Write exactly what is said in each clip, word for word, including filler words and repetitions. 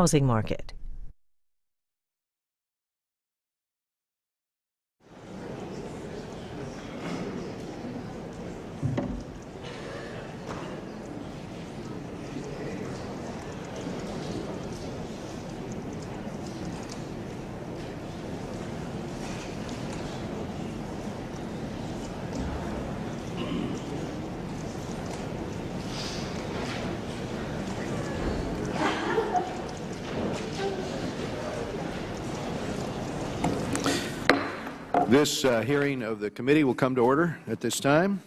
housing market. This uh, hearing of the committee will come to order at this time.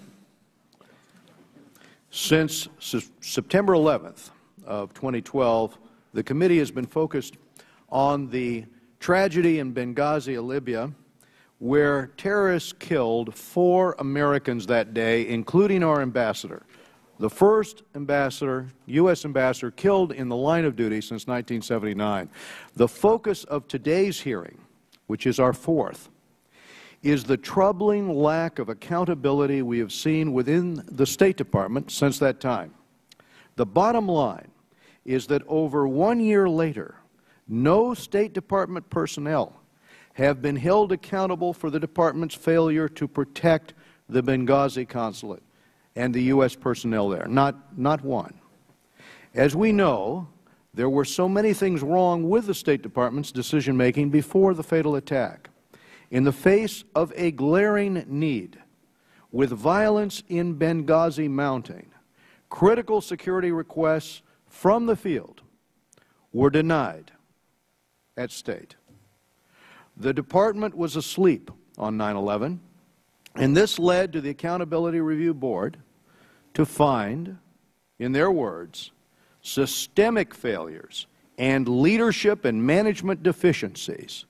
Since September eleventh of twenty twelve, the committee has been focused on the tragedy in Benghazi, Libya, where terrorists killed four Americans that day, including our ambassador, the first ambassador, U S ambassador, killed in the line of duty since nineteen seventy-nine. The focus of today's hearing, which is our fourth, is the troubling lack of accountability we have seen within the State Department since that time. The bottom line is that over one year later, no State Department personnel have been held accountable for the Department's failure to protect the Benghazi consulate and the U S personnel there, not, not one. As we know, there were so many things wrong with the State Department's decision-making before the fatal attack. In the face of a glaring need, with violence in Benghazi mounting, critical security requests from the field were denied at State. The Department was asleep on nine eleven, and this led to the Accountability Review Board to find, in their words, systemic failures and leadership and management deficiencies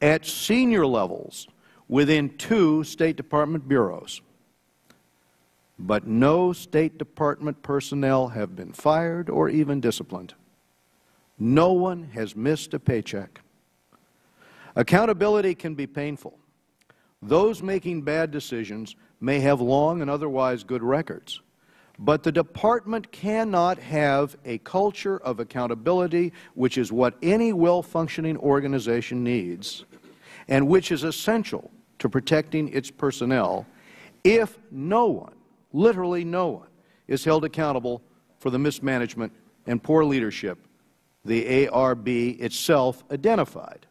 at senior levels within two State Department bureaus. But no State Department personnel have been fired or even disciplined. No one has missed a paycheck. Accountability can be painful. Those making bad decisions may have long and otherwise good records. But the Department cannot have a culture of accountability, which is what any well-functioning organization needs, and which is essential to protecting its personnel, if no one, literally no one, is held accountable for the mismanagement and poor leadership the A R B itself identified.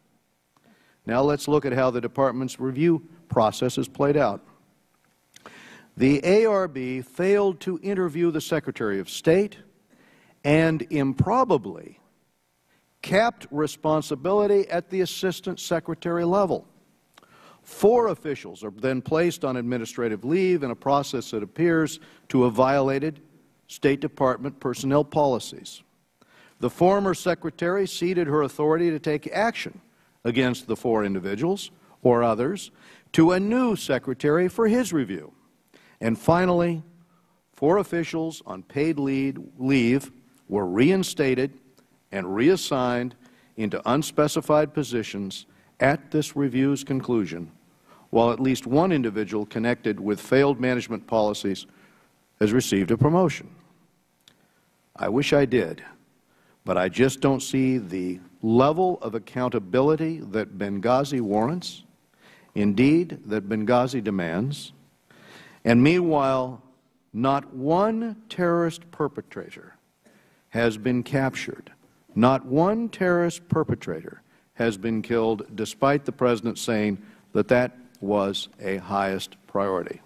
Now let's look at how the Department's review process has played out. The A R B failed to interview the Secretary of State and improbably capped responsibility at the Assistant Secretary level. Four officials are then placed on administrative leave in a process that appears to have violated State Department personnel policies. The former Secretary ceded her authority to take action against the four individuals or others to a new Secretary for his review. And finally, four officials on paid leave were reinstated and reassigned into unspecified positions at this review's conclusion, while at least one individual connected with failed management policies has received a promotion. I wish I did, but I just don't see the level of accountability that Benghazi warrants, indeed, that Benghazi demands. And meanwhile, not one terrorist perpetrator has been captured. Not one terrorist perpetrator has been killed, despite the President saying that that was a highest priority.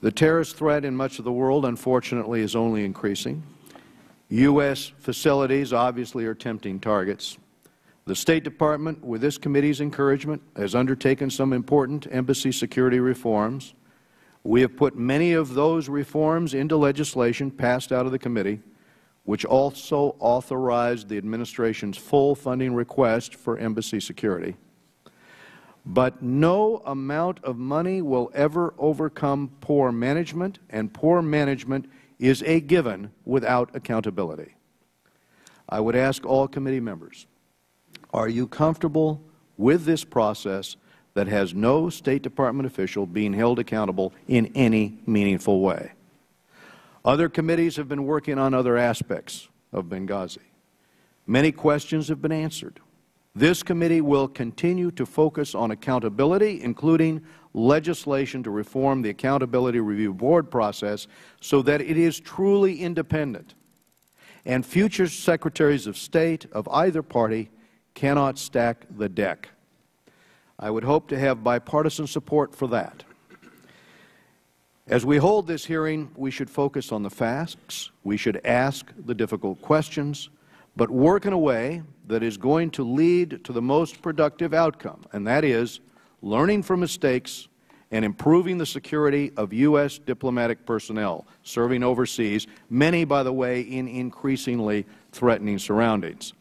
The terrorist threat in much of the world, unfortunately, is only increasing. U S facilities obviously are tempting targets. The State Department, with this committee's encouragement, has undertaken some important embassy security reforms. We have put many of those reforms into legislation passed out of the committee, which also authorized the administration's full funding request for embassy security. But no amount of money will ever overcome poor management, and poor management is a given without accountability. I would ask all committee members, are you comfortable with this process that has no State Department official being held accountable in any meaningful way? Other committees have been working on other aspects of Benghazi. Many questions have been answered. This committee will continue to focus on accountability, including legislation to reform the Accountability Review Board process so that it is truly independent, and future secretaries of state of either party cannot stack the deck. I would hope to have bipartisan support for that. As we hold this hearing, we should focus on the facts, we should ask the difficult questions, but work in a way that is going to lead to the most productive outcome, and that is learning from mistakes and improving the security of U S diplomatic personnel serving overseas, many, by the way, in increasingly threatening surroundings.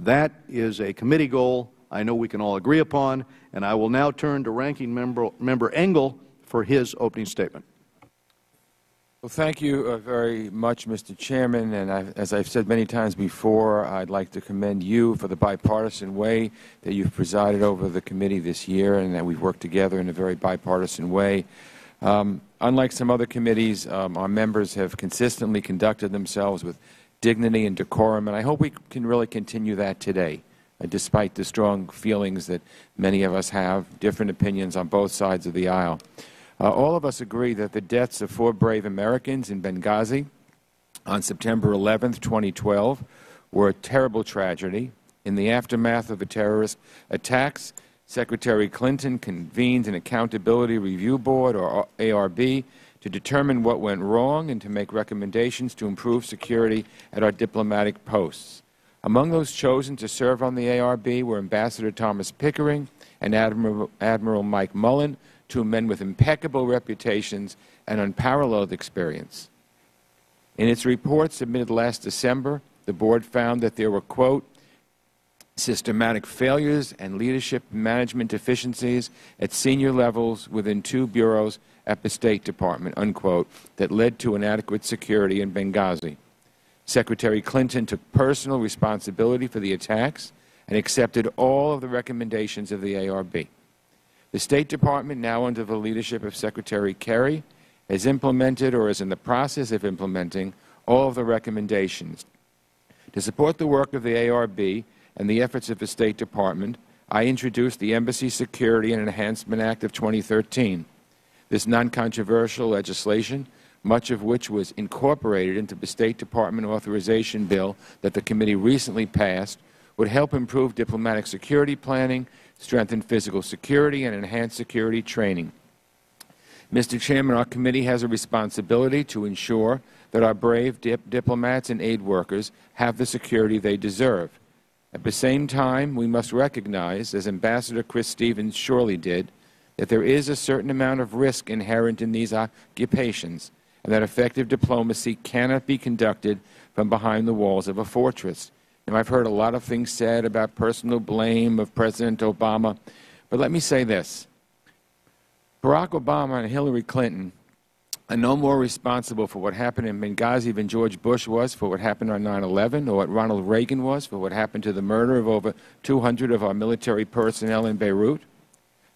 That is a committee goal I know we can all agree upon, and I will now turn to Ranking Member, Member Engel for his opening statement. Well, thank you uh, very much, Mister Chairman, and I, as I've said many times before, I'd like to commend you for the bipartisan way that you've presided over the committee this year and that we've worked together in a very bipartisan way. Um, unlike some other committees, um, our members have consistently conducted themselves with dignity and decorum, and I hope we can really continue that today, uh, despite the strong feelings that many of us have, different opinions on both sides of the aisle. Uh, all of us agree that the deaths of four brave Americans in Benghazi on September eleventh, twenty twelve were a terrible tragedy. In the aftermath of the terrorist attacks, Secretary Clinton convened an Accountability Review Board, or A R B, to determine what went wrong and to make recommendations to improve security at our diplomatic posts. Among those chosen to serve on the A R B were Ambassador Thomas Pickering and Admiral, Admiral Mike Mullen, two men with impeccable reputations and unparalleled experience. In its report submitted last December, the Board found that there were, quote, systematic failures and leadership management deficiencies at senior levels within two bureaus at the State Department, unquote, that led to inadequate security in Benghazi. Secretary Clinton took personal responsibility for the attacks and accepted all of the recommendations of the A R B. The State Department, now under the leadership of Secretary Kerry, has implemented or is in the process of implementing all of the recommendations. To support the work of the A R B and the efforts of the State Department, I introduced the Embassy Security and Enhancement Act of twenty thirteen. This non-controversial legislation, much of which was incorporated into the State Department authorization bill that the committee recently passed, would help improve diplomatic security planning, strengthen physical security, and enhance security training. Mister Chairman, our committee has a responsibility to ensure that our brave dip diplomats and aid workers have the security they deserve. At the same time, we must recognize, as Ambassador Chris Stevens surely did, that there is a certain amount of risk inherent in these occupations, and that effective diplomacy cannot be conducted from behind the walls of a fortress. Now, I've heard a lot of things said about personal blame of President Obama, but let me say this. Barack Obama and Hillary Clinton are no more responsible for what happened in Benghazi than George Bush was for what happened on nine eleven, or what Ronald Reagan was for what happened to the murder of over two hundred of our military personnel in Beirut.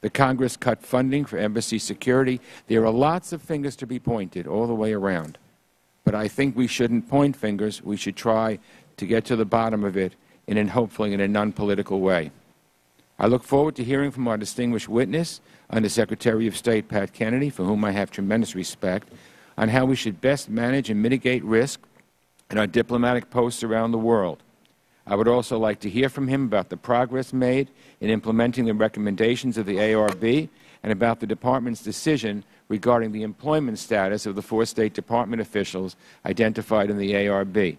The Congress cut funding for embassy security. There are lots of fingers to be pointed all the way around, but I think we shouldn't point fingers. We should try to get to the bottom of it, and in hopefully in a non-political way. I look forward to hearing from our distinguished witness, Undersecretary of State Pat Kennedy, for whom I have tremendous respect, on how we should best manage and mitigate risk in our diplomatic posts around the world. I would also like to hear from him about the progress made in implementing the recommendations of the A R B and about the Department's decision regarding the employment status of the four State Department officials identified in the A R B.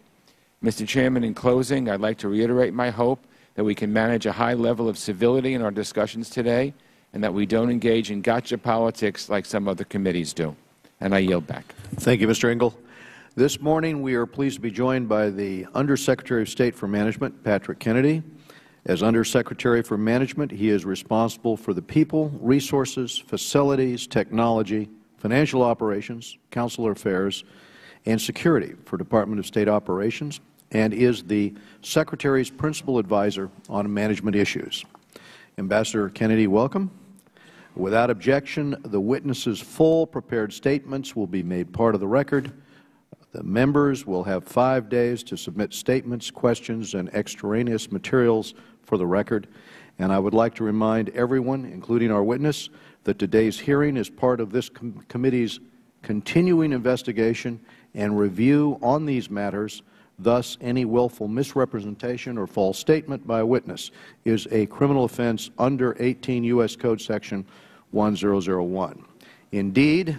Mister Chairman, in closing, I'd like to reiterate my hope that we can manage a high level of civility in our discussions today and that we don't engage in gotcha politics like some other committees do. And I yield back. Thank you, Mister Engel. This morning we are pleased to be joined by the Undersecretary of State for Management, Patrick Kennedy. As Undersecretary for Management, he is responsible for the people, resources, facilities, technology, financial operations, consular affairs, and security for Department of State Operations, and is the Secretary's principal advisor on management issues. Ambassador Kennedy, welcome. Without objection, the witness's full prepared statements will be made part of the record. The members will have five days to submit statements, questions, and extraneous materials for the record. And I would like to remind everyone, including our witness, that today's hearing is part of this com- committee's continuing investigation and review on these matters. Thus, any willful misrepresentation or false statement by a witness is a criminal offense under eighteen U S Code Section one thousand one. Indeed,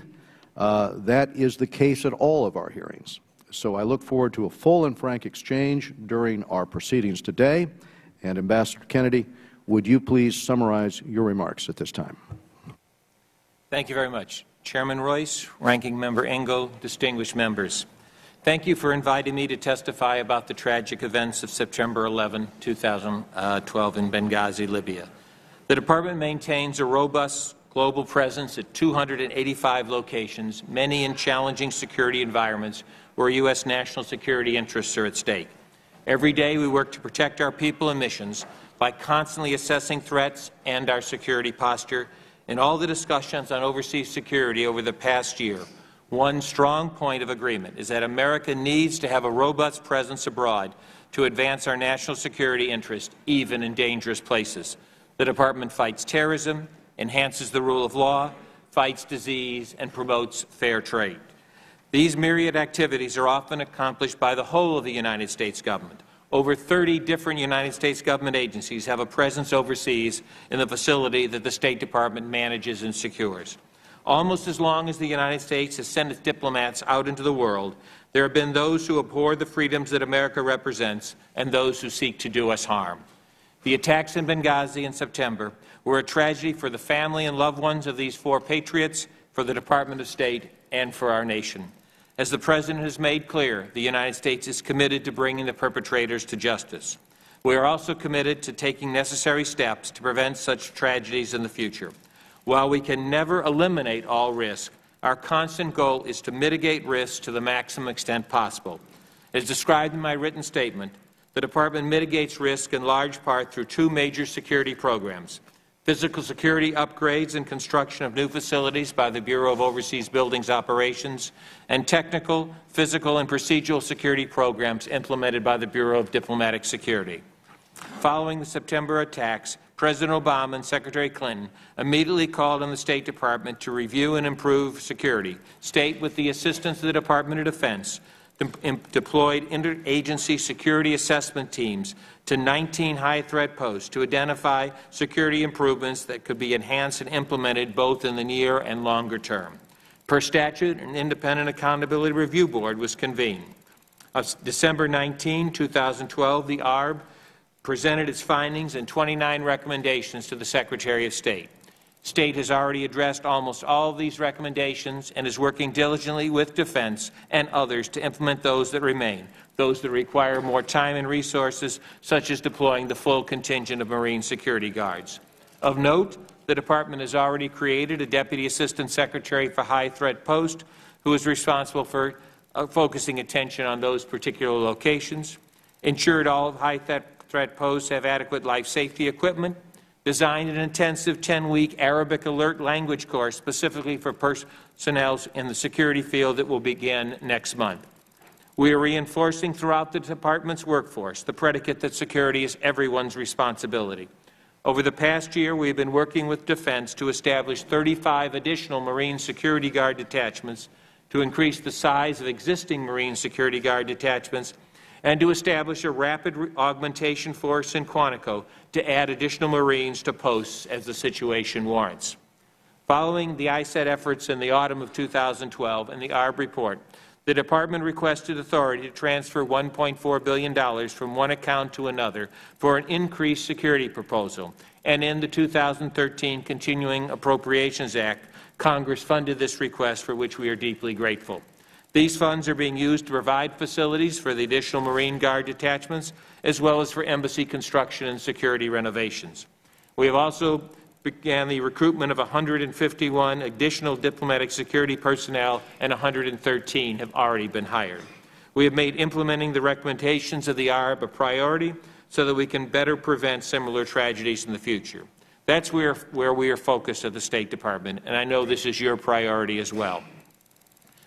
uh, that is the case at all of our hearings. So I look forward to a full and frank exchange during our proceedings today. And Ambassador Kennedy, would you please summarize your remarks at this time? Thank you very much. Chairman Royce, Ranking Member Engel, distinguished members, thank you for inviting me to testify about the tragic events of September eleventh, two thousand twelve in Benghazi, Libya. The Department maintains a robust global presence at two hundred eighty-five locations, many in challenging security environments where U S national security interests are at stake. Every day we work to protect our people and missions by constantly assessing threats and our security posture. In all the discussions on overseas security over the past year, one strong point of agreement is that America needs to have a robust presence abroad to advance our national security interests, even in dangerous places. The Department fights terrorism, enhances the rule of law, fights disease, and promotes fair trade. These myriad activities are often accomplished by the whole of the United States government. Over thirty different United States government agencies have a presence overseas in the facility that the State Department manages and secures. Almost as long as the United States has sent its diplomats out into the world, there have been those who abhor the freedoms that America represents and those who seek to do us harm. The attacks in Benghazi in September were a tragedy for the family and loved ones of these four patriots, for the Department of State, and for our nation. As the President has made clear, the United States is committed to bringing the perpetrators to justice. We are also committed to taking necessary steps to prevent such tragedies in the future. While we can never eliminate all risk, our constant goal is to mitigate risk to the maximum extent possible. As described in my written statement, the Department mitigates risk in large part through two major security programs: physical security upgrades and construction of new facilities by the Bureau of Overseas Buildings Operations, and technical, physical, and procedural security programs implemented by the Bureau of Diplomatic Security. Following the September attacks, President Obama and Secretary Clinton immediately called on the State Department to review and improve security, state with the assistance of the Department of Defense, deployed interagency security assessment teams to nineteen high-threat posts to identify security improvements that could be enhanced and implemented both in the near and longer term. Per statute, an independent Accountability Review Board was convened. On December nineteenth, two thousand twelve, the A R B presented its findings and twenty-nine recommendations to the Secretary of State. State has already addressed almost all of these recommendations and is working diligently with Defense and others to implement those that remain, those that require more time and resources, such as deploying the full contingent of Marine security guards. Of note, the Department has already created a Deputy Assistant Secretary for High Threat Post who is responsible for uh, focusing attention on those particular locations, ensured all of high th- threat posts have adequate life safety equipment, designed an intensive ten-week Arabic alert language course specifically for personnel in the security field that will begin next month. We are reinforcing throughout the Department's workforce the predicate that security is everyone's responsibility. Over the past year, we have been working with Defense to establish thirty-five additional Marine security guard detachments, to increase the size of existing Marine security guard detachments, and to establish a rapid augmentation force in Quantico to add additional Marines to posts as the situation warrants. Following the I SAT efforts in the autumn of two thousand twelve and the A R B report, the Department requested authority to transfer one point four billion dollars from one account to another for an increased security proposal, and in the two thousand thirteen Continuing Appropriations Act, Congress funded this request, for which we are deeply grateful. These funds are being used to provide facilities for the additional Marine Guard detachments, as well as for embassy construction and security renovations. We have also began the recruitment of one hundred fifty-one additional diplomatic security personnel, and one hundred thirteen have already been hired. We have made implementing the recommendations of the A R B a priority so that we can better prevent similar tragedies in the future. That's where, where we are focused at the State Department, and I know this is your priority as well.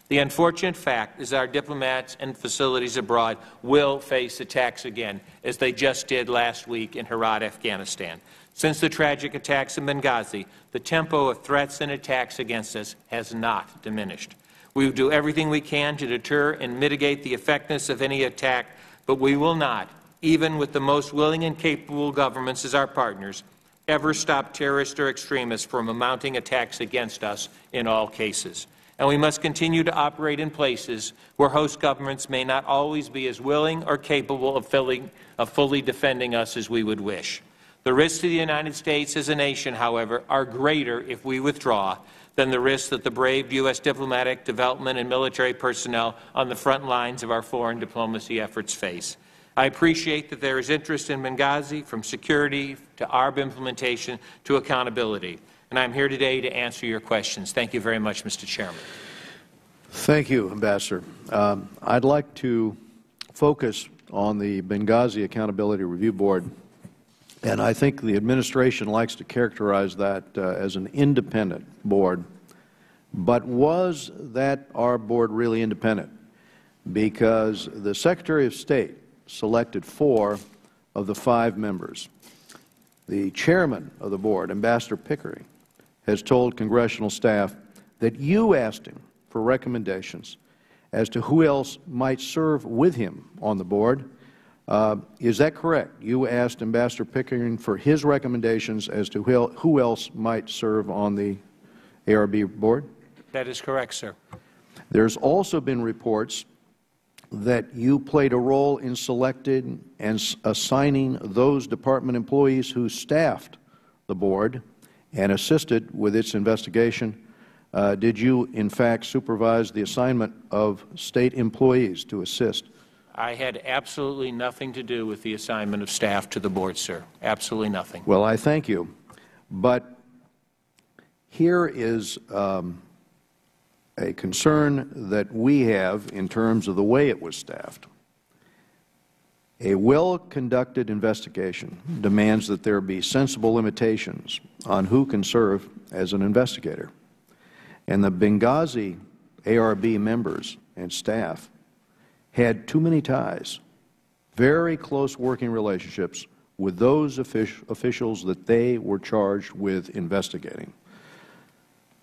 The unfortunate fact is our diplomats and facilities abroad will face attacks again, as they just did last week in Herat, Afghanistan. Since the tragic attacks in Benghazi, the tempo of threats and attacks against us has not diminished. We will do everything we can to deter and mitigate the effectiveness of any attack, but we will not, even with the most willing and capable governments as our partners, ever stop terrorists or extremists from mounting attacks against us in all cases. And we must continue to operate in places where host governments may not always be as willing or capable of, filling, of fully defending us as we would wish. The risks to the United States as a nation, however, are greater if we withdraw than the risks that the brave U S diplomatic, development, and military personnel on the front lines of our foreign diplomacy efforts face. I appreciate that there is interest in Benghazi, from security to A R B implementation to accountability. And I'm here today to answer your questions. Thank you very much, Mister Chairman. Thank you, Ambassador. Um, I'd like to focus on the Benghazi Accountability Review Board, and I think the administration likes to characterize that uh, as an independent board. But was that our board really independent? Because the Secretary of State selected four of the five members. The chairman of the board, Ambassador Pickering, has told congressional staff that you asked him for recommendations as to who else might serve with him on the board. Uh, is that correct? You asked Ambassador Pickering for his recommendations as to who else might serve on the A R B board? That is correct, sir. There's also been reports that you played a role in selecting and assigning those department employees who staffed the board and assisted with its investigation. Uh, did you, in fact, supervise the assignment of State employees to assist? I had absolutely nothing to do with the assignment of staff to the board, sir. Absolutely nothing. Well, I thank you. But here is um, a concern that we have in terms of the way it was staffed. A well-conducted investigation demands that there be sensible limitations on who can serve as an investigator. And the Benghazi A R B members and staff had too many ties, very close working relationships with those offic- officials that they were charged with investigating.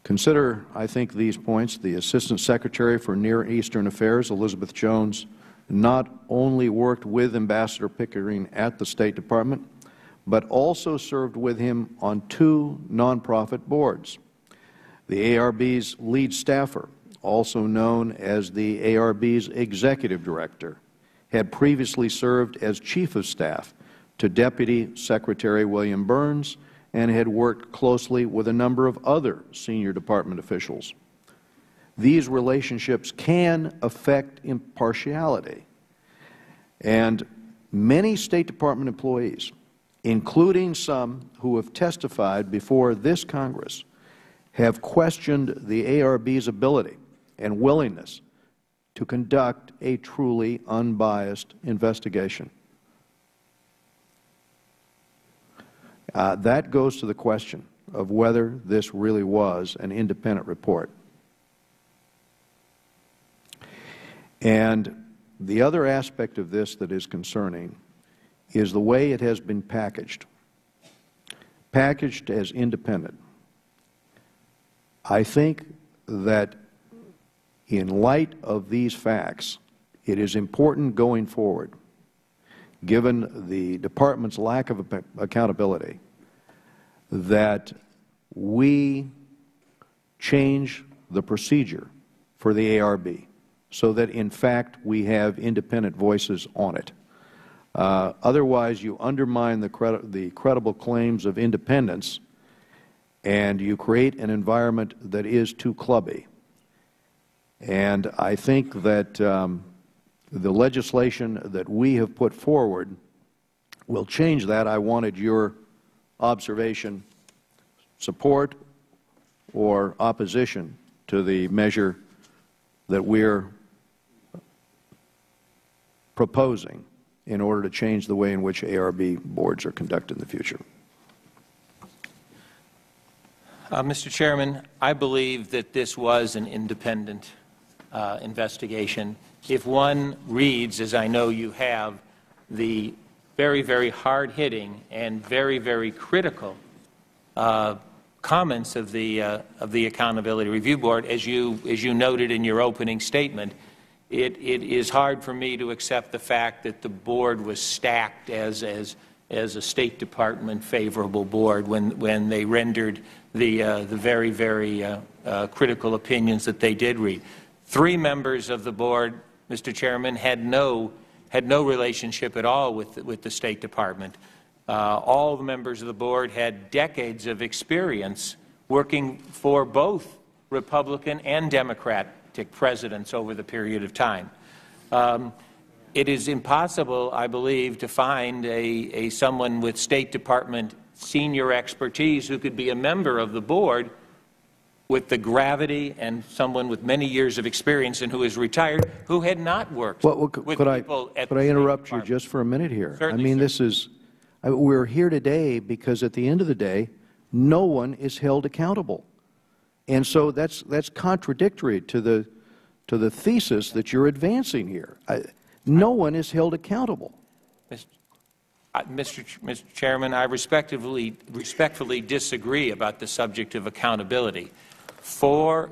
Consider, I think, these points. The Assistant Secretary for Near Eastern Affairs, Elizabeth Jones, not only worked with Ambassador Pickering at the State Department, but also served with him on two nonprofit boards. The A R B's lead staffer, also known as the A R B's executive director, had previously served as chief of staff to Deputy Secretary William Burns and had worked closely with a number of other senior department officials. These relationships can affect impartiality, and many State Department employees, including some who have testified before this Congress, have questioned the A R B's ability and willingness to conduct a truly unbiased investigation. Uh, that goes to the question of whether this really was an independent report. And the other aspect of this that is concerning is the way it has been packaged, packaged as independent. I think that in light of these facts, it is important going forward, given the Department's lack of accountability, that we change the procedure for the A R B so that, in fact, we have independent voices on it. Uh, otherwise, you undermine the, credi the credible claims of independence, and you create an environment that is too clubby. And I think that um, the legislation that we have put forward will change that. I wanted your observation, support or opposition to the measure that we are proposing in order to change the way in which A R B boards are conducted in the future. Uh, Mister Chairman, I believe that this was an independent uh, investigation if one reads, as I know you have, the very, very hard-hitting and very, very critical uh, comments of the, uh, of the Accountability Review Board, as you, as you noted in your opening statement. It, it is hard for me to accept the fact that the board was stacked as, as, as a State Department favorable board when, when they rendered the, uh, the very, very uh, uh, critical opinions that they did read. Three members of the board, Mister Chairman, had no, had no relationship at all with, with the State Department. Uh, all the members of the board had decades of experience working for both Republican and Democrat presidents over the period of time. Um, it is impossible, I believe, to find a, a someone with State Department senior expertise who could be a member of the board with the gravity, and someone with many years of experience and who is retired, who had not worked well, well, could, with could people I, at could the I interrupt State you just for a minute here? Certainly, I mean, sir. This is, I, we're here today because at the end of the day, no one is held accountable. And so that's that's contradictory to the to the thesis that you're advancing here. I, no one is held accountable. Mister Mister Mister Chairman, I respectfully respectfully disagree about the subject of accountability. Four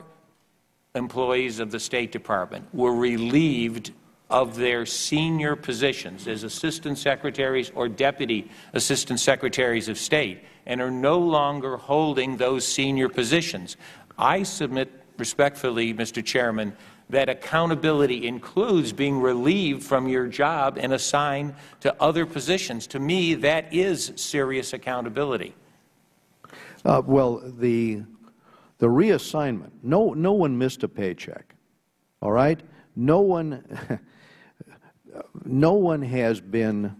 employees of the State Department were relieved of their senior positions as assistant secretaries or deputy assistant secretaries of state, and are no longer holding those senior positions. I submit respectfully, Mister Chairman, that accountability includes being relieved from your job and assigned to other positions. To me, that is serious accountability. Uh, well, the, the reassignment, no, no one missed a paycheck, all right? No one, no one has been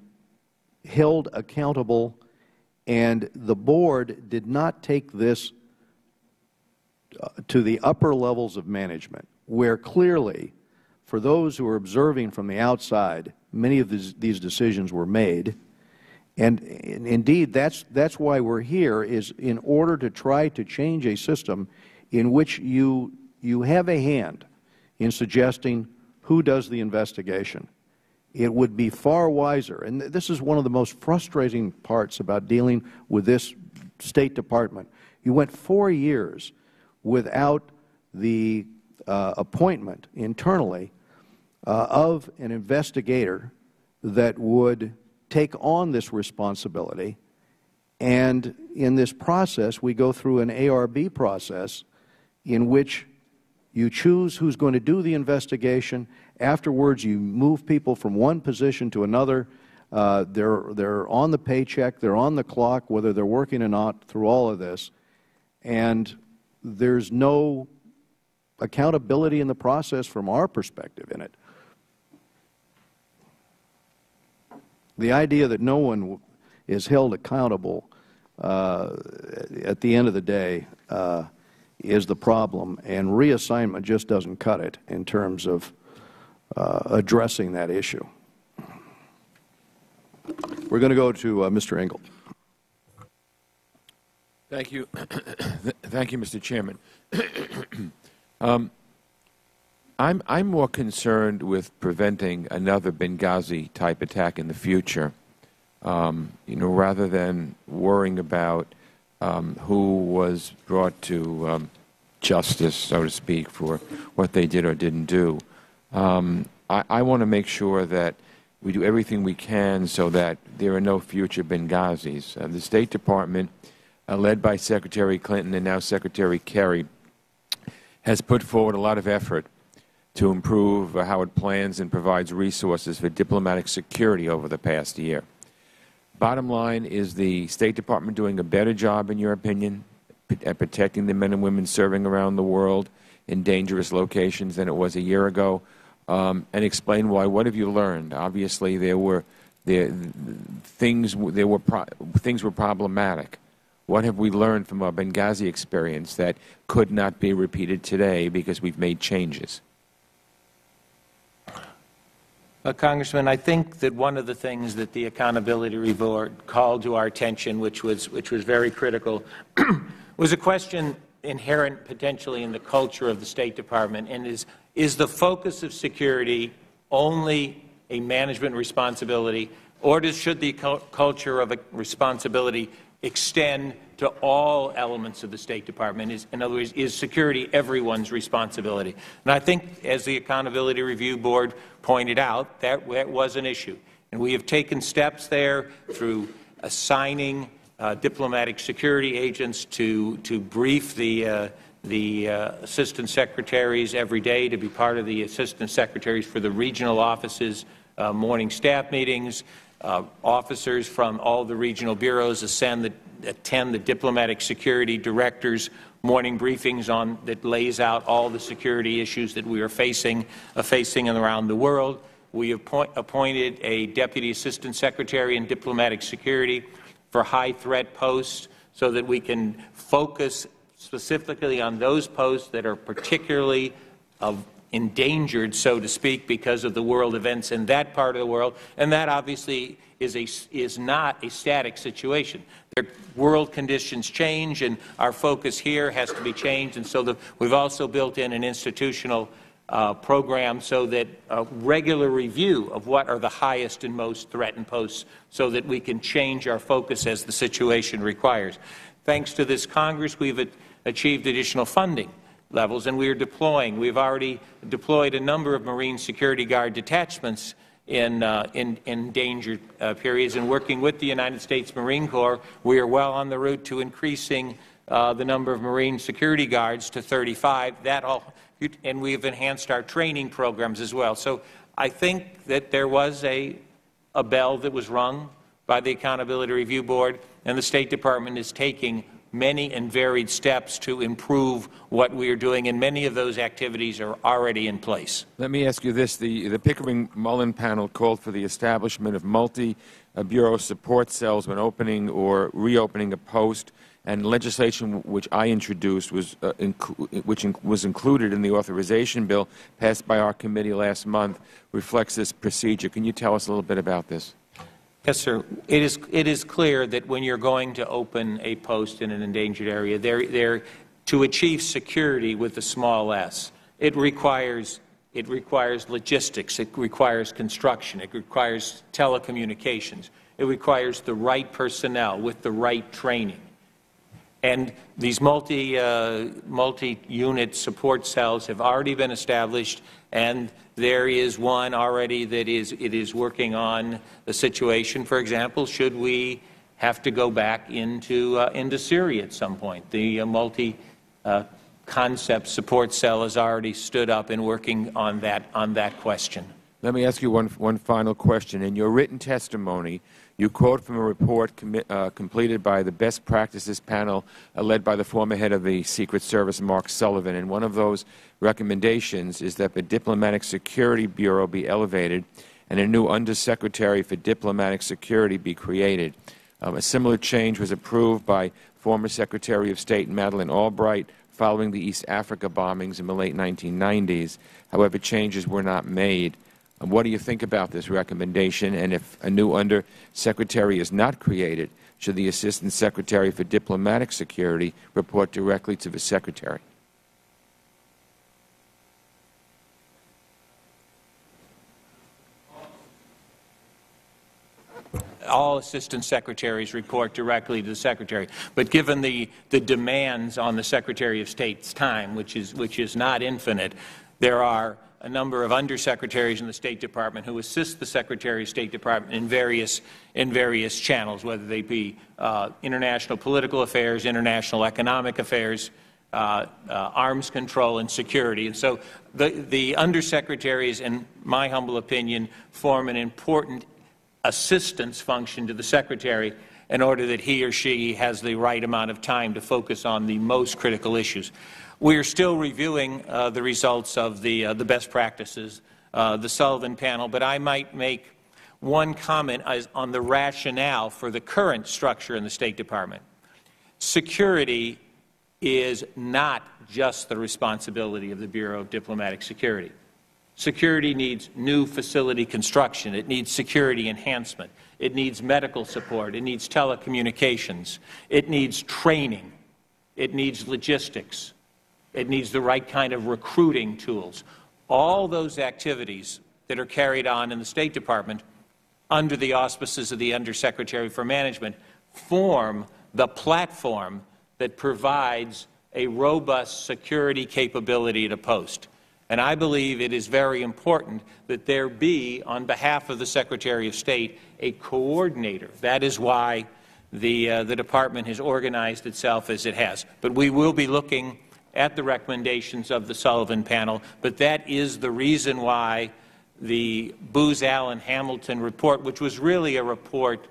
held accountable, and the board did not take this Uh, to the upper levels of management, where clearly, for those who are observing from the outside, many of these, these decisions were made, and, and indeed that's that's why we're here, is in order to try to change a system in which you you have a hand in suggesting who does the investigation. It would be far wiser, and th this is one of the most frustrating parts about dealing with this State Department. You went four years without the uh, appointment internally uh, of an investigator that would take on this responsibility. And in this process, we go through an A R B process in which you choose who's going to do the investigation. Afterwards, you move people from one position to another. Uh, they're, they're on the paycheck, they're on the clock, whether they're working or not, through all of this. And there's no accountability in the process from our perspective in it. The idea that no one is held accountable uh, at the end of the day uh, is the problem, and reassignment just doesn't cut it in terms of uh, addressing that issue. We're going to go to uh, Mister Engel. Thank you. Thank you, Mister Chairman. um, I'm, I'm more concerned with preventing another Benghazi-type attack in the future, um, you know, rather than worrying about um, who was brought to um, justice, so to speak, for what they did or didn't do. Um, I, I want to make sure that we do everything we can so that there are no future Benghazis. Uh, the State Department, Uh, led by Secretary Clinton and now Secretary Kerry, has put forward a lot of effort to improve uh, how it plans and provides resources for diplomatic security over the past year. Bottom line, is the State Department doing a better job, in your opinion, at protecting the men and women serving around the world in dangerous locations than it was a year ago? Um, and explain why. What have you learned? Obviously, there were there, things there were pro things were problematic. What have we learned from our Benghazi experience that could not be repeated today because we've made changes? Uh, Congressman, I think that one of the things that the Accountability Review Board called to our attention, which was, which was very critical, was a question inherent potentially in the culture of the State Department, and is, Is the focus of security only a management responsibility, or does, should the culture of responsibility extend to all elements of the State Department? Is, in other words, is security everyone's responsibility? And I think, as the Accountability Review Board pointed out, that, that was an issue. And we have taken steps there through assigning uh, diplomatic security agents to, to brief the, uh, the uh, assistant secretaries every day, to be part of the assistant secretaries for the regional offices' uh, morning staff meetings. Uh, officers from all the regional bureaus ascend the, attend the diplomatic security director's morning briefings on, that lays out all the security issues that we are facing, uh, facing around the world. We appoint, appointed a deputy assistant secretary in diplomatic security for high-threat posts so that we can focus specifically on those posts that are particularly of endangered, so to speak, because of the world events in that part of the world, and that obviously is, a, is not a static situation. The world conditions change, and our focus here has to be changed, and so the, we've also built in an institutional uh, program so that a regular review of what are the highest and most threatened posts so that we can change our focus as the situation requires. Thanks to this Congress, we've achieved additional funding levels, and we are deploying. We've already deployed a number of Marine Security Guard detachments in, uh, in, in danger uh, periods, and working with the United States Marine Corps, we are well on the route to increasing uh, the number of Marine Security Guards to thirty-five. That all, and we've enhanced our training programs as well. So I think that there was a, a bell that was rung by the Accountability Review Board, and the State Department is taking many and varied steps to improve what we are doing, and many of those activities are already in place. Let me ask you this. The, the Pickering-Mullen panel called for the establishment of multi-bureau support cells when opening or reopening a post, and legislation which I introduced, was, uh, inc which inc was included in the authorization bill passed by our committee last month, reflects this procedure. Can you tell us a little bit about this? Yes, sir. It is, it is clear that when you're going to open a post in an endangered area, there, there, to achieve security with a small s, it requires, it requires logistics, it requires construction, it requires telecommunications, it requires the right personnel with the right training. And these multi, uh, multi-unit support cells have already been established, and there is one already that is, it is working on the situation. For example, should we have to go back into, uh, into Syria at some point? The uh, multi-concept uh, support cell has already stood up and working on that, on that question. Let me ask you one, one final question. In your written testimony, you quote from a report com uh, completed by the Best Practices Panel uh, led by the former head of the Secret Service, Mark Sullivan, and one of those recommendations is that the Diplomatic Security Bureau be elevated and a new Undersecretary for Diplomatic Security be created. Um, a similar change was approved by former Secretary of State Madeleine Albright following the East Africa bombings in the late nineteen nineties. However, changes were not made. What do you think about this recommendation, and if a new undersecretary is not created, should the Assistant Secretary for Diplomatic Security report directly to the Secretary? All assistant secretaries report directly to the secretary, but given the, the demands on the Secretary of State's time, which is, which is not infinite, there are a number of undersecretaries in the State Department who assist the Secretary of State Department in various, in various channels, whether they be uh, international political affairs, international economic affairs, uh, uh, arms control, and security. And so the, the undersecretaries, in my humble opinion, form an important assistance function to the Secretary in order that he or she has the right amount of time to focus on the most critical issues. We are still reviewing uh, the results of the, uh, the best practices, uh, the Sullivan panel, but I might make one comment as on the rationale for the current structure in the State Department. Security is not just the responsibility of the Bureau of Diplomatic Security. Security needs new facility construction. It needs security enhancement. It needs medical support. It needs telecommunications. It needs training. It needs logistics. It needs the right kind of recruiting tools. all those activities that are carried on in the State Department under the auspices of the Undersecretary for Management form the platform that provides a robust security capability at a post. And I believe it is very important that there be, on behalf of the Secretary of State, a coordinator. That is why the, uh, the Department has organized itself as it has. But we will be looking at the recommendations of the Sullivan Panel, but that is the reason why the Booz Allen Hamilton report, which was really a report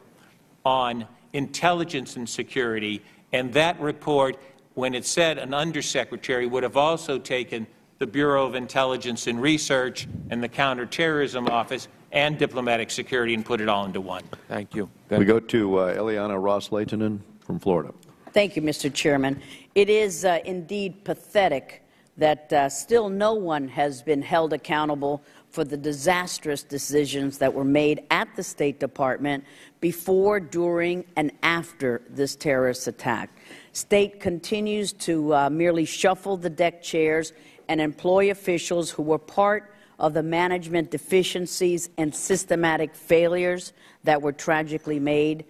on intelligence and security, and that report, when it said an undersecretary, would have also taken the Bureau of Intelligence and Research and the Counterterrorism Office and Diplomatic Security and put it all into one. Thank you. We go to uh, Ileana Ros-Lehtinen from Florida. Thank you, Mister Chairman. It is uh, indeed pathetic that uh, still no one has been held accountable for the disastrous decisions that were made at the State Department before, during, and after this terrorist attack. State continues to uh, merely shuffle the deck chairs and employ officials who were part of the management deficiencies and systematic failures that were tragically made.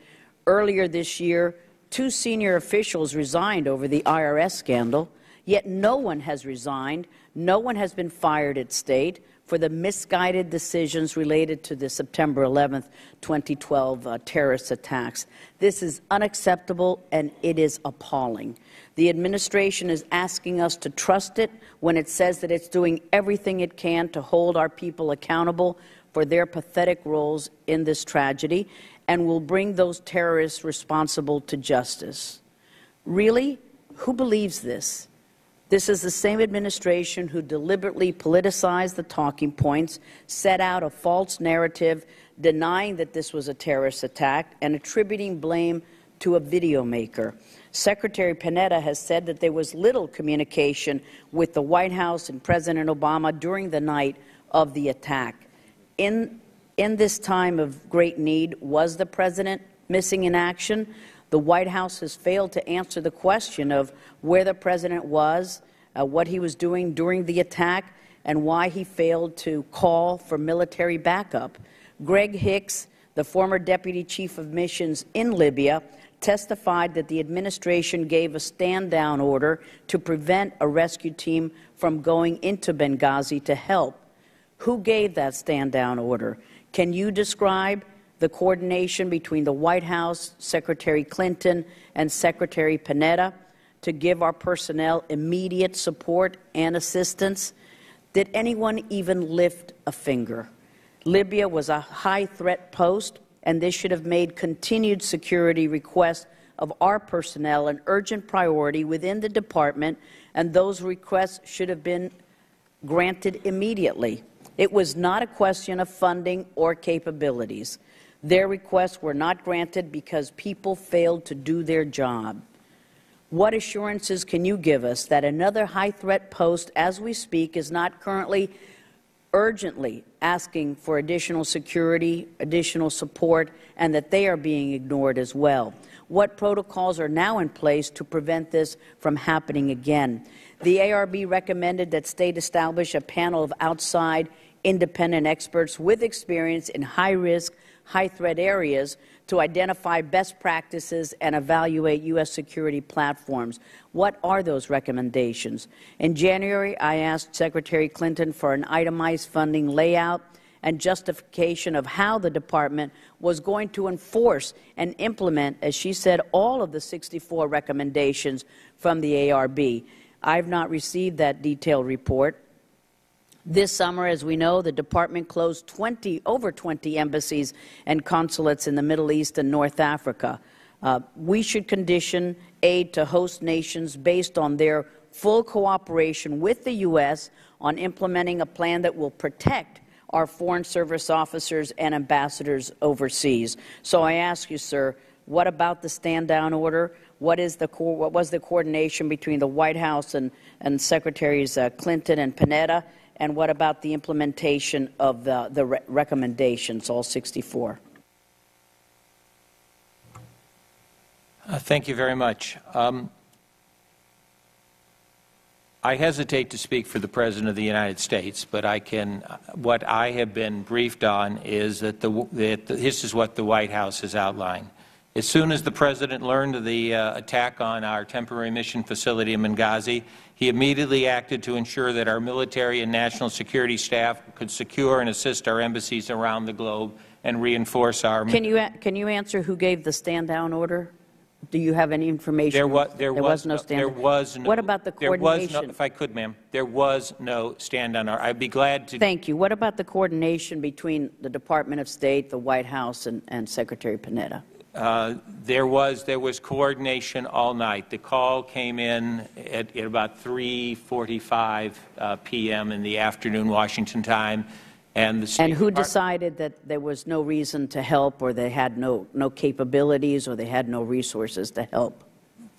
Earlier this year, two senior officials resigned over the I R S scandal, yet no one has resigned, no one has been fired at State for the misguided decisions related to the September eleventh, twenty twelve uh, terrorist attacks. This is unacceptable and it is appalling. The administration is asking us to trust it when it says that it's doing everything it can to hold our people accountable for their pathetic roles in this tragedy and will bring those terrorists responsible to justice. Really? Who believes this? This is the same administration who deliberately politicized the talking points, set out a false narrative denying that this was a terrorist attack and attributing blame to a video maker. Secretary Panetta has said that there was little communication with the White House and President Obama during the night of the attack. In, in this time of great need, was the President missing in action? The White House has failed to answer the question of where the President was, uh, what he was doing during the attack, and why he failed to call for military backup. Greg Hicks, the former Deputy Chief of Missions in Libya, testified that the administration gave a stand-down order to prevent a rescue team from going into Benghazi to help. Who gave that stand-down order? Can you describe the coordination between the White House, Secretary Clinton, and Secretary Panetta to give our personnel immediate support and assistance? Did anyone even lift a finger? Libya was a high-threat post, and this should have made continued security requests of our personnel an urgent priority within the department, and those requests should have been granted immediately. It was not a question of funding or capabilities. Their requests were not granted because people failed to do their job. What assurances can you give us that another high-threat post, as we speak, is not currently urgently asking for additional security, additional support, and that they are being ignored as well? What protocols are now in place to prevent this from happening again? The A R B recommended that State establish a panel of outside independent experts with experience in high-risk, high-threat areas to identify best practices and evaluate U S security platforms. What are those recommendations? In January, I asked Secretary Clinton for an itemized funding layout and justification of how the department was going to enforce and implement, as she said, all of the sixty-four recommendations from the A R B. I have not received that detailed report. This summer, as we know, the department closed twenty, over twenty embassies and consulates in the Middle East and North Africa. Uh, we should condition aid to host nations based on their full cooperation with the U S on implementing a plan that will protect our foreign service officers and ambassadors overseas. So I ask you, sir, what about the stand-down order? What is the co what was the coordination between the White House and, and Secretaries uh, Clinton and Panetta? And what about the implementation of the, the re recommendations, all sixty-four? Uh, thank you very much. Um, I hesitate to speak for the President of the United States, but I can. What I have been briefed on is that, the, that the, this is what the White House has outlined. As soon as the President learned of the uh, attack on our temporary mission facility in Benghazi, he immediately acted to ensure that our military and national security staff could secure and assist our embassies around the globe and reinforce our... Can you, can you answer who gave the stand-down order? Do you have any information? There was, there there was, was no stand-down. There was no, what about the coordination? There was no, if I could, ma'am. There was no stand-down order. I'd be glad to... Thank you. What about the coordination between the Department of State, the White House, and, and Secretary Panetta? Uh, there was there was coordination all night. The call came in at, at about three forty-five uh, p m in the afternoon Washington time, and the and who decided that there was no reason to help, or they had no no capabilities, or they had no resources to help?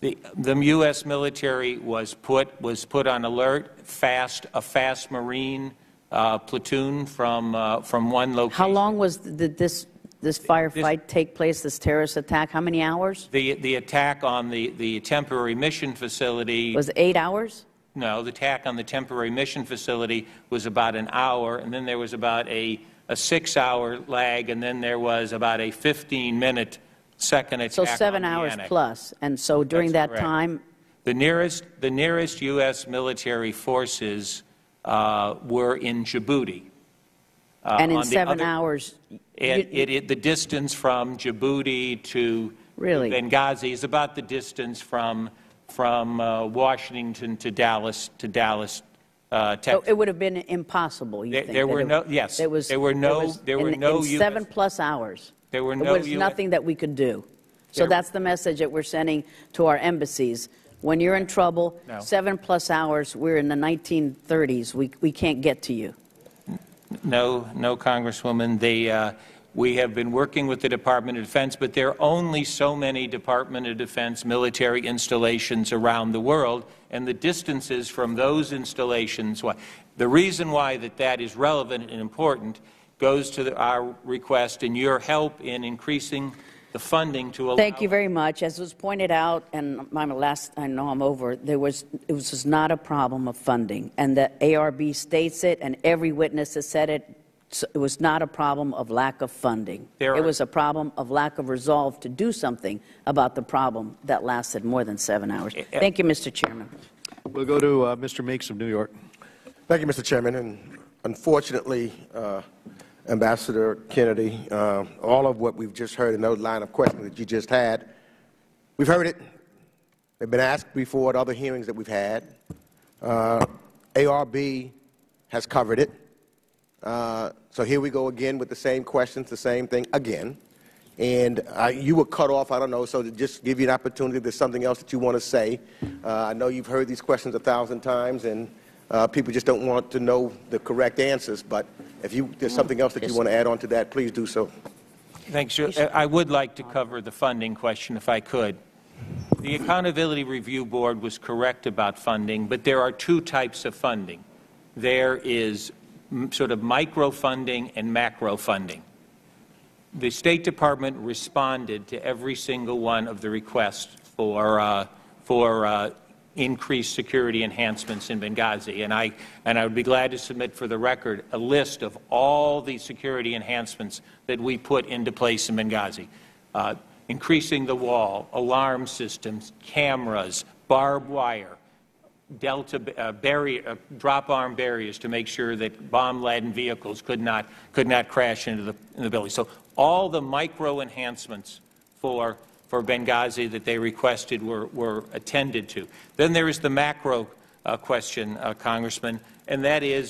The the U S military was put was put on alert. Fast a fast Marine uh, platoon from uh, from one location. How long was the, this? This firefight this, take place, this terrorist attack, how many hours? The, the attack on the, the temporary mission facility... Was it eight hours? No, the attack on the temporary mission facility was about an hour, and then there was about a, a six-hour lag, and then there was about a fifteen-minute second attack. So seven on hours Yannick. plus, and so during That's that correct. time... The nearest, the nearest U S military forces uh, were in Djibouti. Uh, and in seven other, hours... It, it, it, the distance from Djibouti to really? Benghazi is about the distance from from uh, Washington to Dallas to Dallas, uh, Texas. So it would have been impossible. You there, think, there were it, no yes. There, was, there were no. There, was, there were in, no. In seven U S, plus hours. There were no. There was U S, nothing that we could do. So there, that's the message that we're sending to our embassies. When you're in trouble, no. seven plus hours. We're in the nineteen thirties. We we can't get to you. No, no, Congresswoman. They, uh, we have been working with the Department of Defense, but there are only so many Department of Defense military installations around the world, and the distances from those installations. Why, the reason why that that is relevant and important goes to the, our request and your help in increasing the funding to allow. Thank you very much. As was pointed out, and I'm last, I know I'm over, there was, it was just not a problem of funding. And the A R B states it, and every witness has said it, so it was not a problem of lack of funding. There it are, was a problem of lack of resolve to do something about the problem that lasted more than seven hours. Uh, Thank you, Mister Chairman. We'll go to uh, Mister Meeks of New York. Thank you, Mister Chairman. And unfortunately, uh, Ambassador Kennedy, uh, all of what we've just heard in those line of questions that you just had, we've heard it. They've been asked before at other hearings that we've had. Uh, A R B has covered it. Uh, so here we go again with the same questions, the same thing again. And uh, you were cut off, I don't know, so to just give you an opportunity, there's something else that you want to say. Uh, I know you've heard these questions a thousand times, and Uh, people just don't want to know the correct answers, but if you, there's something else that you want to add on to that, please do so. Thanks. I would like to cover the funding question if I could. The Accountability Review Board was correct about funding, but there are two types of funding. There is sort of micro funding and macro funding. The State Department responded to every single one of the requests for, uh, for uh, increased security enhancements in Benghazi, and I and I would be glad to submit for the record a list of all the security enhancements that we put into place in Benghazi, uh, increasing the wall, alarm systems, cameras, barbed wire, delta uh, barrier, uh, drop arm barriers to make sure that bomb-laden vehicles could not could not crash into the, in the building. So all the micro enhancements for. for Benghazi that they requested were, were attended to. Then there is the macro uh, question, uh, Congressman, and that is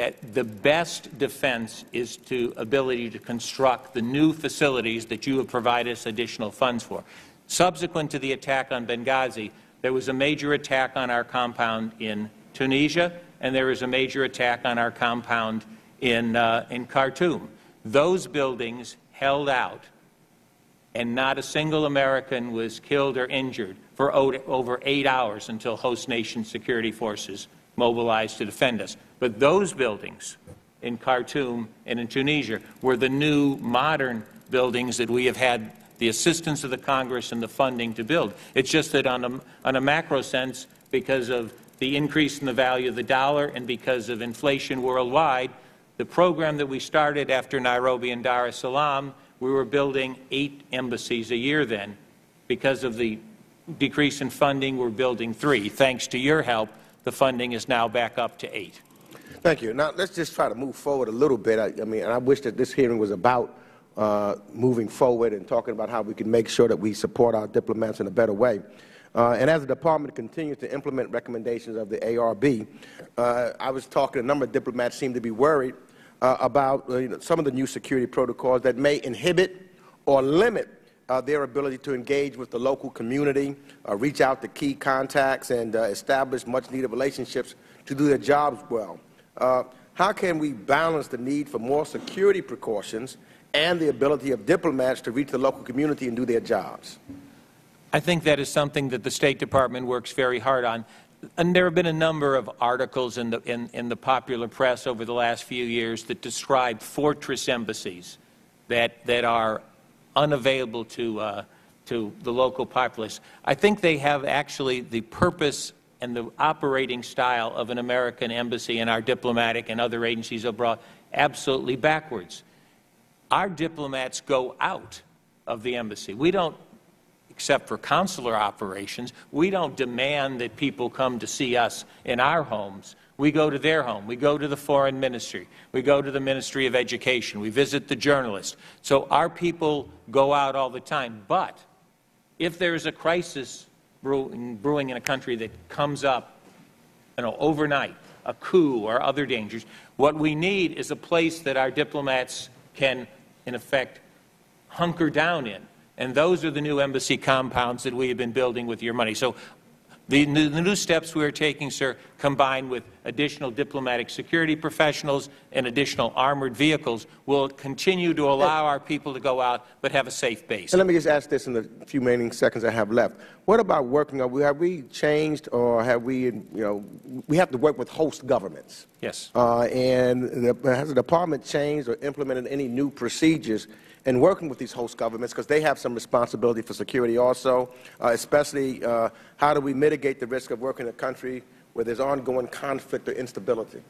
that the best defense is to ability to construct the new facilities that you have provided us additional funds for. Subsequent to the attack on Benghazi, there was a major attack on our compound in Tunisia, and there was a major attack on our compound in, uh, in Khartoum. Those buildings held out, and not a single American was killed or injured for over eight hours until host nation security forces mobilized to defend us. But those buildings in Khartoum and in Tunisia were the new modern buildings that we have had the assistance of the Congress and the funding to build. It's just that on a, on a macro sense, because of the increase in the value of the dollar and because of inflation worldwide, the program that we started after Nairobi and Dar es Salaam, we were building eight embassies a year then. Because of the decrease in funding, we're building three. Thanks to your help, the funding is now back up to eight. Thank you. Now, let's just try to move forward a little bit. I, I mean, and I wish that this hearing was about uh, moving forward and talking about how we can make sure that we support our diplomats in a better way. Uh, and as the department continues to implement recommendations of the A R B, uh, I was talking, a number of diplomats seem to be worried uh, about uh, you know, some of the new security protocols that may inhibit or limit uh, their ability to engage with the local community, uh, reach out to key contacts, and uh, establish much-needed relationships to do their jobs well. Uh, how can we balance the need for more security precautions and the ability of diplomats to reach the local community and do their jobs? I think that is something that the State Department works very hard on. And there have been a number of articles in the, in, in the popular press over the last few years that describe fortress embassies that, that are unavailable to, uh, to the local populace. I think they have actually the purpose and the operating style of an American embassy and our diplomatic and other agencies abroad absolutely backwards. Our diplomats go out of the embassy. We don't, except for consular operations, we don't demand that people come to see us in our homes. We go to their home. We go to the foreign ministry. We go to the Ministry of Education. We visit the journalists. So our people go out all the time. But if there is a crisis brewing in a country that comes up, you know, overnight, a coup or other dangers, what we need is a place that our diplomats can, in effect, hunker down in. And those are the new embassy compounds that we have been building with your money. So the new, the new steps we are taking, sir, combined with additional diplomatic security professionals and additional armored vehicles, will continue to allow our people to go out but have a safe base. And let me just ask this in the few remaining seconds I have left. What about working? Have we, have we changed or have we, you know, we have to work with host governments. Yes. Uh, and the, has the department changed or implemented any new procedures and working with these host governments, because they have some responsibility for security also, uh, especially uh, how do we mitigate the risk of working in a country where there's ongoing conflict or instability?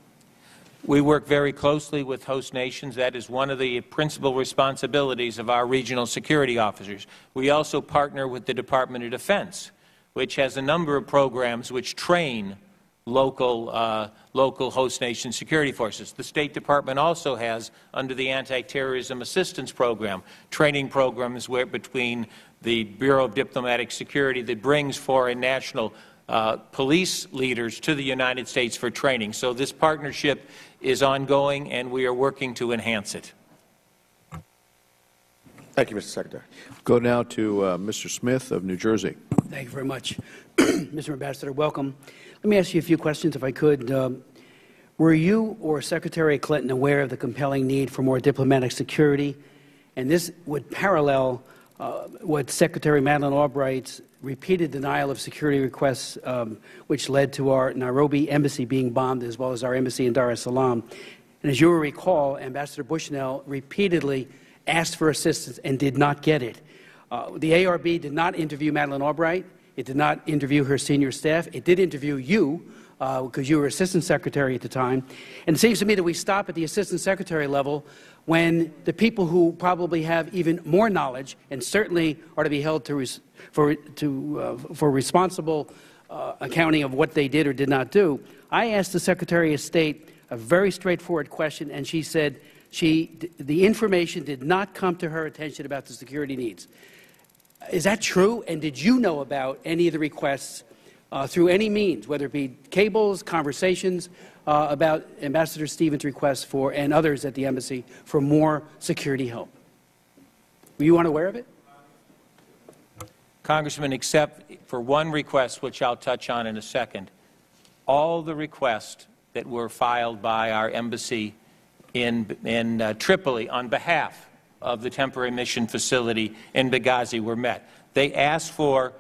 We work very closely with host nations. That is one of the principal responsibilities of our regional security officers. We also partner with the Department of Defense, which has a number of programs which train local, uh, local host nation security forces. The State Department also has, under the Anti-Terrorism Assistance Program, training programs where, between the Bureau of Diplomatic Security that brings foreign national uh, police leaders to the United States for training. So this partnership is ongoing, and we are working to enhance it. Thank you, Mister Secretary. Go now to uh, Mister Smith of New Jersey. Thank you very much. Mister Ambassador, welcome. Let me ask you a few questions, if I could. Uh, were you or Secretary Clinton aware of the compelling need for more diplomatic security? And this would parallel uh, what Secretary Madeleine Albright's repeated denial of security requests, um, which led to our Nairobi embassy being bombed, as well as our embassy in Dar es Salaam. And as you will recall, Ambassador Bushnell repeatedly asked for assistance and did not get it. Uh, the A R B did not interview Madeleine Albright. It did not interview her senior staff. It did interview you, uh, because you were assistant secretary at the time. And it seems to me that we stop at the assistant secretary level when the people who probably have even more knowledge and certainly are to be held to res for, to, uh, for responsible uh, accounting of what they did or did not do. I asked the Secretary of State a very straightforward question, and she said she, the information did not come to her attention about the security needs. Is that true? And did you know about any of the requests uh, through any means, whether it be cables, conversations, uh, about Ambassador Stevens' request for, and others at the embassy, for more security help? Were you unaware of it? Congressman, except for one request, which I'll touch on in a second, all the requests that were filed by our embassy in, in uh, Tripoli on behalf of the temporary mission facility in Benghazi were met. They asked for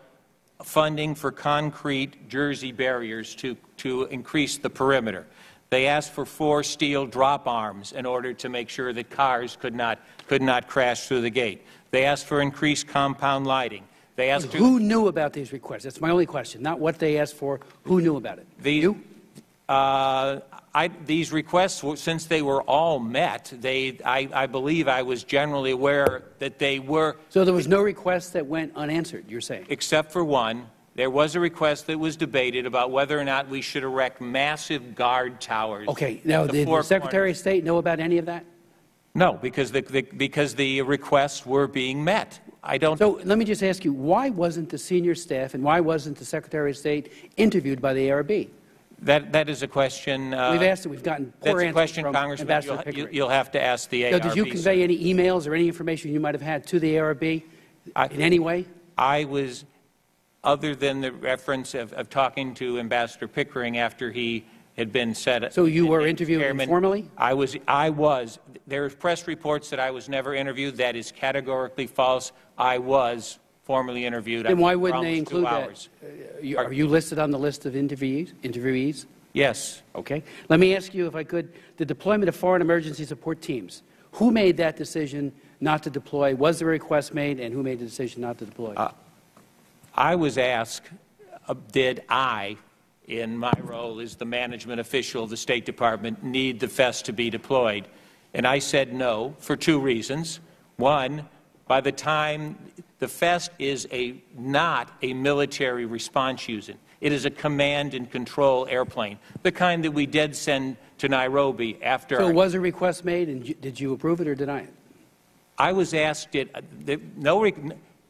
funding for concrete jersey barriers to, to increase the perimeter. They asked for four steel drop arms in order to make sure that cars could not, could not crash through the gate. They asked for increased compound lighting. They asked who, who knew about these requests. That's my only question. Not what they asked for. Who knew about it? The, you? Uh, I, these requests, since they were all met, they, I, I believe I was generally aware that they were. So there was no request that went unanswered, you're saying? Except for one. There was a request that was debated about whether or not we should erect massive guard towers. Okay. Now, did the Secretary of State know about any of that? No, because the, the, because the requests were being met. I don't. So let me just ask you, why wasn't the senior staff and why wasn't the Secretary of State interviewed by the A R B? That, that is a question. Uh, We've asked it. We've gotten poor answers. That's a question, from Congressman. You'll, Pickering. You'll have to ask the A R B. So did you convey sir. any emails or any information you might have had to the A R B I, in any way? I was, other than the reference of, of talking to Ambassador Pickering after he had been set. So you in, were interviewed in informally? I was. I was. There are press reports that I was never interviewed. That is categorically false. I was formally interviewed. And why wouldn't they include that? Are you listed on the list of interviewees? Interviewees? Yes. Okay. Let me ask you, if I could, the deployment of foreign emergency support teams. Who made that decision not to deploy? Was the request made, and who made the decision not to deploy? Uh, I was asked, uh, did I, in my role as the management official of the State Department, need the FEST to be deployed? And I said no for two reasons. One, by the time the FEST is a, not a military response unit. It is a command and control airplane, the kind that we did send to Nairobi after. So was a request made, and did you approve it or deny it? I was asked it. The, no,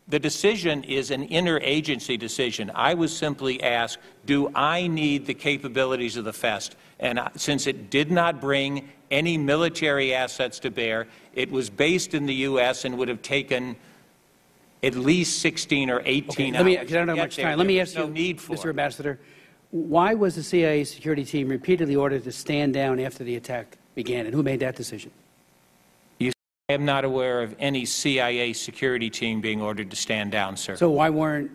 the decision is an interagency decision. I was simply asked, do I need the capabilities of the FEST? And I, since it did not bring any military assets to bear, it was based in the U S and would have taken at least sixteen or eighteen okay, let me, hours. I don't have much time. Let me ask you, Mister Ambassador, why was the C I A security team repeatedly ordered to stand down after the attack began, and who made that decision? You, I am not aware of any C I A security team being ordered to stand down, sir. So why weren't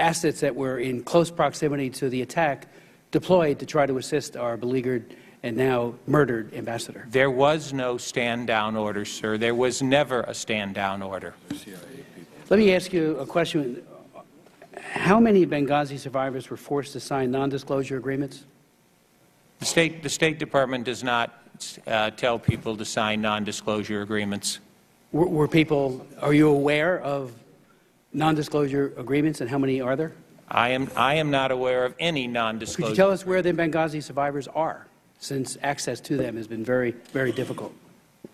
assets that were in close proximity to the attack deployed to try to assist our beleaguered and now murdered ambassador? There was no stand-down order, sir. There was never a stand-down order. Let me ask you a question. How many Benghazi survivors were forced to sign non-disclosure agreements? The State, the State Department does not uh, tell people to sign non-disclosure agreements. Were, were people, are you aware of non-disclosure agreements, and how many are there? I am, I am not aware of any non-disclosure. Could you tell us where the Benghazi survivors are, since access to them has been very, very difficult?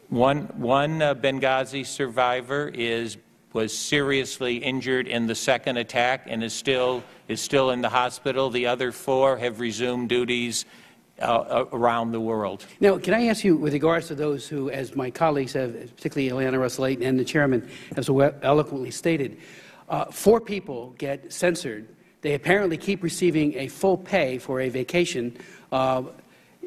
One, one uh, Benghazi survivor is, was seriously injured in the second attack and is still, is still in the hospital. The other four have resumed duties uh, around the world. Now, can I ask you, with regards to those who, as my colleagues have, particularly Ileana Ros-Lehtinen and the chairman, have so eloquently stated, uh, four people get censored. They apparently keep receiving a full pay for a vacation. Uh,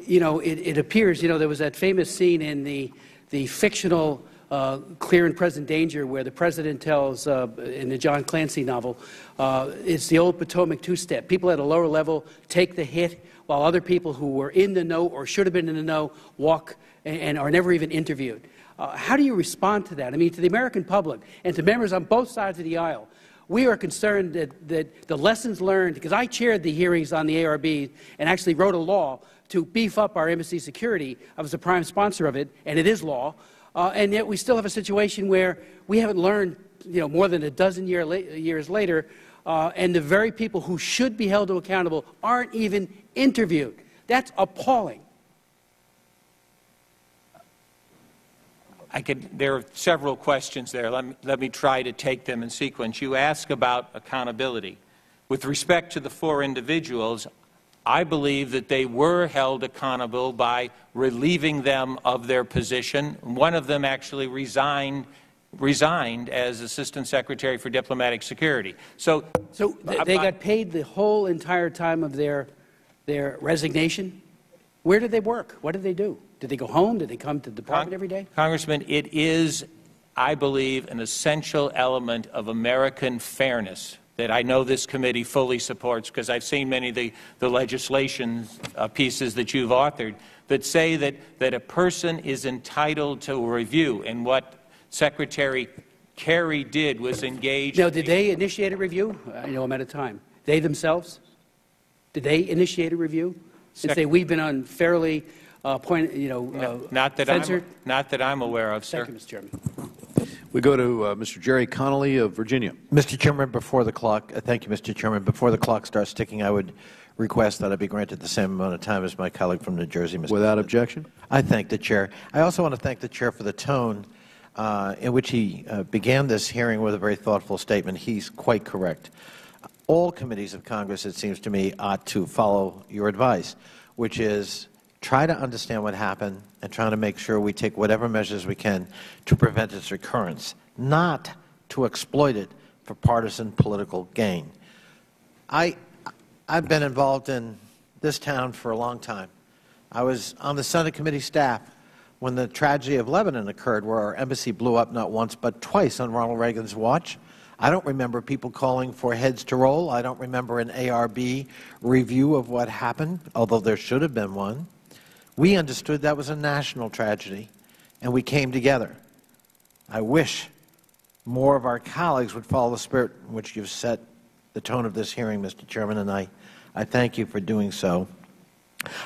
You know, it, it appears, you know, there was that famous scene in the, the fictional uh, Clear and Present Danger where the president tells, uh, in the John Clancy novel, uh, it's the old Potomac two-step. People at a lower level take the hit while other people who were in the know or should have been in the know walk and, and are never even interviewed. Uh, how do you respond to that? I mean, to the American public and to members on both sides of the aisle, we are concerned that, that the lessons learned, because I chaired the hearings on the A R B and actually wrote a law to beef up our embassy security. I was the prime sponsor of it, and it is law. Uh, and yet we still have a situation where we haven't learned, you know, more than a dozen year la years later, uh, and the very people who should be held accountable aren't even interviewed. That's appalling. I could, there are several questions there. Let me, let me try to take them in sequence. You ask about accountability. With respect to the four individuals, I believe that they were held accountable by relieving them of their position. One of them actually resigned, resigned as Assistant Secretary for Diplomatic Security. So, so th they I, got paid the whole entire time of their, their resignation? Where did they work? What did they do? Did they go home? Did they come to the department every day? Congressman, it is, I believe, an essential element of American fairness that I know this committee fully supports, because I've seen many of the, the legislation uh, pieces that you've authored that say that, that a person is entitled to a review. And what Secretary Kerry did was engaged. Now, did they initiate a review? I know I'm out of time. They themselves? Did they initiate a review? And say we've been unfairly uh, point, you know, uh, no, not that censored? I'm, not that I'm aware of, sir. Thank you, Mister Chairman. We go to uh, Mister Jerry Connolly of Virginia. Mister Chairman, before the clock, uh, thank you, Mister Chairman. Before the clock starts ticking, I would request that I be granted the same amount of time as my colleague from New Jersey, Mister Without President. Objection. I thank the chair. I also want to thank the chair for the tone uh, in which he uh, began this hearing with a very thoughtful statement. He's quite correct. All committees of Congress, it seems to me, ought to follow your advice, which is try to understand what happened and try to make sure we take whatever measures we can to prevent its recurrence, not to exploit it for partisan political gain. I, I've been involved in this town for a long time. I was on the Senate committee staff when the tragedy of Lebanon occurred, where our embassy blew up not once but twice on Ronald Reagan's watch. I don't remember people calling for heads to roll. I don't remember an A R B review of what happened, although there should have been one. We understood that was a national tragedy, and we came together. I wish more of our colleagues would follow the spirit in which you've set the tone of this hearing, Mister Chairman, and I, I thank you for doing so.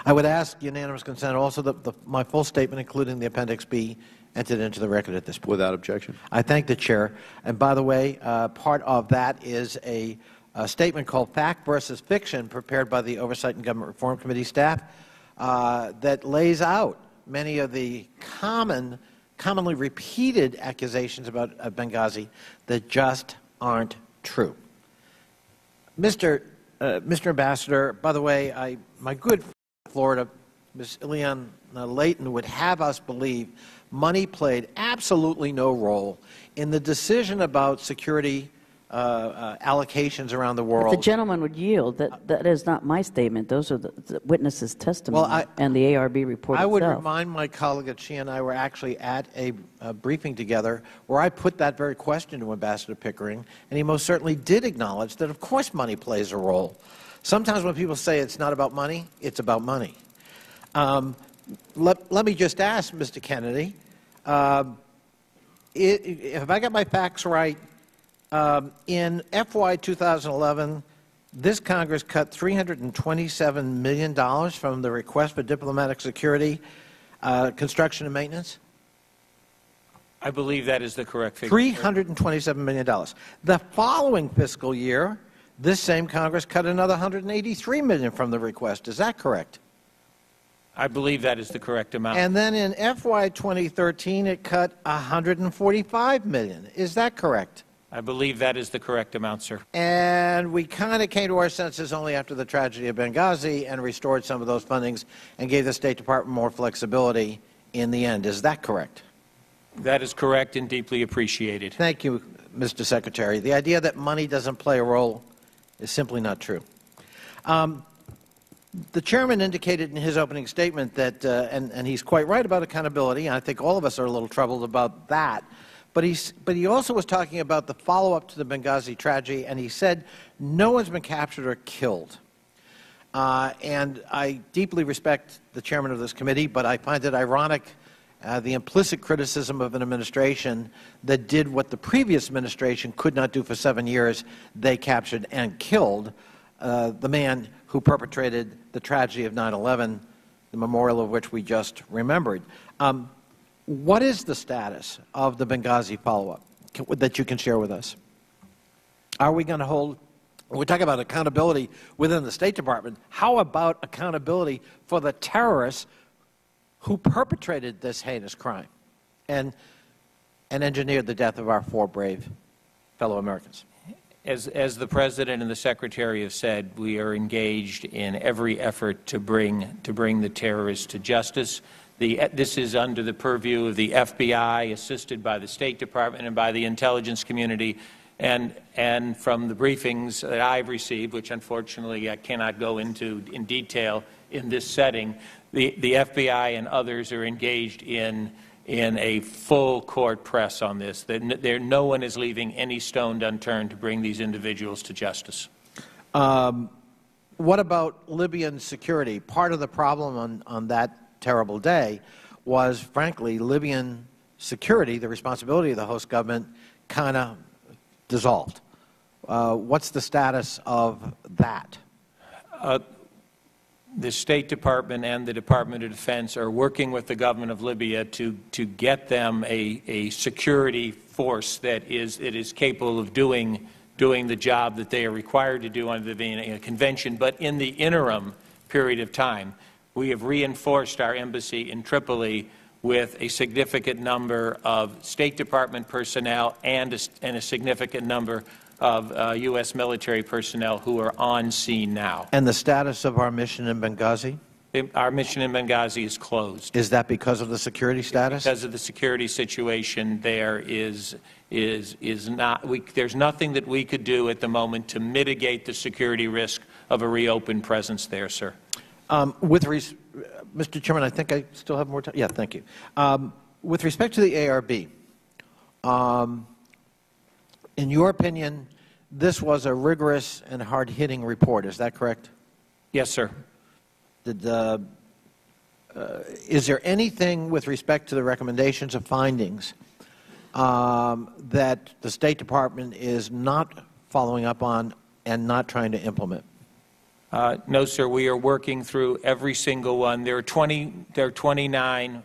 I would ask unanimous consent also that the, my full statement, including the Appendix B, entered into the record at this point. Without objection. I thank the chair. And by the way, uh, part of that is a, a statement called Fact versus Fiction, prepared by the Oversight and Government Reform Committee staff, uh, that lays out many of the common, commonly repeated accusations about uh, Benghazi that just aren't true. Mister Uh, Mister Ambassador, by the way, I, my good friend in Florida, Miz Ileana Ros-Lehtinen, would have us believe money played absolutely no role in the decision about security uh, uh, allocations around the world. If the gentleman would yield. That, that is not my statement. Those are the, the witnesses' testimony well, I, and the A R B report I itself. Would remind my colleague that she and I were actually at a, a briefing together where I put that very question to Ambassador Pickering, and he most certainly did acknowledge that, of course, money plays a role. Sometimes when people say it's not about money, it's about money. Um, let, let me just ask Mister Kennedy, Uh, it, if I got my facts right, um, in F Y two thousand eleven, this Congress cut three hundred twenty-seven million dollars from the request for diplomatic security, uh, construction and maintenance? I believe that is the correct figure. three hundred twenty-seven million dollars. The following fiscal year, this same Congress cut another one hundred eighty-three million dollars from the request. Is that correct? I believe that is the correct amount. And then in F Y twenty thirteen, it cut one hundred forty-five million dollars. Is that correct? I believe that is the correct amount, sir. And we kind of came to our senses only after the tragedy of Benghazi and restored some of those fundings and gave the State Department more flexibility in the end. Is that correct? That is correct and deeply appreciated. Thank you, Mister Secretary. The idea that money doesn't play a role is simply not true. Um, The chairman indicated in his opening statement that, uh, and, and he's quite right about accountability, and I think all of us are a little troubled about that, but, he's, but he also was talking about the follow-up to the Benghazi tragedy, and he said no one's been captured or killed. Uh, and I deeply respect the chairman of this committee, but I find it ironic, uh, the implicit criticism of an administration that did what the previous administration could not do for seven years. They captured and killed uh, the man who perpetrated the tragedy of nine eleven, the memorial of which we just remembered. Um, what is the status of the Benghazi follow-up that you can share with us? Are we going to hold, we talk about accountability within the State Department, how about accountability for the terrorists who perpetrated this heinous crime and, and engineered the death of our four brave fellow Americans? As, as the President and the Secretary have said, we are engaged in every effort to bring, to bring the terrorists to justice. The, this is under the purview of the F B I, assisted by the State Department and by the intelligence community. And, and from the briefings that I've received, which unfortunately I cannot go into in detail in this setting, the, the F B I and others are engaged in in a full court press on this. There, no one is leaving any stone unturned to bring these individuals to justice. Um, what about Libyan security? Part of the problem on, on that terrible day was, frankly, Libyan security, the responsibility of the host government, kind of dissolved. Uh, what's the status of that? Uh, the State Department and the Department of Defense are working with the government of Libya to, to get them a, a security force that is, it is capable of doing, doing the job that they are required to do under the Vienna Convention. But in the interim period of time, we have reinforced our embassy in Tripoli with a significant number of State Department personnel and a, and a significant number of uh, U S military personnel who are on scene now. And the status of our mission in Benghazi? Our mission in Benghazi is closed. Is that because of the security status? Because of the security situation, there is is is not. We, there's nothing that we could do at the moment to mitigate the security risk of a reopened presence there, sir. Um, with res Mister Chairman, I think I still have more time. Yeah, thank you. Um, with respect to the A R B. Um, In your opinion, this was a rigorous and hard-hitting report. Is that correct? Yes, sir. Did, uh, uh, is there anything with respect to the recommendations of findings um, that the State Department is not following up on and not trying to implement? Uh, no, sir. We are working through every single one. There are twenty, there are twenty-nine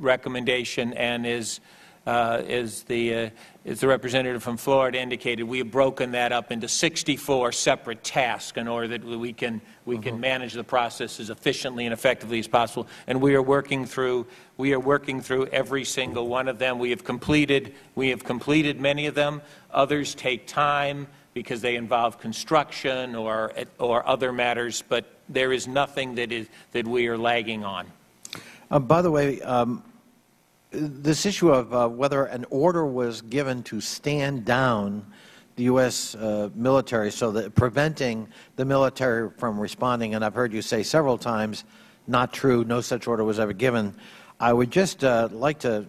recommendations, and is. Uh, as, the, uh, as the representative from Florida indicated, we have broken that up into sixty-four separate tasks in order that we can, we mm-hmm. can manage the process as efficiently and effectively as possible. And we are working through, we are working through every single one of them. We have completed, we have completed many of them. Others take time because they involve construction or, or other matters, but there is nothing that, is, that we are lagging on. Uh, by the way, um this issue of uh, whether an order was given to stand down the U S uh, military, so that preventing the military from responding, and I've heard you say several times, not true, no such order was ever given. I would just uh, like to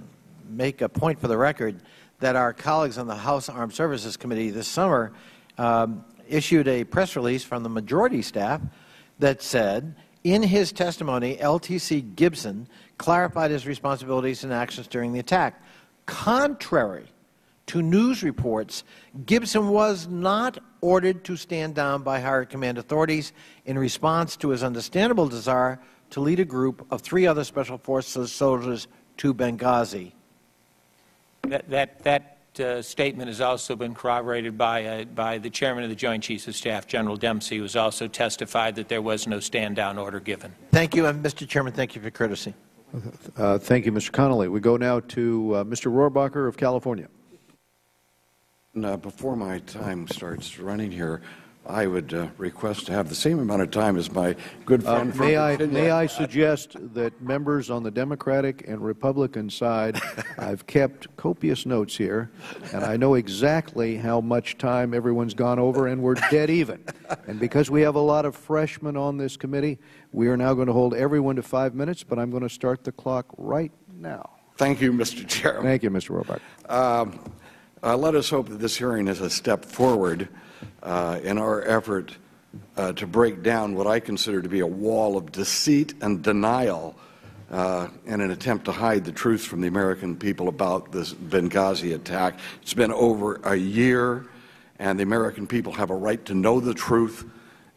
make a point for the record that our colleagues on the House Armed Services Committee this summer um, issued a press release from the majority staff that said, in his testimony, L T C Gibson clarified his responsibilities and actions during the attack. Contrary to news reports, Gibson was not ordered to stand down by higher command authorities in response to his understandable desire to lead a group of three other Special Forces soldiers to Benghazi. That, that, that uh, statement has also been corroborated by, uh, by the Chairman of the Joint Chiefs of Staff, General Dempsey, who has also testified that there was no stand-down order given. Thank you, and Mister Chairman, thank you for your courtesy. Uh, thank you, Mister Connolly. We go now to uh, Mister Rohrabacher of California. Now, before my time starts running here, I would uh, request to have the same amount of time as my good friend. Uh, may I, may I suggest that members on the Democratic and Republican side, I've kept copious notes here, and I know exactly how much time everyone's gone over, and we're dead even. And because we have a lot of freshmen on this committee, we are now going to hold everyone to five minutes, but I'm going to start the clock right now. Thank you, Mister Chairman. Thank you, Mister Rohrabacher. Um, uh, let us hope that this hearing is a step forward Uh, in our effort uh, to break down what I consider to be a wall of deceit and denial uh, in an attempt to hide the truth from the American people about this Benghazi attack. It's been over a year, and the American people have a right to know the truth,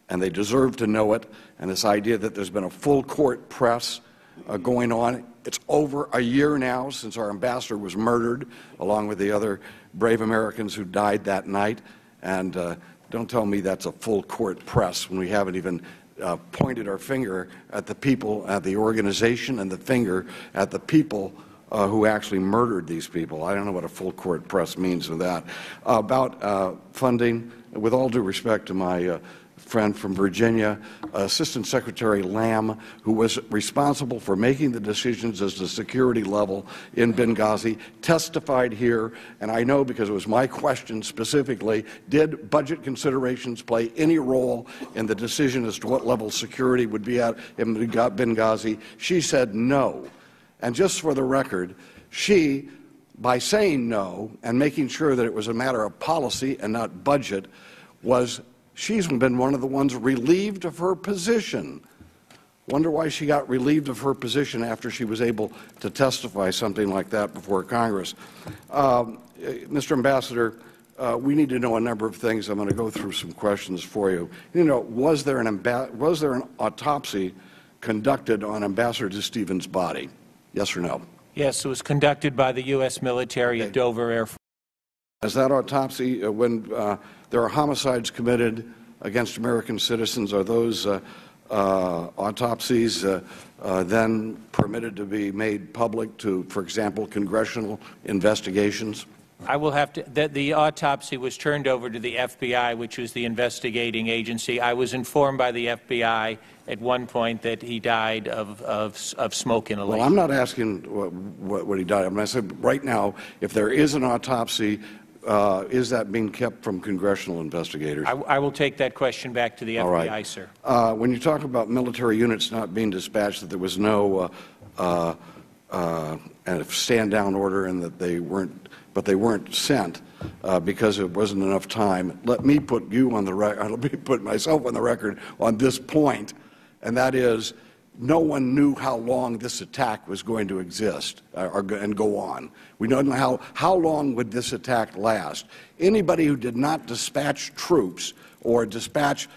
and they deserve to know it. And this idea that there's been a full court press uh, going on, it's over a year now since our ambassador was murdered, along with the other brave Americans who died that night. And uh, don't tell me that's a full court press when we haven't even uh, pointed our finger at the people, at the organization, and the finger at the people uh, who actually murdered these people. I don't know what a full court press means with that. Uh, about uh, funding, with all due respect to my uh, friend from Virginia, Assistant Secretary Lamb, who was responsible for making the decisions as to security level in Benghazi, testified here, and I know because it was my question specifically, did budget considerations play any role in the decision as to what level security would be at in Benghazi? She said no. And just for the record, she, by saying no and making sure that it was a matter of policy and not budget, was she's been one of the ones relieved of her position. Wonder why she got relieved of her position after she was able to testify something like that before Congress. Um, Mister Ambassador, uh, we need to know a number of things. I'm going to go through some questions for you. You know, was there an was there an autopsy conducted on Ambassador Stevens' body? Yes or no? Yes, it was conducted by the U S military at Dover Air Force. Is that autopsy, uh, when uh, there are homicides committed against American citizens, are those uh, uh, autopsies uh, uh, then permitted to be made public to, for example, congressional investigations? I will have to, the, the autopsy was turned over to the F B I, which is the investigating agency. I was informed by the F B I at one point that he died of, of, of smoke inhalation. Well, I'm not asking what, what, what he died of. I said right now, if there is an autopsy, uh, is that being kept from congressional investigators? I, I will take that question back to the All F B I, right. sir. Uh, when you talk about military units not being dispatched, that there was no uh, uh, uh, stand-down order and that they weren't but they weren't sent uh, because it wasn't enough time. Let me put you on the record, let me put myself on the record on this point, and that is no one knew how long this attack was going to exist uh, or, and go on. We don't know how, how long would this attack last. Anybody who did not dispatch troops or dispatch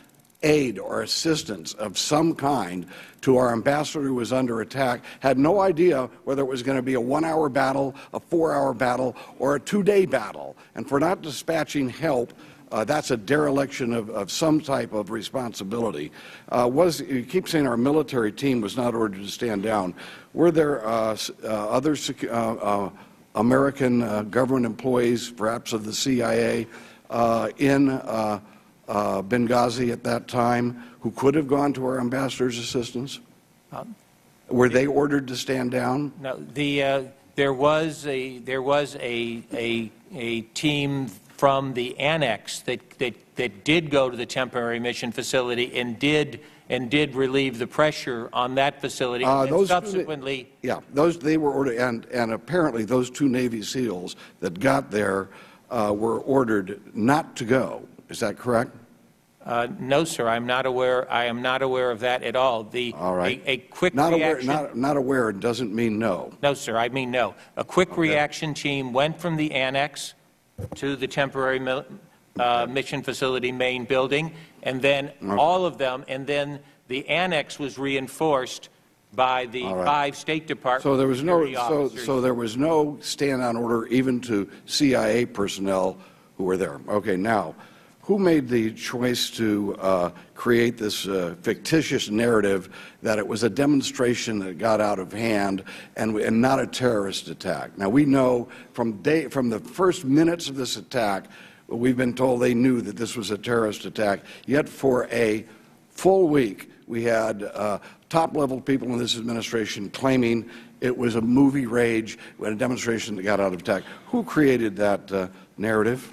aid or assistance of some kind to our ambassador who was under attack had no idea whether it was going to be a one-hour battle, a four-hour battle, or a two-day battle. And for not dispatching help, uh, that's a dereliction of, of some type of responsibility. Uh, was, you keep saying our military team was not ordered to stand down. Were there uh, uh, other uh, uh, American uh, government employees, perhaps of the C I A, uh, in uh, Uh, Benghazi at that time, who could have gone to our ambassador's assistance? Um, Were they ordered to stand down? No. The uh, there was a there was a a a team from the annex that that that did go to the temporary mission facility and did and did relieve the pressure on that facility. Uh, and those subsequently, yeah, those they were ordered, and and apparently those two Navy SEALs that got there uh, were ordered not to go. Is that correct? Uh, no, sir. I'm not aware. I am not aware of that at all. The all right. a, a quick not reaction. Aware, not, not aware doesn't mean no. No, sir. I mean no. A quick okay. reaction team went from the annex to the temporary uh, mission facility main building, and then okay. all of them, and then the annex was reinforced by the right. five State Department. So there was no. So, so there was no stand-down order even to C I A personnel who were there. Okay, now. Who made the choice to uh, create this uh, fictitious narrative that it was a demonstration that got out of hand and, and not a terrorist attack? Now, we know from, day, from the first minutes of this attack, we've been told they knew that this was a terrorist attack. Yet for a full week, we had uh, top-level people in this administration claiming it was a movie rage and a demonstration that got out of attack. Who created that uh, narrative?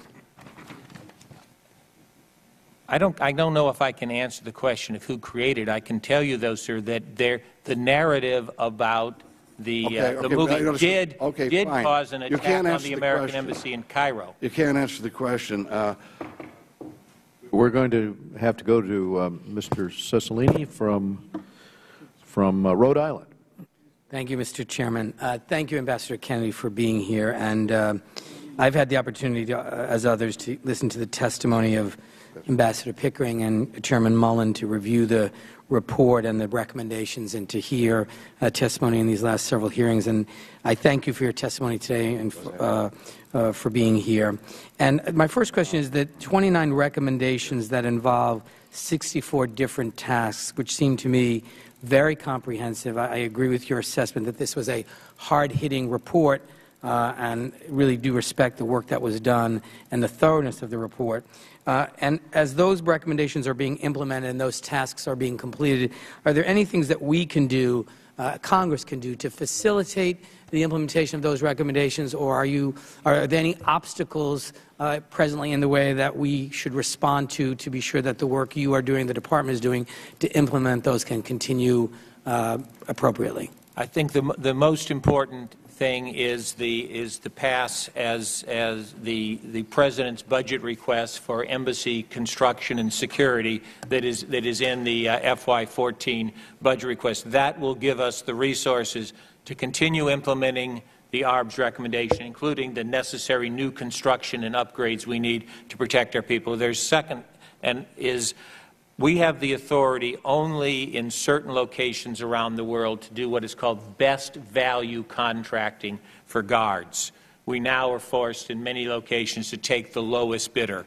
I don't, I don't know if I can answer the question of who created. I can tell you, though, sir, that there, the narrative about the, okay, uh, the okay, movie did, okay, did cause an attack on the American the embassy in Cairo. You can't answer the question. Uh, We're going to have to go to uh, Mister Cicilline from, from uh, Rhode Island. Thank you, Mister Chairman. Uh, thank you, Ambassador Kennedy, for being here. And uh, I've had the opportunity, to, uh, as others, to listen to the testimony of Ambassador Pickering and Chairman Mullen to review the report and the recommendations and to hear uh, testimony in these last several hearings. And I thank you for your testimony today and uh, uh, for being here. And my first question is the twenty-nine recommendations that involve sixty-four different tasks, which seem to me very comprehensive. I, I agree with your assessment that this was a hard-hitting report. Uh, and really do respect the work that was done and the thoroughness of the report. Uh, and as those recommendations are being implemented and those tasks are being completed, are there any things that we can do, uh, Congress can do, to facilitate the implementation of those recommendations, or are, you, are there any obstacles uh, presently in the way that we should respond to to be sure that the work you are doing, the Department is doing, to implement those can continue uh, appropriately? I think the, the most important thing is the is the pass as as the the president's budget request for embassy construction and security that is that is in the uh, F Y fourteen budget request. That will give us the resources to continue implementing the A R B's recommendation, including the necessary new construction and upgrades we need to protect our people. There's second, and is. We have the authority only in certain locations around the world to do what is called best value contracting for guards. We now are forced in many locations to take the lowest bidder.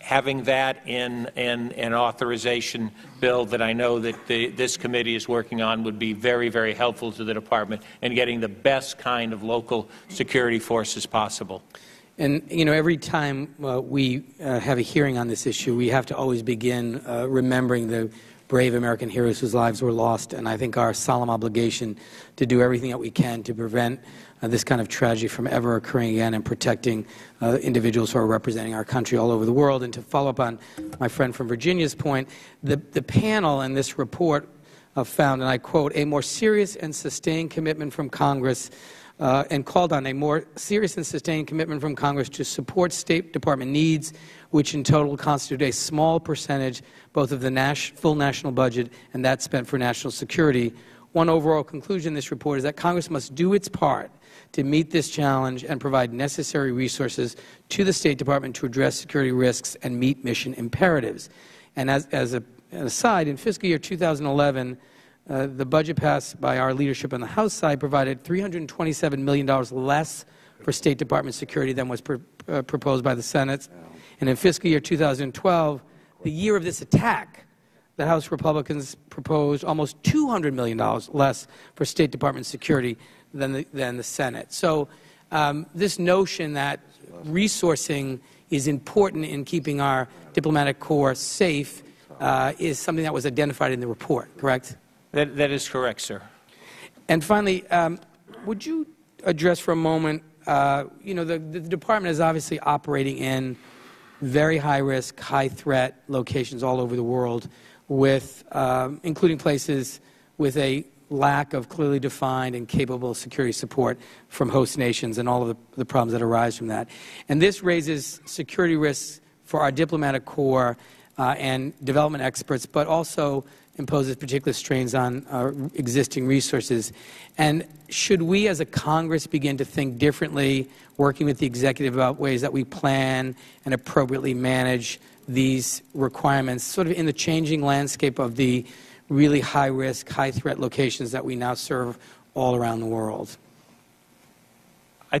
Having that in an authorization bill that I know that the, this committee is working on would be very, very helpful to the department in getting the best kind of local security forces possible. And, you know, every time uh, we uh, have a hearing on this issue, we have to always begin uh, remembering the brave American heroes whose lives were lost, and I think our solemn obligation to do everything that we can to prevent uh, this kind of tragedy from ever occurring again, and protecting uh, individuals who are representing our country all over the world. And to follow up on my friend from Virginia's point, the, the panel in this report uh, found, and I quote, "a more serious and sustained commitment from Congress Uh, and called on a more serious and sustained commitment from Congress to support State Department needs, which in total constitute a small percentage both of the nas- full national budget and that spent for national security. One overall conclusion in this report is that Congress must do its part to meet this challenge and provide necessary resources to the State Department to address security risks and meet mission imperatives." And as, as a, an aside, in fiscal year two thousand eleven, Uh, the budget passed by our leadership on the House side provided three hundred twenty-seven million dollars less for State Department security than was pr uh, proposed by the Senate. And in fiscal year two thousand twelve, the year of this attack, the House Republicans proposed almost two hundred million dollars less for State Department security than the, than the Senate. So um, this notion that resourcing is important in keeping our diplomatic corps safe uh, is something that was identified in the report, correct? That, that is correct, sir. And finally, um, would you address for a moment, uh, you know, the, the department is obviously operating in very high-risk, high-threat locations all over the world, with, um, including places with a lack of clearly defined and capable security support from host nations and all of the, the problems that arise from that. And this raises security risks for our diplomatic corps uh, and development experts, but also imposes particular strains on our existing resources. And should we as a Congress begin to think differently, working with the executive, about ways that we plan and appropriately manage these requirements, sort of in the changing landscape of the really high-risk, high-threat locations that we now serve all around the world?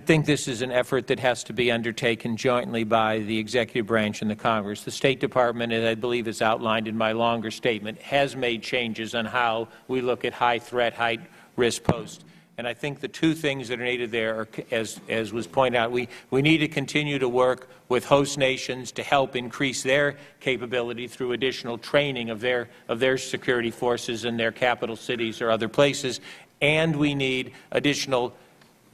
I think this is an effort that has to be undertaken jointly by the executive branch and the Congress. The State Department, as I believe is outlined in my longer statement, has made changes on how we look at high-threat, high-risk posts. And I think the two things that are needed there are, as, as was pointed out, we, we need to continue to work with host nations to help increase their capability through additional training of their, of their security forces in their capital cities or other places, and we need additional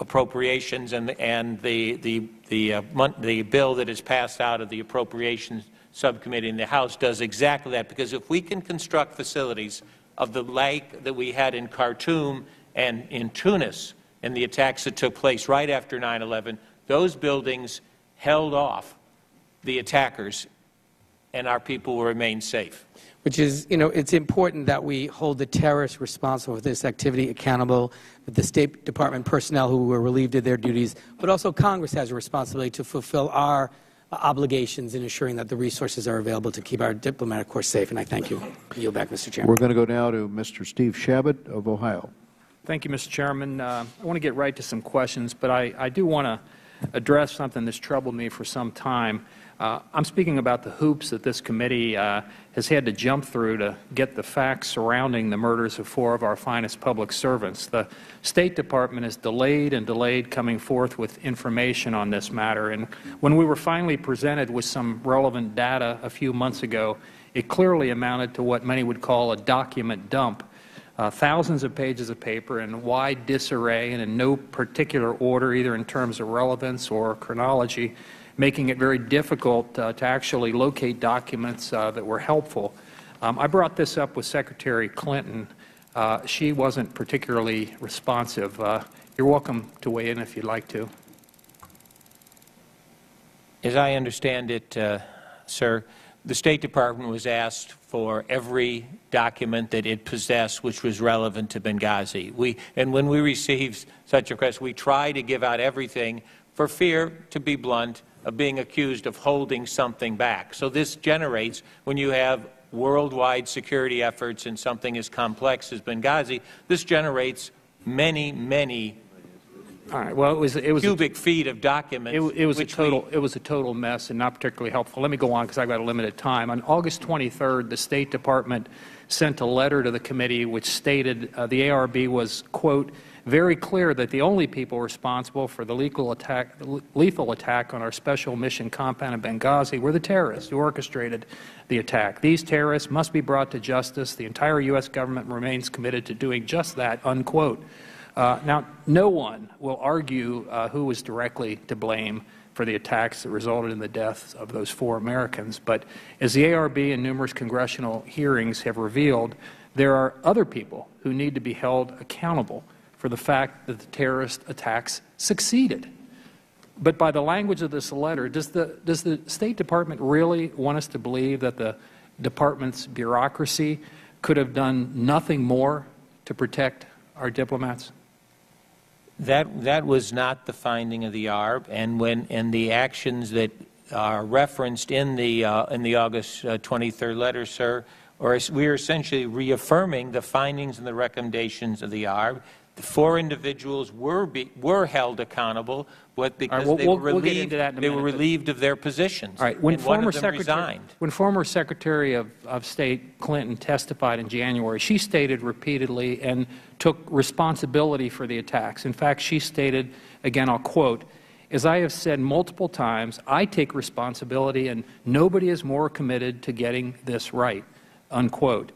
appropriations and and the the the uh, the bill that is passed out of the Appropriations Subcommittee in the House does exactly that, because if we can construct facilities of the like that we had in Khartoum and in Tunis and the attacks that took place right after nine eleven, those buildings held off the attackers and our people will remain safe. Which is, you know, it's important that we hold the terrorists responsible for this activity accountable, that the State Department personnel who were relieved of their duties, but also Congress has a responsibility to fulfill our obligations in ensuring that the resources are available to keep our diplomatic corps safe. And I thank you. I yield back, Mister Chairman. We're going to go now to Mister Steve Shabbat of Ohio. Thank you, Mister Chairman. Uh, I want to get right to some questions, but I, I do want to address something that's troubled me for some time. Uh, I'm speaking about the hoops that this committee uh, has had to jump through to get the facts surrounding the murders of four of our finest public servants. The State Department is delayed and delayed coming forth with information on this matter, and when we were finally presented with some relevant data a few months ago, it clearly amounted to what many would call a document dump. Uh, thousands of pages of paper in wide disarray and in no particular order, either in terms of relevance or chronology, making it very difficult uh, to actually locate documents uh, that were helpful. Um, I brought this up with Secretary Clinton. Uh, she wasn't particularly responsive. Uh, You're welcome to weigh in if you'd like to. As I understand it, uh, sir, the State Department was asked for every document that it possessed which was relevant to Benghazi. We, and when we received such a request, we try to give out everything for fear, to be blunt, of being accused of holding something back. So this generates, when you have worldwide security efforts in something as complex as Benghazi, this generates many, many All right. Well, it was it was cubic a, feet of documents. It, it was a total we, it was a total mess and not particularly helpful. Let me go on because I've got a limited time. On August twenty-third, the State Department sent a letter to the committee which stated uh, the A R B was, quote, very clear that the only people responsible for the lethal attack, lethal attack on our special mission compound in Benghazi were the terrorists who orchestrated the attack. These terrorists must be brought to justice. The entire U S government remains committed to doing just that, unquote. Uh, now, no one will argue uh, who was directly to blame for the attacks that resulted in the deaths of those four Americans, but as the A R B and numerous congressional hearings have revealed, there are other people who need to be held accountable for the fact that the terrorist attacks succeeded. But by the language of this letter, does the, does the State Department really want us to believe that the Department's bureaucracy could have done nothing more to protect our diplomats? That, that was not the finding of the A R B, and when and the actions that are referenced in the, uh, in the August uh, twenty-third letter, sir, or we are essentially reaffirming the findings and the recommendations of the A R B. The four individuals were be, were held accountable, but because right, we'll, they were we'll, relieved, we'll they minute, were relieved of their positions. All right. When and former one of them resigned. When former Secretary of, of State Clinton testified in January, she stated repeatedly and took responsibility for the attacks. In fact, she stated, again, I'll quote, "As I have said multiple times, I take responsibility, and nobody is more committed to getting this right," unquote.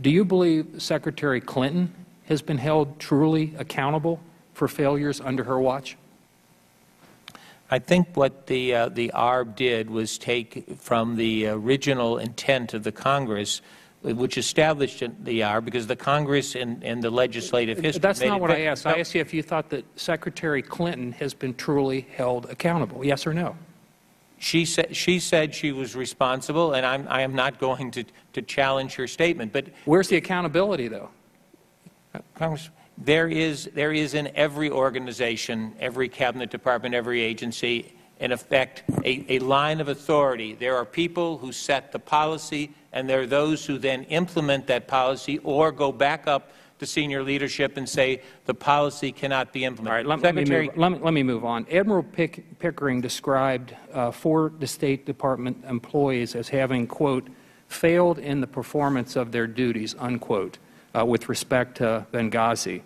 Do you believe Secretary Clinton has been held truly accountable for failures under her watch? I think what the, uh, the A R B did was take from the original intent of the Congress, which established the A R B, because the Congress and, and the legislative history... That's not what I asked. I asked you if you thought that Secretary Clinton has been truly held accountable, yes or no? She said, she said she was responsible, and I'm, I am not going to, to challenge her statement. But where's the accountability, though? Congress, there is, there is in every organization, every cabinet department, every agency, in effect, a, a line of authority. There are people who set the policy, and there are those who then implement that policy or go back up to senior leadership and say the policy cannot be implemented. All right, let, let, me move, let, me, let me move on. Admiral Pick, Pickering described uh, four State Department employees as having, quote, failed in the performance of their duties, unquote. Uh, with respect to Benghazi.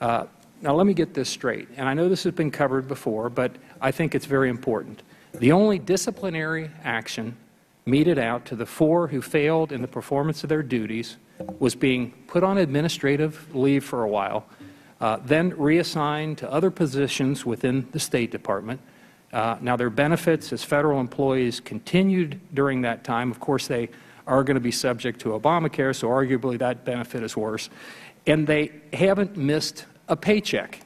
Uh, now, let me get this straight, and I know this has been covered before, but I think it's very important. The only disciplinary action meted out to the four who failed in the performance of their duties was being put on administrative leave for a while, uh, then reassigned to other positions within the State Department. Uh, now, their benefits as federal employees continued during that time. Of course, they are going to be subject to Obamacare, so arguably that benefit is worse. And they haven't missed a paycheck.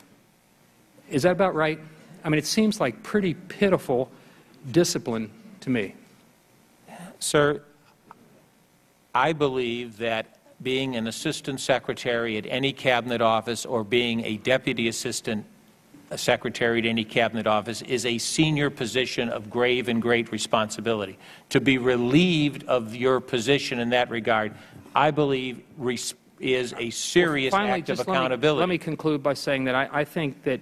Is that about right? I mean, it seems like pretty pitiful discipline to me. Sir, I believe that being an assistant secretary at any cabinet office or being a deputy assistant secretary at any cabinet office is a senior position of grave and great responsibility. To be relieved of your position in that regard, I believe, is a serious well, finally, act of accountability. Let me, let me conclude by saying that I, I think that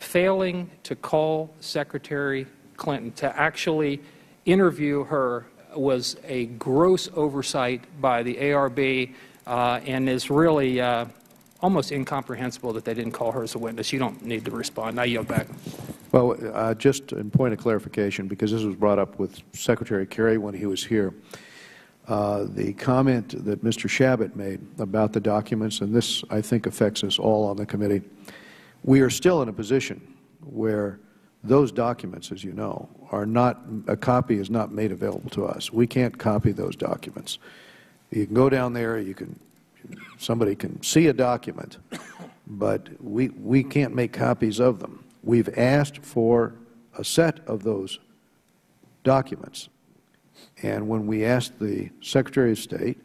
failing to call Secretary Clinton to actually interview her was a gross oversight by the A R B uh, and is really uh, almost incomprehensible that they didn't call her as a witness. You don't need to respond. I yield back. Well, uh, just in point of clarification, because this was brought up with Secretary Kerry when he was here, uh, the comment that Mister Shabbat made about the documents, and this, I think, affects us all on the committee, we are still in a position where those documents, as you know, are not, a copy is not made available to us. We can't copy those documents. You can go down there, you can, somebody can see a document but we, we can't make copies of them. We've asked for a set of those documents. And when we asked the Secretary of State,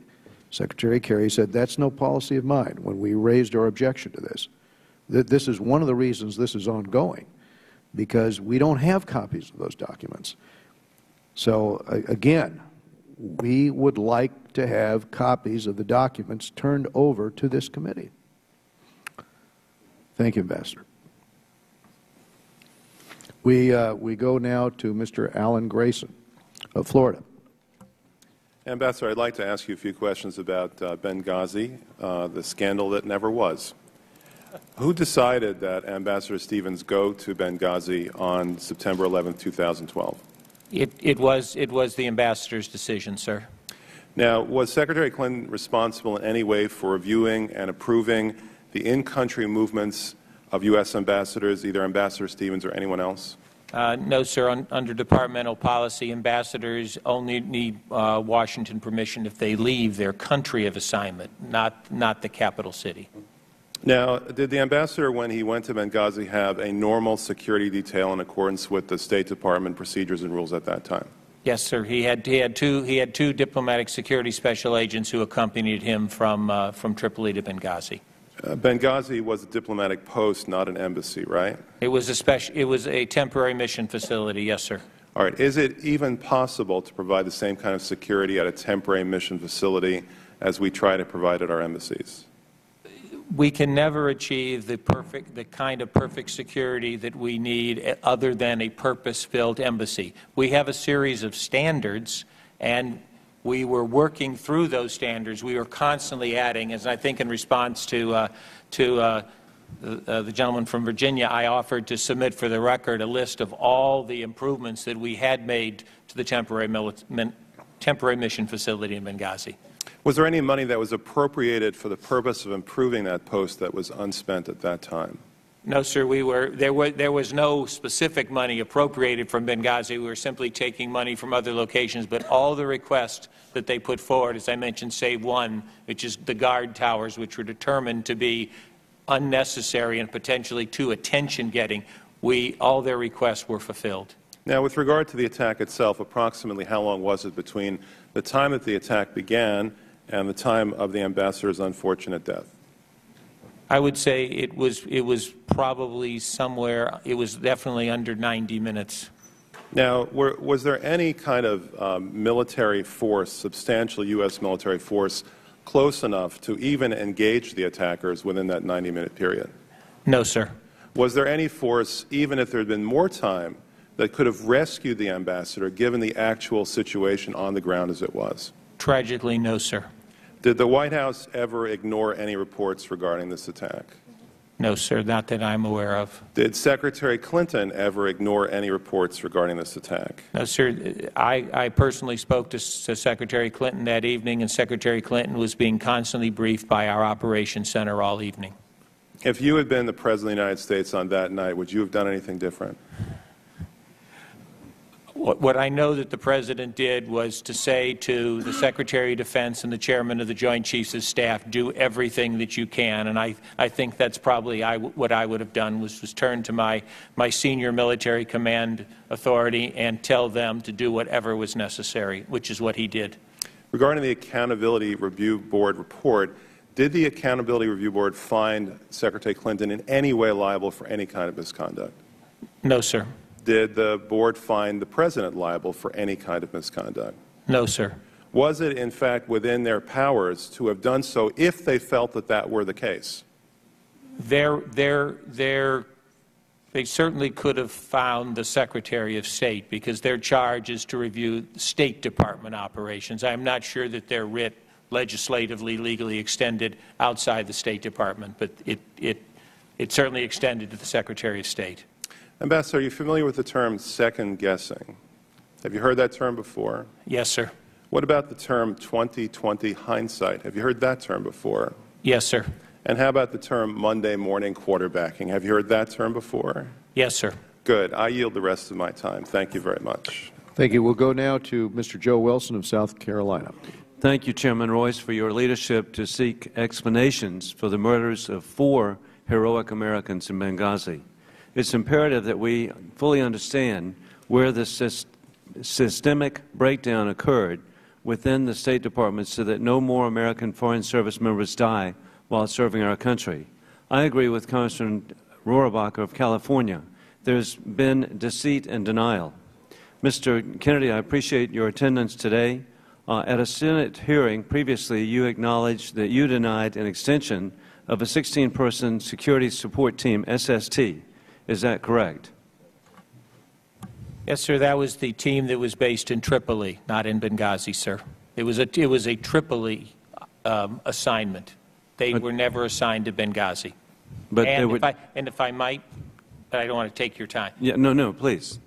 Secretary Kerry said, that's no policy of mine, when we raised our objection to this. That this is one of the reasons this is ongoing, because we don't have copies of those documents. So, again, we would like to have copies of the documents turned over to this committee. Thank you, Ambassador. We, uh, we go now to Mister Alan Grayson of Florida. Ambassador, I'd like to ask you a few questions about uh, Benghazi, uh, the scandal that never was. Who decided that Ambassador Stevens go to Benghazi on September eleventh two thousand twelve? It, it, was, it was the Ambassador's decision, sir. Now, was Secretary Clinton responsible in any way for reviewing and approving the in-country movements of U S ambassadors, either Ambassador Stevens or anyone else? Uh, no, sir. Un under departmental policy, ambassadors only need uh, Washington permission if they leave their country of assignment, not, not the capital city. Now, did the ambassador, when he went to Benghazi, have a normal security detail in accordance with the State Department procedures and rules at that time? Yes, sir. He had, he had, two, he had two diplomatic security special agents who accompanied him from, uh, from Tripoli to Benghazi. Uh, Benghazi was a diplomatic post, not an embassy, right? It was a special, it was a temporary mission facility, yes, sir. All right. Is it even possible to provide the same kind of security at a temporary mission facility as we try to provide at our embassies? We can never achieve the perfect, the kind of perfect security that we need other than a purpose-filled embassy. We have a series of standards, and we were working through those standards. We were constantly adding, as I think in response to, uh, to uh, the, uh, the gentleman from Virginia, I offered to submit for the record a list of all the improvements that we had made to the temporary, min temporary mission facility in Benghazi. Was there any money that was appropriated for the purpose of improving that post that was unspent at that time? No, sir. We were, there, were, there was no specific money appropriated from Benghazi. We were simply taking money from other locations, but all the requests that they put forward, as I mentioned, save one, which is the guard towers, which were determined to be unnecessary and potentially too attention-getting, we, all their requests were fulfilled. Now, with regard to the attack itself, approximately how long was it between the time that the attack began and the time of the ambassador's unfortunate death? I would say it was, it was probably somewhere, it was definitely under ninety minutes. Now, were, was there any kind of um, military force, substantial U S military force, close enough to even engage the attackers within that ninety minute period? No, sir. Was there any force, even if there had been more time, that could have rescued the ambassador, given the actual situation on the ground as it was? Tragically, no, sir. Did the White House ever ignore any reports regarding this attack? No, sir, not that I'm aware of. Did Secretary Clinton ever ignore any reports regarding this attack? No, sir. I, I personally spoke to, to Secretary Clinton that evening, and Secretary Clinton was being constantly briefed by our operations center all evening. If you had been the President of the United States on that night, would you have done anything different? What I know that the President did was to say to the Secretary of Defense and the Chairman of the Joint Chiefs of Staff, do everything that you can, and I, I think that's probably I, what I would have done, was, was turn to my, my senior military command authority and tell them to do whatever was necessary, which is what he did. Regarding the Accountability Review Board report, did the Accountability Review Board find Secretary Clinton in any way liable for any kind of misconduct? No, sir. Did the board find the President liable for any kind of misconduct? No, sir. Was it, in fact, within their powers to have done so if they felt that that were the case? Their, their, their, they certainly could have found the Secretary of State, because their charge is to review State Department operations. I am not sure that their writ legislatively, legally extended outside the State Department, but it, it, it certainly extended to the Secretary of State. Ambassador, are you familiar with the term second-guessing? Have you heard that term before? Yes, sir. What about the term twenty twenty hindsight? Have you heard that term before? Yes, sir. And how about the term Monday morning quarterbacking? Have you heard that term before? Yes, sir. Good. I yield the rest of my time. Thank you very much. Thank you. We'll go now to Mister Joe Wilson of South Carolina. Thank you, Chairman Royce, for your leadership to seek explanations for the murders of four heroic Americans in Benghazi. It's imperative that we fully understand where the syst- systemic breakdown occurred within the State Department so that no more American Foreign Service members die while serving our country. I agree with Congressman Rohrabacher of California. There's been deceit and denial. Mister Kennedy, I appreciate your attendance today. Uh, at a Senate hearing previously, you acknowledged that you denied an extension of a sixteen person security support team, S S T. Is that correct? Yes, sir. That was the team that was based in Tripoli, not in Benghazi, sir. It was a, it was a Tripoli um, assignment. They but, were never assigned to Benghazi. But and, they were, if I, and if I might, but I don't want to take your time. Yeah, no, no, please.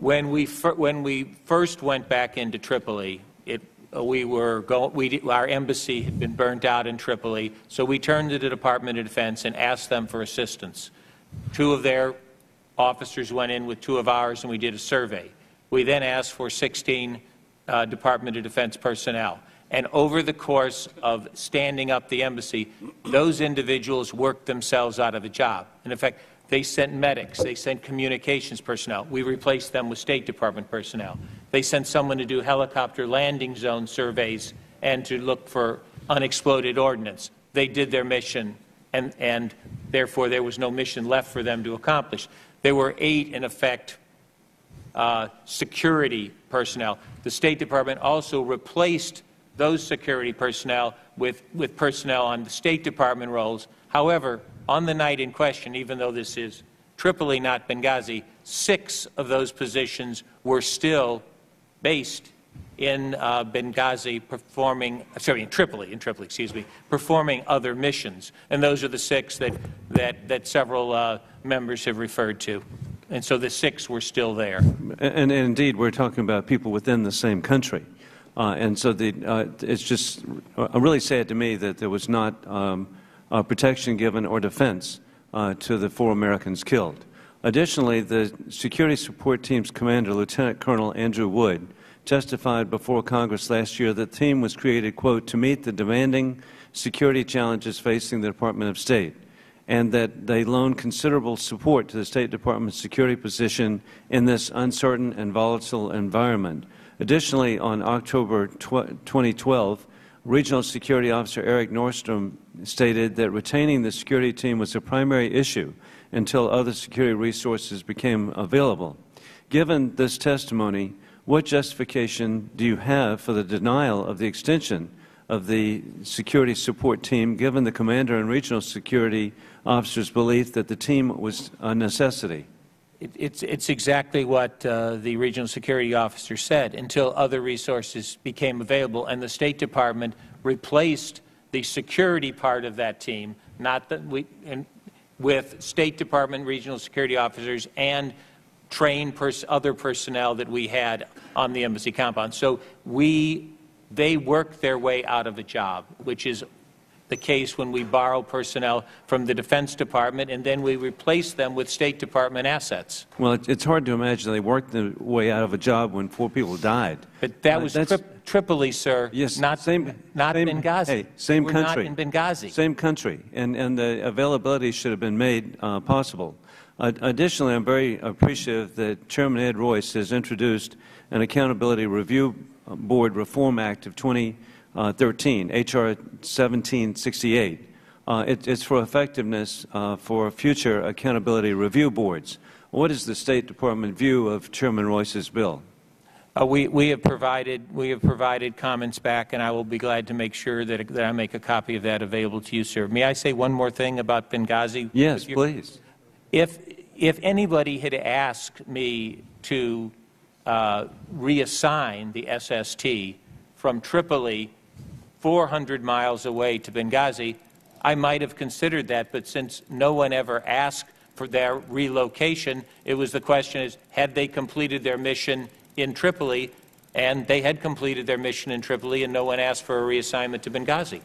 When we fir when we first went back into Tripoli, it uh, we were go we our embassy had been burnt out in Tripoli, so we turned to the Department of Defense and asked them for assistance. Two of their officers went in with two of ours, and we did a survey. We then asked for sixteen uh, Department of Defense personnel. And over the course of standing up the embassy, those individuals worked themselves out of a job. And in fact, they sent medics. They sent communications personnel. We replaced them with State Department personnel. They sent someone to do helicopter landing zone surveys and to look for unexploded ordnance. They did their mission, and, and therefore there was no mission left for them to accomplish. There were eight, in effect, uh, security personnel. The State Department also replaced those security personnel with, with personnel on the State Department rolls. However, on the night in question, even though this is Tripoli, not Benghazi, six of those positions were still based in uh, Benghazi performing, sorry, in Tripoli, in Tripoli, excuse me, performing other missions. And those are the six that, that, that several uh, members have referred to. And so the six were still there. And, and indeed, we're talking about people within the same country. Uh, and so the, uh, it's just uh, really sad to me that there was not um, uh, protection given or defense uh, to the four Americans killed. Additionally, the Security Support Team's commander, Lieutenant Colonel Andrew Wood, testified before Congress last year that the team was created, quote, to meet the demanding security challenges facing the Department of State, and that they loaned considerable support to the State Department's security position in this uncertain and volatile environment. Additionally, on October twenty twelve, Regional Security Officer Eric Nordstrom stated that retaining the security team was a primary issue until other security resources became available. Given this testimony, what justification do you have for the denial of the extension of the security support team, given the commander and regional security officer's belief that the team was a necessity? It, it's, it's exactly what uh, the regional security officer said, until other resources became available, and the State Department replaced the security part of that team, not the, we, and with State Department regional security officers and trained pers other personnel that we had on the embassy compound. So we, they work their way out of a job, which is the case when we borrow personnel from the Defense Department and then we replace them with State Department assets. Well, it, it's hard to imagine they worked their way out of a job when four people died. But that uh, was tri Tripoli, sir, yes, not, same, not same, Benghazi. Hey, same We're country. Not in Benghazi. Same country, and, and the availability should have been made uh, possible. Additionally, I'm very appreciative that Chairman Ed Royce has introduced an Accountability Review Board Reform Act of twenty thirteen, H R seventeen sixty-eight. Uh, it, it's for effectiveness uh, for future accountability review boards. What is the State Department view of Chairman Royce's bill? Uh, we, we have provided we have provided comments back, and I will be glad to make sure that, that I make a copy of that available to you, sir. May I say one more thing about Benghazi? Yes, please. If, if anybody had asked me to uh, reassign the S S T from Tripoli four hundred miles away to Benghazi, I might have considered that, but since no one ever asked for their relocation, it was the question is, had they completed their mission in Tripoli? And they had completed their mission in Tripoli, and no one asked for a reassignment to Benghazi.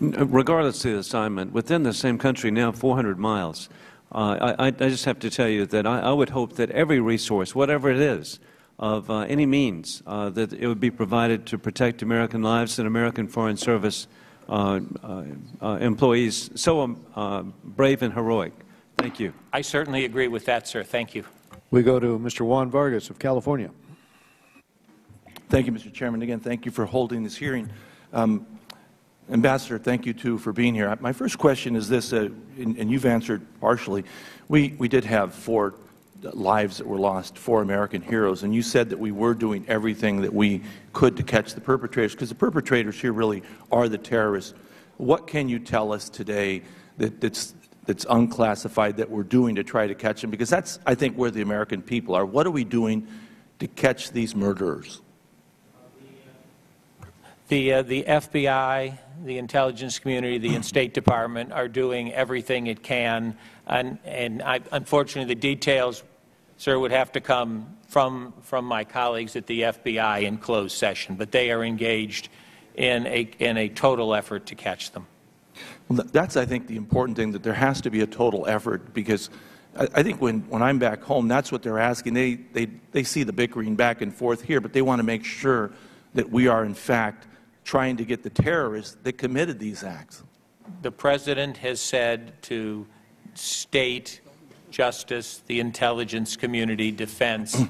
Regardless of the assignment, within the same country now, four hundred miles, Uh, I, I just have to tell you that I, I would hope that every resource, whatever it is, of uh, any means, uh, that it would be provided to protect American lives and American Foreign Service uh, uh, uh, employees so um, uh, brave and heroic. Thank you. I certainly agree with that, sir. Thank you. We go to Mister Juan Vargas of California. Thank you, Mister Chairman. Again, thank you for holding this hearing. Um, Ambassador, thank you, too, for being here. My first question is this, uh, and, and you've answered partially. We, we did have four lives that were lost, four American heroes, and you said that we were doing everything that we could to catch the perpetrators, because the perpetrators here really are the terrorists. What can you tell us today that, that's, that's unclassified that we're doing to try to catch them? Because that's, I think, where the American people are. What are we doing to catch these murderers? The, uh, the F B I, the intelligence community, the State Department are doing everything it can, and, and I, unfortunately the details, sir, would have to come from, from my colleagues at the F B I in closed session, but they are engaged in a, in a total effort to catch them. Well, that's, I think, the important thing, that there has to be a total effort, because I, I think when, when I'm back home, that's what they're asking. They, they, they see the bickering back and forth here, but they want to make sure that we are, in fact, trying to get the terrorists that committed these acts. The President has said to State, Justice, the intelligence community, defense,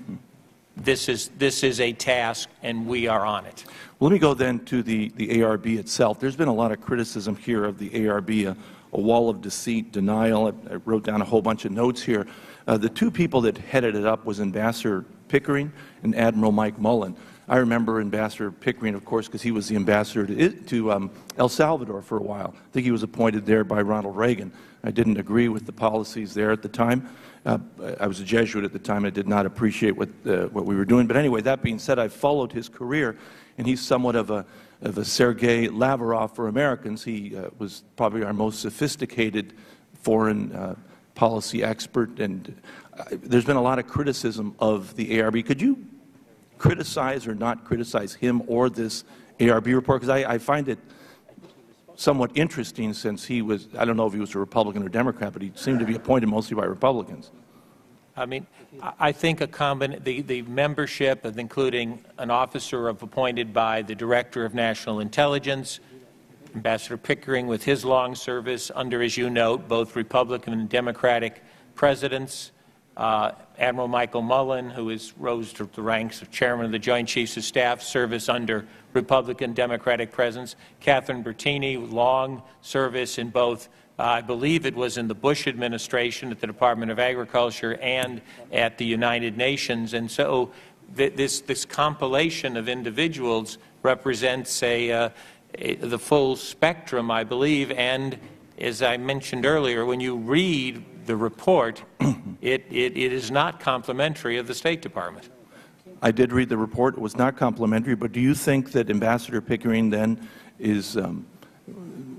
this is, this is a task and we are on it. Well, let me go then to the, the A R B itself. There's been a lot of criticism here of the A R B, a, a wall of deceit, denial. I, I wrote down a whole bunch of notes here. Uh, the two people that headed it up was Ambassador Pickering and Admiral Mike Mullen. I remember Ambassador Pickering, of course, because he was the ambassador to, to um, El Salvador for a while. I think he was appointed there by Ronald Reagan. I didn't agree with the policies there at the time. Uh, I was a Jesuit at the time. I did not appreciate what, uh, what we were doing. But anyway, that being said, I followed his career, and he's somewhat of a, of a Sergei Lavrov for Americans. He uh, was probably our most sophisticated foreign uh, policy expert, and uh, there's been a lot of criticism of the A R B. Could you criticize or not criticize him or this A R B report? Because I, I find it somewhat interesting, since he was, I don't know if he was a Republican or Democrat, but he seemed to be appointed mostly by Republicans. I mean, I think a common, the, the membership, of including an officer of, appointed by the Director of National Intelligence, Ambassador Pickering, with his long service under, as you note, both Republican and Democratic presidents, Uh, Admiral Michael Mullen, who is rose to the ranks of Chairman of the Joint Chiefs of Staff, service under Republican Democratic presidents. Catherine Bertini, long service in both, uh, I believe it was in the Bush administration at the Department of Agriculture and at the United Nations. And so th this, this compilation of individuals represents a, uh, a, the full spectrum, I believe, and as I mentioned earlier, when you read the report, it, it, it is not complimentary of the State Department. I did read the report. It was not complimentary, but do you think that Ambassador Pickering then is, um,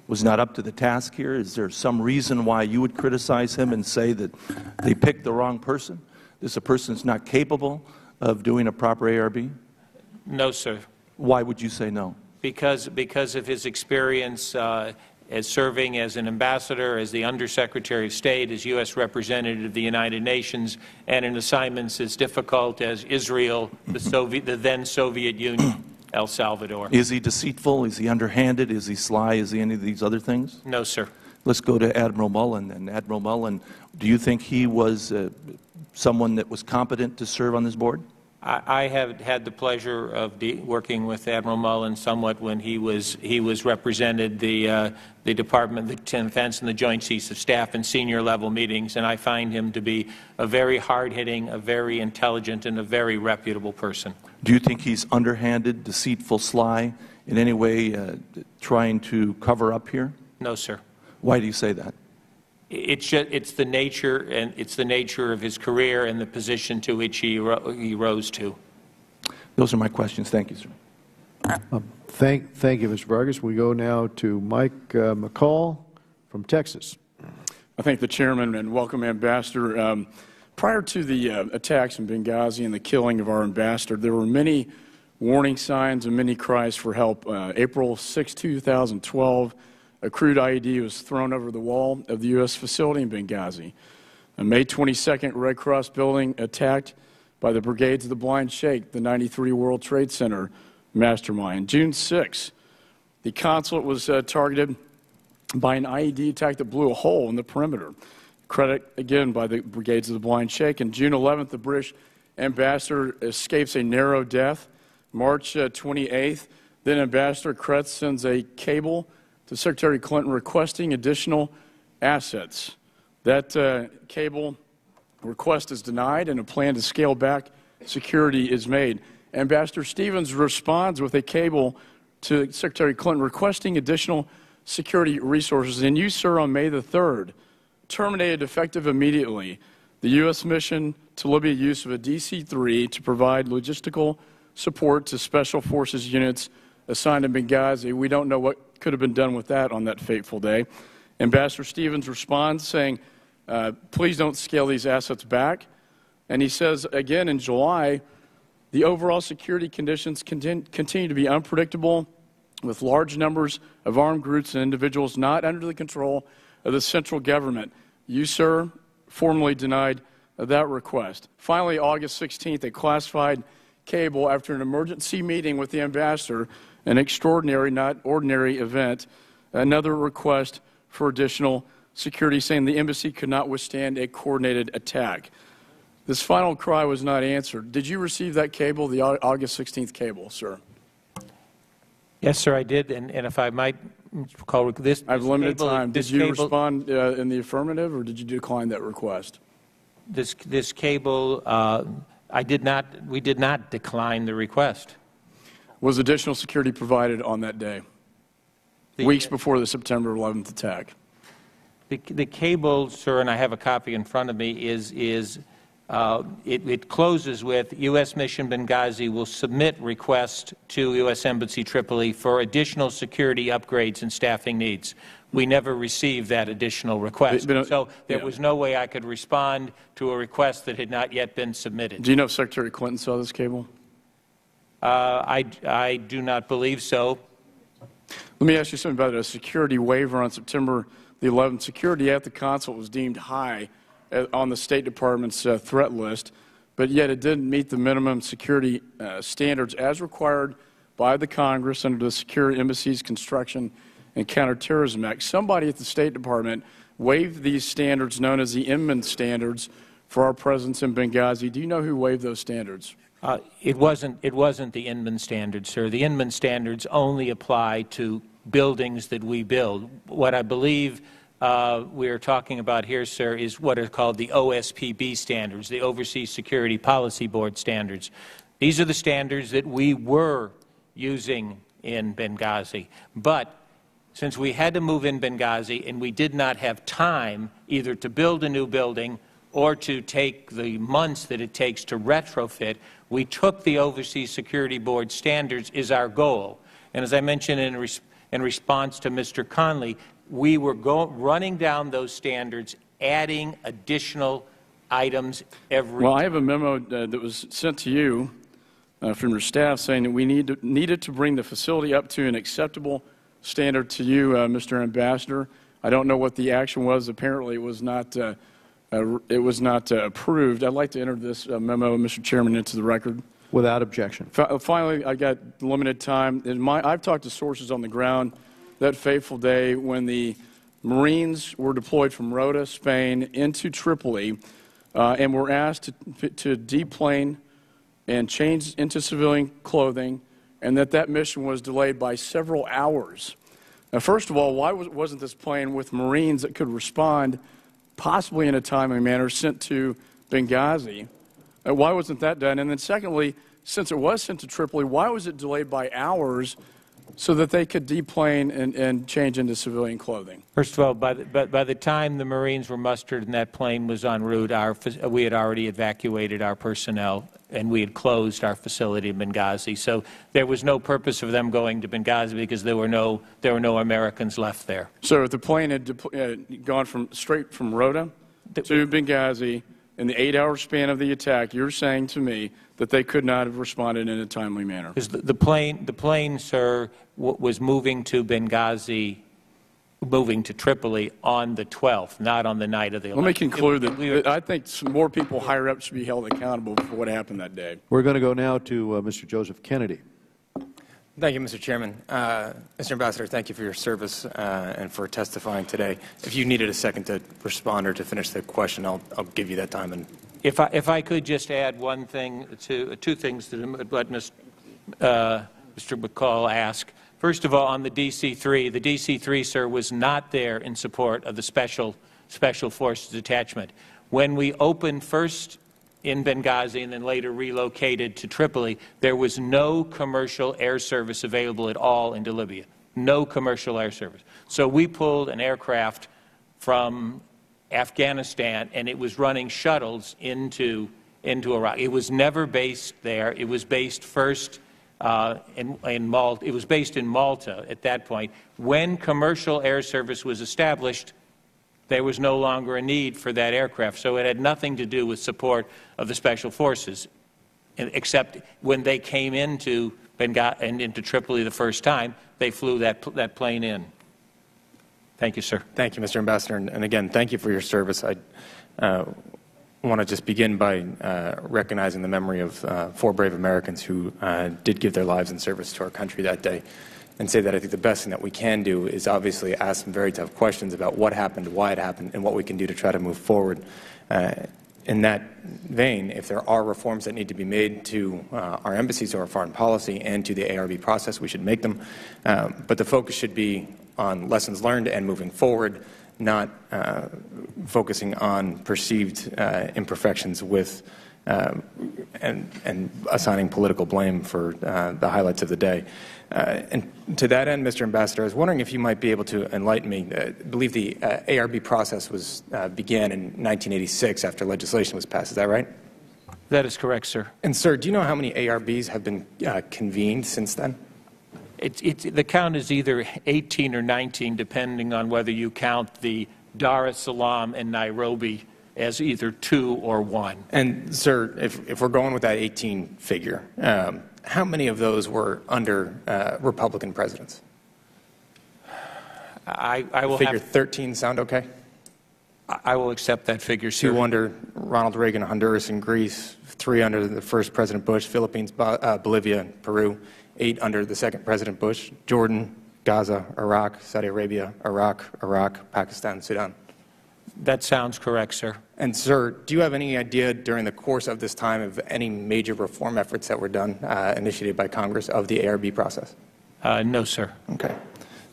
was not up to the task here? Is there some reason why you would criticize him and say that they picked the wrong person? This a person that's not capable of doing a proper A R B? No, sir. Why would you say no? Because, because of his experience uh, as serving as an ambassador, as the Undersecretary of State, as U S Representative of the United Nations, and in assignments as difficult as Israel, the, Soviet, the then Soviet Union, El Salvador. Is he deceitful? Is he underhanded? Is he sly? Is he any of these other things? No, sir. Let's go to Admiral Mullen then. Admiral Mullen, do you think he was uh, someone that was competent to serve on this board? I have had the pleasure of de working with Admiral Mullen somewhat when he was he was represented the uh, the Department of Defense and the Joint Chiefs of Staff in senior level meetings, and I find him to be a very hard hitting, a very intelligent, and a very reputable person. Do you think he's underhanded, deceitful, sly, in any way uh, trying to cover up here? No, sir. Why do you say that? It's just, it's the nature and it's the nature of his career and the position to which he, ro he rose to. Those are my questions. Thank you, sir. Uh, thank, thank you, Mister Vargas. We go now to Mike uh, McCall from Texas. I thank the chairman and welcome, Ambassador. Um, prior to the uh, attacks in Benghazi and the killing of our ambassador, there were many warning signs and many cries for help. Uh, April sixth, two thousand twelve. A crude I E D was thrown over the wall of the U S facility in Benghazi. On May twenty-second, Red Cross building attacked by the Brigades of the Blind Sheikh, the ninety-three World Trade Center mastermind. June sixth, The consulate was uh, targeted by an I E D attack that blew a hole in the perimeter. Credit, again, by the Brigades of the Blind Sheikh. On June eleventh, the British ambassador escapes a narrow death. March twenty-eighth, then Ambassador Kretz sends a cable to Secretary Clinton requesting additional assets. That uh, cable request is denied, and a plan to scale back security is made. Ambassador Stevens responds with a cable to Secretary Clinton requesting additional security resources. And you, sir, on May the third, terminated effective immediately the U S mission to Libya use of a D C three to provide logistical support to special forces units assigned in Benghazi. We don't know what could have been done with that on that fateful day. Ambassador Stevens responds saying, uh, please don't scale these assets back. And he says again in July, the overall security conditions continue to be unpredictable, with large numbers of armed groups and individuals not under the control of the central government. You, sir, formally denied that request. Finally, August sixteenth, a classified cable after an emergency meeting with the ambassador, an extraordinary, not ordinary event, another request for additional security saying the embassy could not withstand a coordinated attack. This final cry was not answered. Did you receive that cable, the August sixteenth cable, sir? Yes, sir, I did. And, and if I might recall, this I have this limited cable, time. Did you cable, respond uh, in the affirmative, or did you decline that request? This, this cable, uh, I did not, we did not decline the request. Was additional security provided on that day, the, weeks before the September eleventh attack? The, the cable, sir, and I have a copy in front of me, is, is Uh, it, it closes with U S Mission Benghazi will submit request to U S Embassy Tripoli for additional security upgrades and staffing needs. We never received that additional request, but, but, so there yeah. was no way I could respond to a request that had not yet been submitted. Do you know if Secretary Clinton saw this cable? Uh, I, I do not believe so. Let me ask you something about a security waiver on September the eleventh. Security at the consulate was deemed high on the State Department's uh, threat list, but yet it didn't meet the minimum security uh, standards as required by the Congress under the Secure Embassies Construction and Counterterrorism Act. Somebody at the State Department waived these standards, known as the Inman standards, for our presence in Benghazi. Do you know who waived those standards? Uh, it wasn't. It wasn't the Inman standards, sir. The Inman standards only apply to buildings that we build. What I believe Uh, we are talking about here, sir, is what are called the O S P B standards, the Overseas Security Policy Board standards. These are the standards that we were using in Benghazi. But since we had to move in Benghazi and we did not have time either to build a new building or to take the months that it takes to retrofit, we took the Overseas Security Board standards as our goal. And as I mentioned in, res in response to Mister Conley, we were go running down those standards, adding additional items every Well, I have a memo uh, that was sent to you uh, from your staff saying that we need to, needed to bring the facility up to an acceptable standard to you, uh, Mister Ambassador. I don't know what the action was. Apparently, it was not, uh, uh, it was not uh, approved. I'd like to enter this uh, memo, Mister Chairman, into the record. Without objection. F finally, I got limited time. In my, I've talked to sources on the ground that fateful day when the Marines were deployed from Rota, Spain, into Tripoli, uh, and were asked to, to deplane and change into civilian clothing, and that that mission was delayed by several hours. Now, first of all, why was, wasn't this plane with Marines that could respond, possibly in a timely manner, sent to Benghazi? Uh, why wasn't that done? And then secondly, since it was sent to Tripoli, why was it delayed by hours so that they could deplane and, and change into civilian clothing? First of all, by the, by, by the time the Marines were mustered and that plane was en route, our, we had already evacuated our personnel and we had closed our facility in Benghazi. So there was no purpose of them going to Benghazi because there were no, there were no Americans left there. So if the plane had uh, gone from, straight from Rota the, to Benghazi in the eight-hour span of the attack, you're saying to me that they could not have responded in a timely manner? Because the, the plane, the plane, sir, w was moving to Benghazi, moving to Tripoli on the twelfth, not on the night of the eleventh. Let me conclude it, that we were, I think some more people higher up should be held accountable for what happened that day. We're going to go now to uh, Mister Joseph Kennedy. Thank you, Mister Chairman. Uh, Mister Ambassador, thank you for your service uh, and for testifying today. If you needed a second to respond or to finish the question, I'll, I'll give you that time. And if I, if I could just add one thing to two things to what Mister Uh, Mister McCall asked. First of all, on the D C three, the D C three, sir, was not there in support of the special special forces detachment. When we opened first in Benghazi and then later relocated to Tripoli, there was no commercial air service available at all into Libya. No commercial air service. So we pulled an aircraft from Afghanistan and it was running shuttles into, into Iraq. It was never based there. It was based first uh, in, in Malta. It was based in Malta at that point. When commercial air service was established, there was no longer a need for that aircraft, so it had nothing to do with support of the special forces, except when they came into Benghazi and into Tripoli the first time, they flew that that plane in. Thank you, sir. Thank you, Mister Ambassador, and, and again, thank you for your service. I uh, want to just begin by uh, recognizing the memory of uh, four brave Americans who uh, did give their lives in service to our country that day, and say that I think the best thing that we can do is obviously ask some very tough questions about what happened, why it happened, and what we can do to try to move forward. Uh, in that vein, if there are reforms that need to be made to uh, our embassies or our foreign policy and to the A R B process, we should make them. Um, but the focus should be on lessons learned and moving forward, not uh, focusing on perceived uh, imperfections with uh, and, and assigning political blame for uh, the highlights of the day. Uh, and to that end, Mister Ambassador, I was wondering if you might be able to enlighten me. I believe the uh, A R B process was, uh, began in nineteen eighty-six after legislation was passed. Is that right? That is correct, sir. And, sir, do you know how many A R Bs have been uh, convened since then? It, it, the count is either eighteen or nineteen, depending on whether you count the Dar es Salaam and Nairobi as either two or one. And, sir, if, if we're going with that eighteen figure, um, how many of those were under uh, Republican presidents? I, I will figure have, thirteen sound okay? I will accept that figure, sir. Two under Ronald Reagan, Honduras and Greece, three under the first President Bush, Philippines, uh, Bolivia, and Peru, eight under the second President Bush, Jordan, Gaza, Iraq, Saudi Arabia, Iraq, Iraq, Pakistan, Sudan. That sounds correct, sir. And, sir, do you have any idea during the course of this time of any major reform efforts that were done, uh, initiated by Congress, of the A R B process? Uh, no, sir. Okay.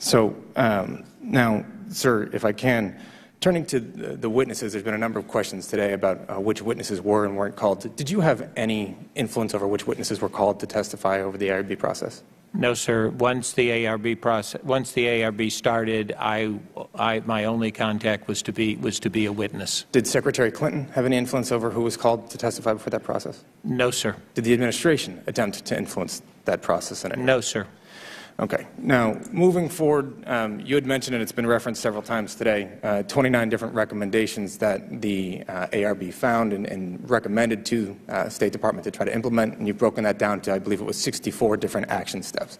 So, um, now, sir, if I can, turning to the, the witnesses, there's been a number of questions today about uh, which witnesses were and weren't called. Did you have any influence over which witnesses were called to testify over the A R B process? No, sir. Once the A R B process, once the A R B started, I, I, my only contact was to be was to be a witness. Did Secretary Clinton have any influence over who was called to testify before that process? No, sir. Did the administration attempt to influence that process in any way? No, sir. Okay. Now, moving forward, um, you had mentioned, and it's been referenced several times today, uh, twenty-nine different recommendations that the uh, A R B found and, and recommended to the uh, State Department to try to implement, and you've broken that down to, I believe it was sixty-four different action steps,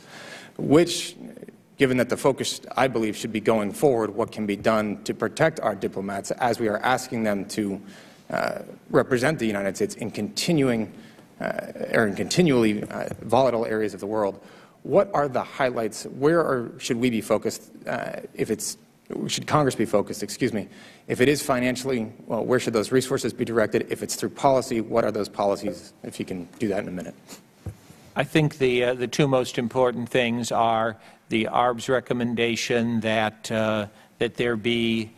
which, given that the focus, I believe, should be going forward, what can be done to protect our diplomats as we are asking them to uh, represent the United States in continuing uh, or in continually uh, volatile areas of the world. What are the highlights? Where are, should we be focused? Uh, if it's, should Congress be focused? Excuse me. If it is financially, well, where should those resources be directed? If it's through policy, what are those policies? If you can do that in a minute. I think the uh, the two most important things are the A R B's recommendation that uh, that there be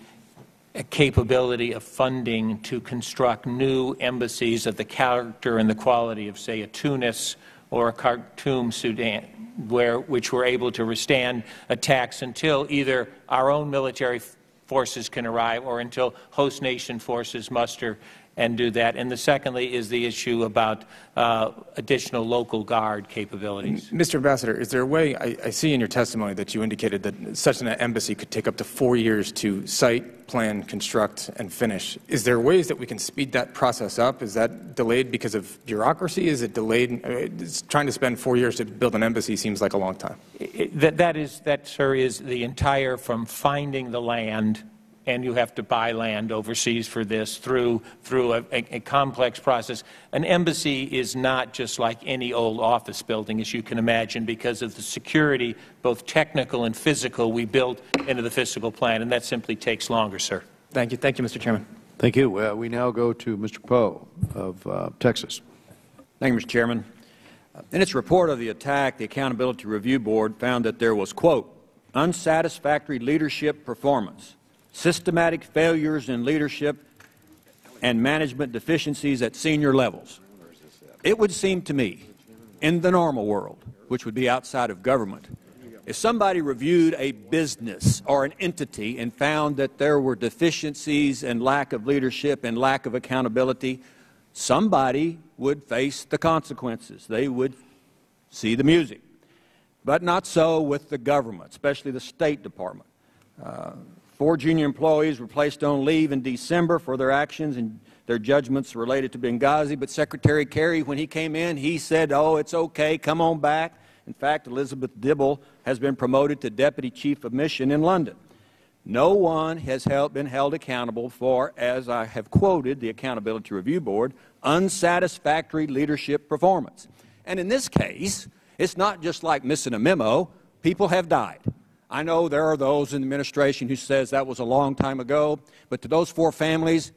a capability of funding to construct new embassies of the character and the quality of, say, a Tunis or a Khartoum, Sudan, where, which were able to withstand attacks until either our own military forces can arrive or until host nation forces muster and do that. And the secondly is the issue about uh, additional local guard capabilities. Mister Ambassador, is there a way, I, I see in your testimony that you indicated that such an embassy could take up to four years to site, plan, construct, and finish. Is there ways that we can speed that process up? Is that delayed because of bureaucracy? Is it delayed? I mean, it's trying to spend four years to build an embassy seems like a long time. It, that, that is, that, sir, is the entire from finding the land and you have to buy land overseas for this through, through a, a, a complex process. An embassy is not just like any old office building, as you can imagine, because of the security, both technical and physical, we built into the fiscal plan, and that simply takes longer, sir. Thank you. Thank you, Mister Chairman. Thank you. Uh, we now go to Mister Poe of uh, Texas. Thank you, Mister Chairman. In its report of the attack, the Accountability Review Board found that there was, quote, unsatisfactory leadership performance, systematic failures in leadership and management deficiencies at senior levels. It would seem to me, in the normal world, which would be outside of government, if somebody reviewed a business or an entity and found that there were deficiencies and lack of leadership and lack of accountability, somebody would face the consequences. They would see the music. But not so with the government, especially the State Department. Uh, Four junior employees were placed on leave in December for their actions and their judgments related to Benghazi, but Secretary Kerry, when he came in, he said, oh, it's okay, come on back. In fact, Elizabeth Dibble has been promoted to Deputy Chief of Mission in London. No one has held, been held accountable for, as I have quoted the Accountability Review Board, unsatisfactory leadership performance. And in this case, it's not just like missing a memo. People have died. I know there are those in the administration who says that was a long time ago, but to those four families,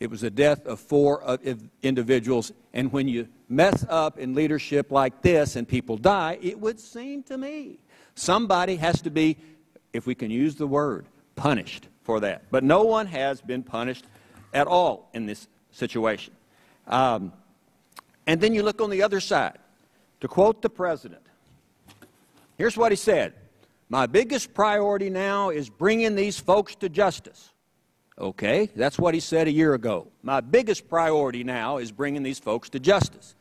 it was the death of four uh, individuals. And when you mess up in leadership like this and people die, it would seem to me somebody has to be, if we can use the word, punished for that. But no one has been punished at all in this situation. Um, and then you look on the other side. To quote the President, here's what he said. My biggest priority now is bringing these folks to justice. Okay, that's what he said a year ago. My biggest priority now is bringing these folks to justice.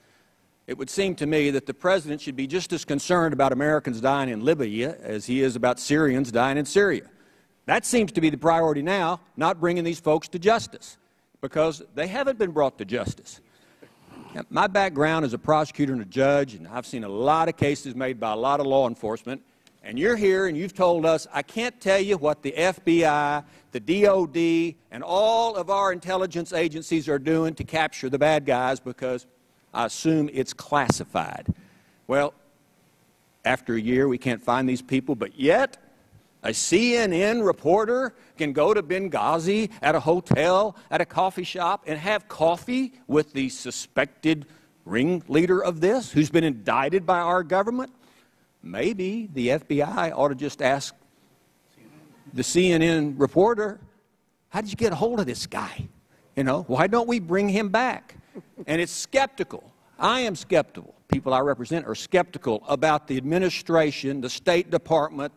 It would seem to me that the President should be just as concerned about Americans dying in Libya as he is about Syrians dying in Syria. That seems to be the priority now, not bringing these folks to justice, because they haven't been brought to justice. Now, my background as a prosecutor and a judge, and I've seen a lot of cases made by a lot of law enforcement. And you're here and you've told us, I can't tell you what the F B I, the D O D, and all of our intelligence agencies are doing to capture the bad guys because I assume it's classified. Well, after a year we can't find these people, but yet a C N N reporter can go to Benghazi at a hotel, at a coffee shop, and have coffee with the suspected ringleader of this, who's been indicted by our government. Maybe the F B I ought to just ask the C N N reporter, how did you get a hold of this guy? You know, why don't we bring him back? And it's skeptical. I am skeptical. People I represent are skeptical about the administration, the State Department,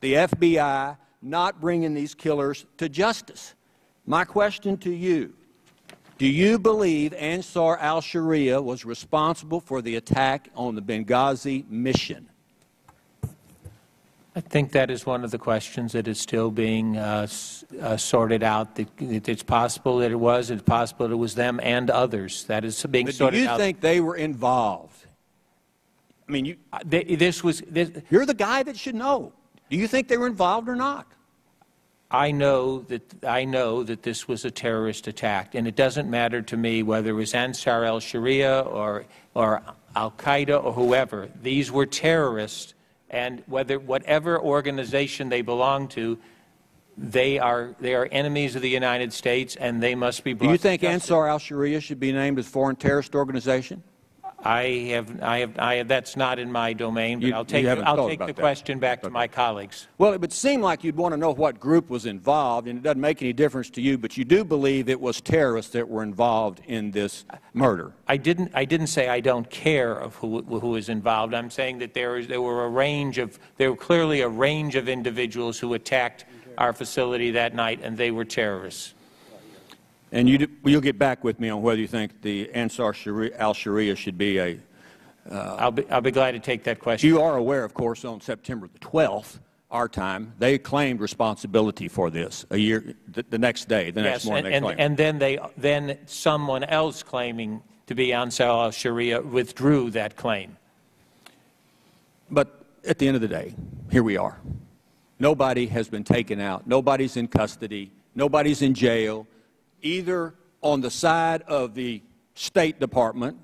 the F B I not bringing these killers to justice. My question to you, do you believe Ansar al-Sharia was responsible for the attack on the Benghazi mission? I think that is one of the questions that is still being uh, uh, sorted out. It's possible that it was, it's possible that it was them and others. That is being but sorted out. Do you think they were involved? I mean, you, they, this was, this, you're the guy that should know. Do you think they were involved or not? I know that, I know that this was a terrorist attack, and it doesn't matter to me whether it was Ansar al-Sharia or, or al-Qaeda or whoever. These were terrorists. And whether whatever organization they belong to, they are they are enemies of the United States, and they must be brought. Do you think Ansar al-Sharia should be named as foreign terrorist organization? I have I have I have, that's not in my domain. But you, I'll take I'll take the that. question back okay. to my colleagues. Well, it would seem like you'd want to know what group was involved, and it doesn't make any difference to you. But you do believe it was terrorists that were involved in this murder. I didn't I didn't say I don't care of who who is involved. I'm saying that there is there were a range of there were clearly a range of individuals who attacked our facility that night, and they were terrorists. And you do, you'll get back with me on whether you think the Ansar al-Sharia should be a... Uh, I'll, be, I'll be glad to take that question. You are aware, of course, on September the twelfth, our time, they claimed responsibility for this a year, the, the next day, the yes, next morning and, they claimed. And then, they, then someone else claiming to be Ansar al-Sharia withdrew that claim. But at the end of the day, here we are. Nobody has been taken out. Nobody's in custody. Nobody's in jail, either on the side of the State Department.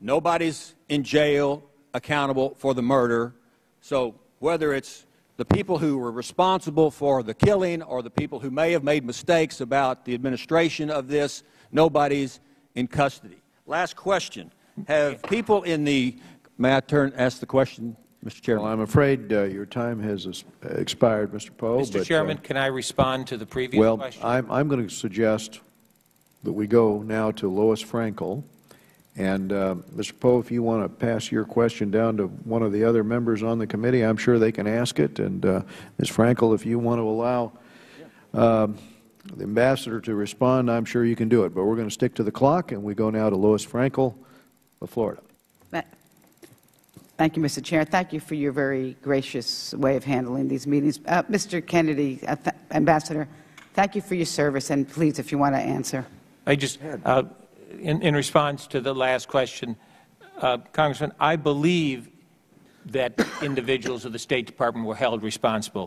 Nobody's in jail accountable for the murder. So whether it's the people who were responsible for the killing or the people who may have made mistakes about the administration of this, nobody's in custody. Last question. Have people in the – may I turn ask the question, Mister Chairman? Well, I'm afraid uh, your time has uh, expired, Mister Poe. Mister But, Chairman, uh, can I respond to the previous well, question? Well, I'm, I'm going to suggest that we go now to Lois Frankel. And, uh, Mister Poe, if you want to pass your question down to one of the other members on the committee, I'm sure they can ask it. And, uh, Miz Frankel, if you want to allow uh, the ambassador to respond, I'm sure you can do it. But we're going to stick to the clock, and we go now to Lois Frankel of Florida. Thank you, Mister Chair. Thank you for your very gracious way of handling these meetings. Uh, Mister Kennedy, uh, th Ambassador, thank you for your service, and please, if you want to answer. I just. Uh, In, in response to the last question, uh, Congressman, I believe that individuals of the State Department were held responsible.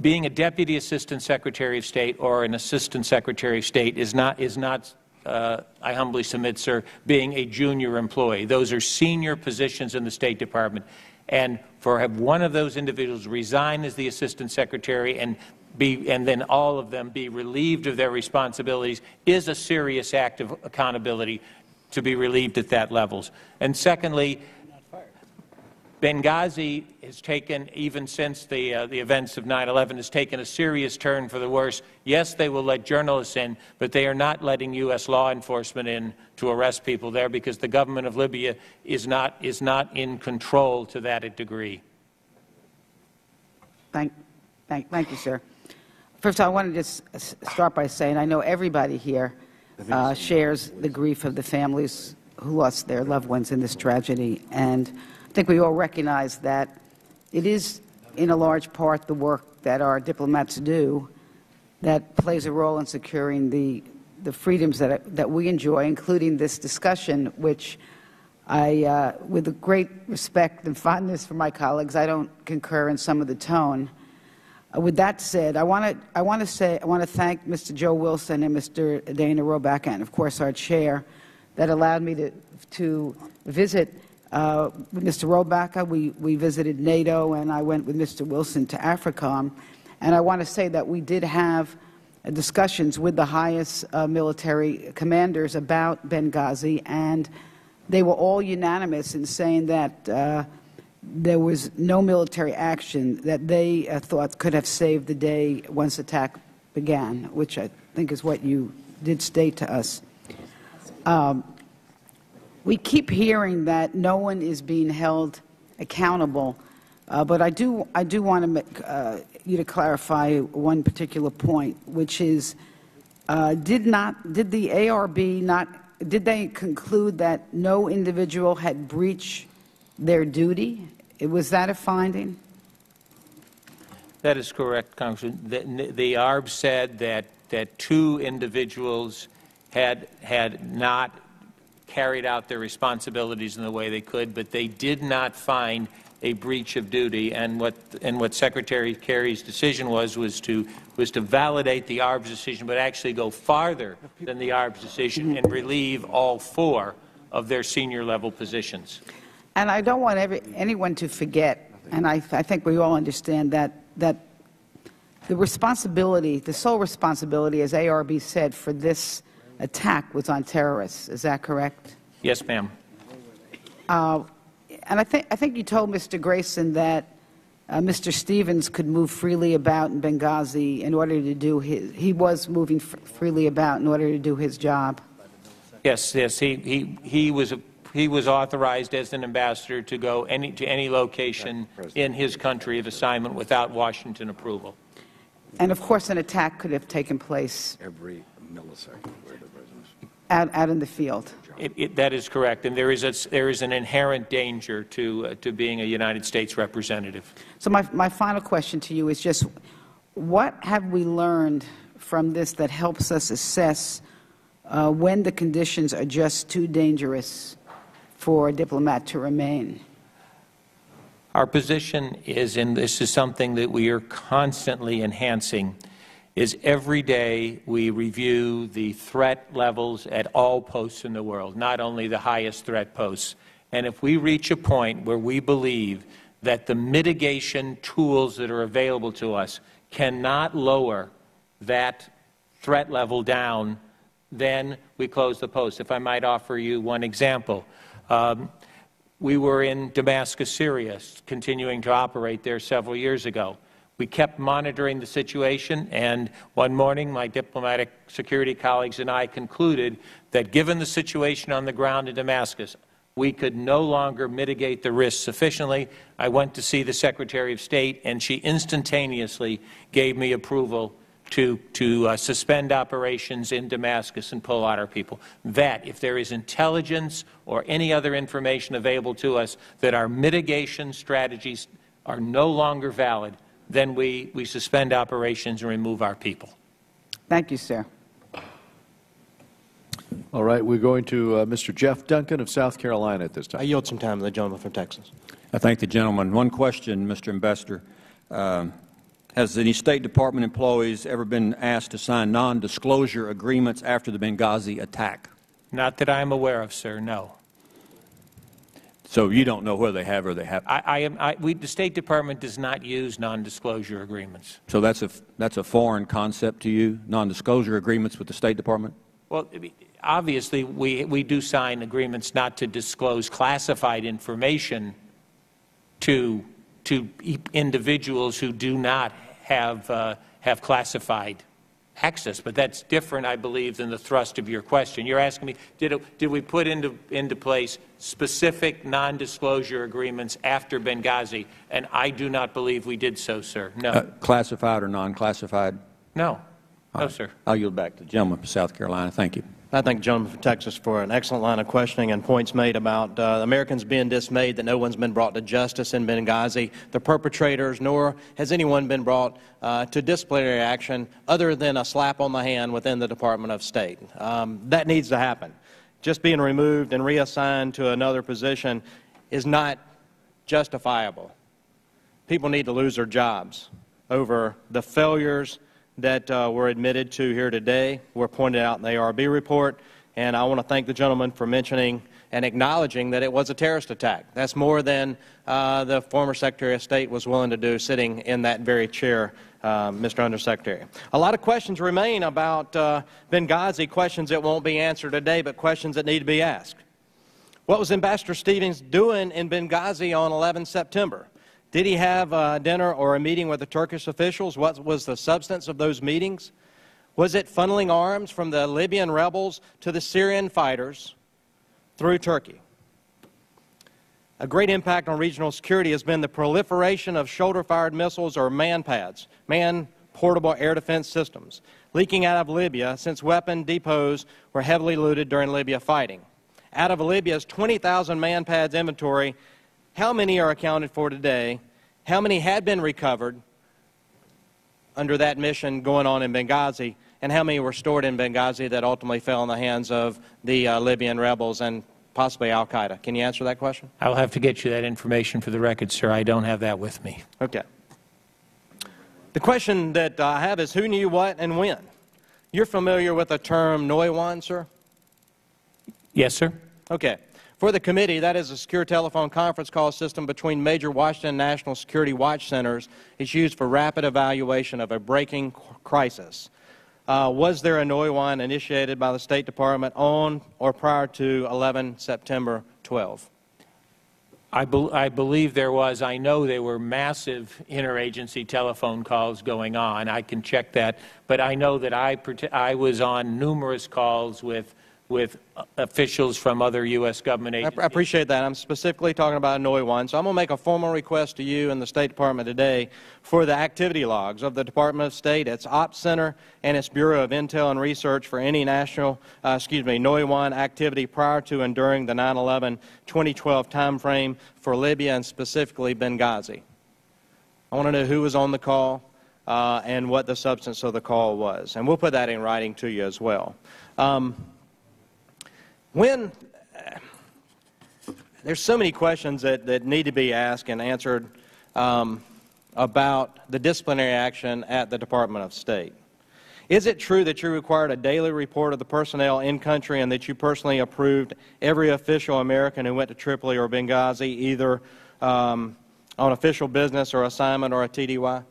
Being a Deputy Assistant Secretary of State or an Assistant Secretary of State is not, is not uh, I humbly submit, sir, being a junior employee. Those are senior positions in the State Department. And for have one of those individuals resign as the Assistant Secretary and Be, and then all of them be relieved of their responsibilities is a serious act of accountability to be relieved at that levels. And secondly, Benghazi has taken, even since the, uh, the events of nine eleven, has taken a serious turn for the worse. Yes, they will let journalists in, but they are not letting U S law enforcement in to arrest people there because the government of Libya is not, is not in control to that degree. Thank, thank, thank you, sir. First of all, I want to just start by saying I know everybody here uh, shares the grief of the families who lost their loved ones in this tragedy, and I think we all recognize that it is, in a large part, the work that our diplomats do that plays a role in securing the, the freedoms that, that we enjoy, including this discussion, which I, uh, with great respect and fondness for my colleagues, I don't concur in some of the tone. With that said, I want to I want to say I want to thank Mister Joe Wilson and Mister Dana Rohrabacher, and of course our chair, that allowed me to to visit uh, with Mister Rohrabacher. We we visited NATO, and I went with Mister Wilson to AFRICOM, and I want to say that we did have discussions with the highest uh, military commanders about Benghazi, and they were all unanimous in saying that. Uh, There was no military action that they uh, thought could have saved the day once attack began, which I think is what you did state to us. Um, we keep hearing that no one is being held accountable, uh, but I do I do want to make, uh, you to clarify one particular point, which is uh, did not did the A R B not did they conclude that no individual had breached their duty? Was that a finding? That is correct, Congressman. The, the A R B said that, that two individuals had, had not carried out their responsibilities in the way they could, but they did not find a breach of duty. And what, and what Secretary Kerry's decision was was to, was to validate the A R B's decision, but actually go farther than the A R B's decision and relieve all four of their senior-level positions. And I don't want every, anyone to forget, and I, I think we all understand that, that the responsibility, the sole responsibility, as A R B said, for this attack was on terrorists. Is that correct? Yes, ma'am. Uh, and I think, I think you told Mister Grayson that uh, Mister Stevens could move freely about in Benghazi in order to do his, he was moving fr freely about in order to do his job. Yes, yes, he, he, he was a He was authorized as an ambassador to go any, to any location in his country of assignment without Washington approval. And of course, an attack could have taken place every millisecond out, out in the field. It, it, that is correct, and there is a, there is an inherent danger to uh, to being a United States representative. So my my final question to you is just, what have we learned from this that helps us assess uh, when the conditions are just too dangerous for a diplomat to remain? Our position is, and this is something that we are constantly enhancing, is every day we review the threat levels at all posts in the world, not only the highest threat posts. And if we reach a point where we believe that the mitigation tools that are available to us cannot lower that threat level down, then we close the post. If I might offer you one example, um, we were in Damascus, Syria, continuing to operate there several years ago. We kept monitoring the situation, and one morning my diplomatic security colleagues and I concluded that given the situation on the ground in Damascus, we could no longer mitigate the risk sufficiently. I went to see the Secretary of State, and she instantaneously gave me approval to, to uh, suspend operations in Damascus and pull out our people. That, if there is intelligence or any other information available to us that our mitigation strategies are no longer valid, then we, we suspend operations and remove our people. Thank you, sir. All right, we're going to uh, Mister Jeff Duncan of South Carolina at this time. I yield some time to the gentleman from Texas. I thank the gentleman. One question, Mister Ambassador. Uh, has any State Department employees ever been asked to sign non-disclosure agreements after the Benghazi attack? Not that I am aware of, sir, no. So you don't know whether they have or they have? I, I am, I, we, the State Department does not use non-disclosure agreements. So that's a, that's a foreign concept to you, non-disclosure agreements with the State Department? Well, obviously, we, we do sign agreements not to disclose classified information to, to individuals who do not have, uh, have classified access, but that's different, I believe, than the thrust of your question. You're asking me, did, it, did we put into, into place specific non-disclosure agreements after Benghazi? And I do not believe we did so, sir. No. Uh, classified or non-classified? No. No, right. Sir. I'll yield back to the gentleman from South Carolina. Thank you. I thank the gentleman from Texas for an excellent line of questioning and points made about uh, Americans being dismayed that no one's been brought to justice in Benghazi, the perpetrators, nor has anyone been brought uh, to disciplinary action other than a slap on the hand within the Department of State. Um, that needs to happen. Just being removed and reassigned to another position is not justifiable. People need to lose their jobs over the failures that uh, were admitted to here today, were pointed out in the A R B report, and I want to thank the gentleman for mentioning and acknowledging that it was a terrorist attack. That's more than uh, the former Secretary of State was willing to do sitting in that very chair, uh, Mister Undersecretary. A lot of questions remain about uh, Benghazi, questions that won't be answered today, but questions that need to be asked. What was Ambassador Stevens doing in Benghazi on the eleventh of September? Did he have a dinner or a meeting with the Turkish officials? What was the substance of those meetings? Was it funneling arms from the Libyan rebels to the Syrian fighters through Turkey? A great impact on regional security has been the proliferation of shoulder-fired missiles, or MANPADS, man-portable air defense systems, leaking out of Libya since weapon depots were heavily looted during Libya fighting. Out of Libya's twenty thousand MANPADS inventory, how many are accounted for today? How many had been recovered under that mission going on in Benghazi? And how many were stored in Benghazi that ultimately fell in the hands of the uh, Libyan rebels and possibly al-Qaeda? Can you answer that question? I'll have to get you that information for the record, sir. I don't have that with me. Okay. The question that I have is who knew what and when? You're familiar with the term NOIWON, sir? Yes, sir. Okay. For the committee, that is a secure telephone conference call system between major Washington National Security Watch Centers. It's used for rapid evaluation of a breaking crisis. Uh, was there a NOIWON initiated by the State Department on or prior to eleven September twelve? I, be I believe there was. I know there were massive interagency telephone calls going on. I can check that. But I know that I, I was on numerous calls with with officials from other U S government agencies. I appreciate that. I'm specifically talking about a NOIWON, so I'm going to make a formal request to you and the State Department today for the activity logs of the Department of State, its Ops Center, and its Bureau of Intel and Research for any national, uh, excuse me, NOIWON activity prior to and during the nine eleven twenty twelve time frame for Libya and specifically Benghazi. I want to know who was on the call uh, and what the substance of the call was, and we'll put that in writing to you as well. Um, When, there's so many questions that, that need to be asked and answered um, about the disciplinary action at the Department of State. Is it true that you required a daily report of the personnel in country and that you personally approved every official American who went to Tripoli or Benghazi, either um, on official business or assignment or a T D Y?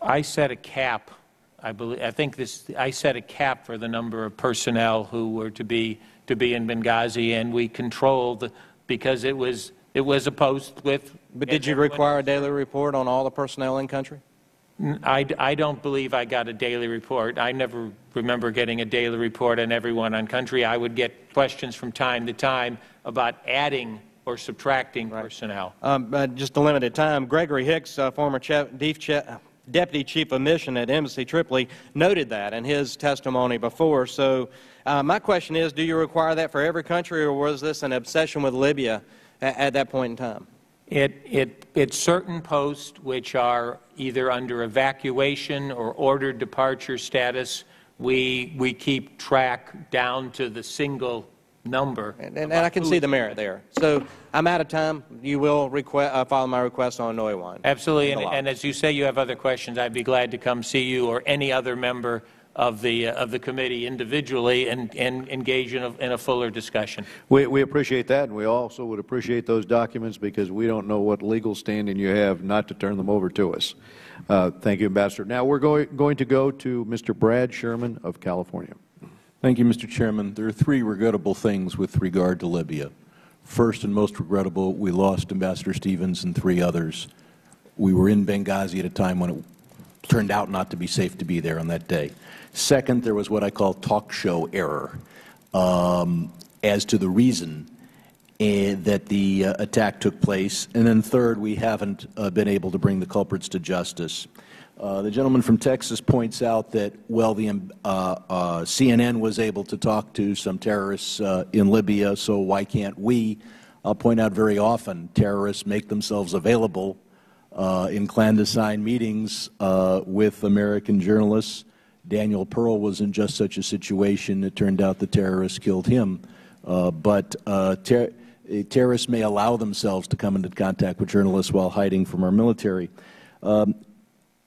I set a cap. I believe I think this. I set a cap for the number of personnel who were to be to be in Benghazi, and we controlled because it was it was a post with. But did you require a daily report on all the personnel in country? I, I don't believe I got a daily report. I never remember getting a daily report on everyone on country. I would get questions from time to time about adding or subtracting right. personnel. Um, uh, just a limited time. Gregory Hicks, uh, former chef, Chief Chef. Deputy Chief of Mission at Embassy Tripoli, noted that in his testimony before. So uh, my question is, do you require that for every country, or was this an obsession with Libya at, at that point in time? It, it, it's certain posts which are either under evacuation or ordered departure status. We, we keep track down to the single number. And, and, and I can see the merit there. So I'm out of time. You will request, uh, follow my request on NOIWON. Absolutely. And, and as you say, you have other questions. I'd be glad to come see you or any other member of the uh, of the committee individually and, and engage in a, in a fuller discussion. We, we appreciate that, and we also would appreciate those documents because we don't know what legal standing you have not to turn them over to us. Uh, thank you, Ambassador. Now we're going, going to go to Mister Brad Sherman of California. Thank you, Mister Chairman. There are three regrettable things with regard to Libya. First and most regrettable, we lost Ambassador Stevens and three others. We were in Benghazi at a time when it turned out not to be safe to be there on that day. Second, there was what I call talk show error um, as to the reason uh, that the uh, attack took place. And then third, we haven't uh, been able to bring the culprits to justice. Uh, the gentleman from Texas points out that, well, the, uh, uh, C N N was able to talk to some terrorists uh, in Libya, so why can't we? I'll point out very often terrorists make themselves available uh, in clandestine meetings uh, with American journalists. Daniel Pearl was in just such a situation. It turned out the terrorists killed him. Uh, but uh, ter terrorists may allow themselves to come into contact with journalists while hiding from our military. Um,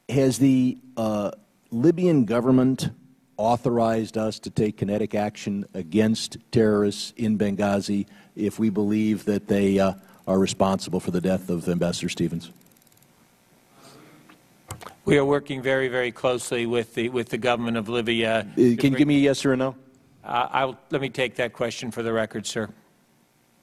Has the uh, Libyan government authorized us to take kinetic action against terrorists in Benghazi if we believe that they uh, are responsible for the death of Ambassador Stevens? We are working very, very closely with the, with the government of Libya. Uh, can bring, you give me a yes or a no? Uh, I'll, let me take that question for the record, sir.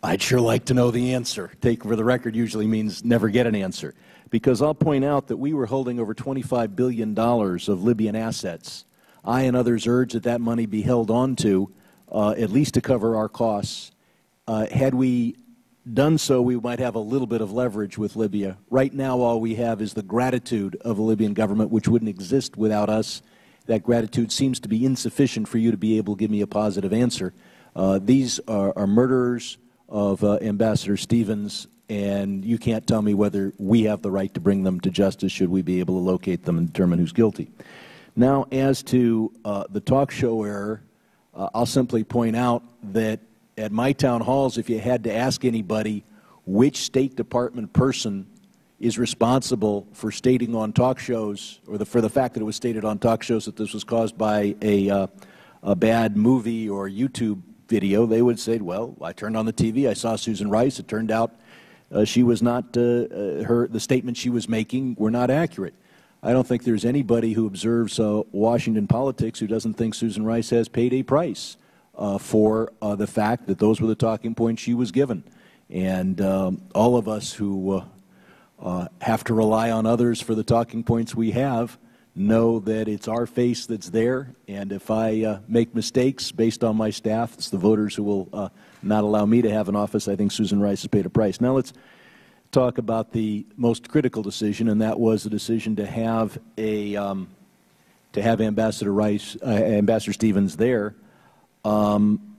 I'd sure like to know the answer. Take for the record usually means never get an answer. Because I'll point out that we were holding over twenty-five billion dollars of Libyan assets. I and others urge that that money be held on to, uh, at least to cover our costs. Uh, had we done so, we might have a little bit of leverage with Libya. Right now, all we have is the gratitude of the Libyan government, which wouldn't exist without us. That gratitude seems to be insufficient for you to be able to give me a positive answer. Uh, these are, are murderers of uh, Ambassador Stevens. And you can't tell me whether we have the right to bring them to justice should we be able to locate them and determine who's guilty. Now, as to uh, the talk show error, uh, I'll simply point out that at my town halls, if you had to ask anybody which State Department person is responsible for stating on talk shows or the, for the fact that it was stated on talk shows that this was caused by a, uh, a bad movie or YouTube video, they would say, well, I turned on the T V, I saw Susan Rice, it turned out Uh, she was not, uh, uh, her, the statements she was making were not accurate. I don't think there's anybody who observes uh, Washington politics who doesn't think Susan Rice has paid a price uh, for uh, the fact that those were the talking points she was given. And um, all of us who uh, uh, have to rely on others for the talking points we have know that it's our face that's there. And if I uh, make mistakes based on my staff, it's the voters who will uh, not allow me to have an office. I think Susan Rice has paid a price. Now let's talk about the most critical decision, and that was the decision to have a um, to have Ambassador Rice, uh, Ambassador Stevens there. Um,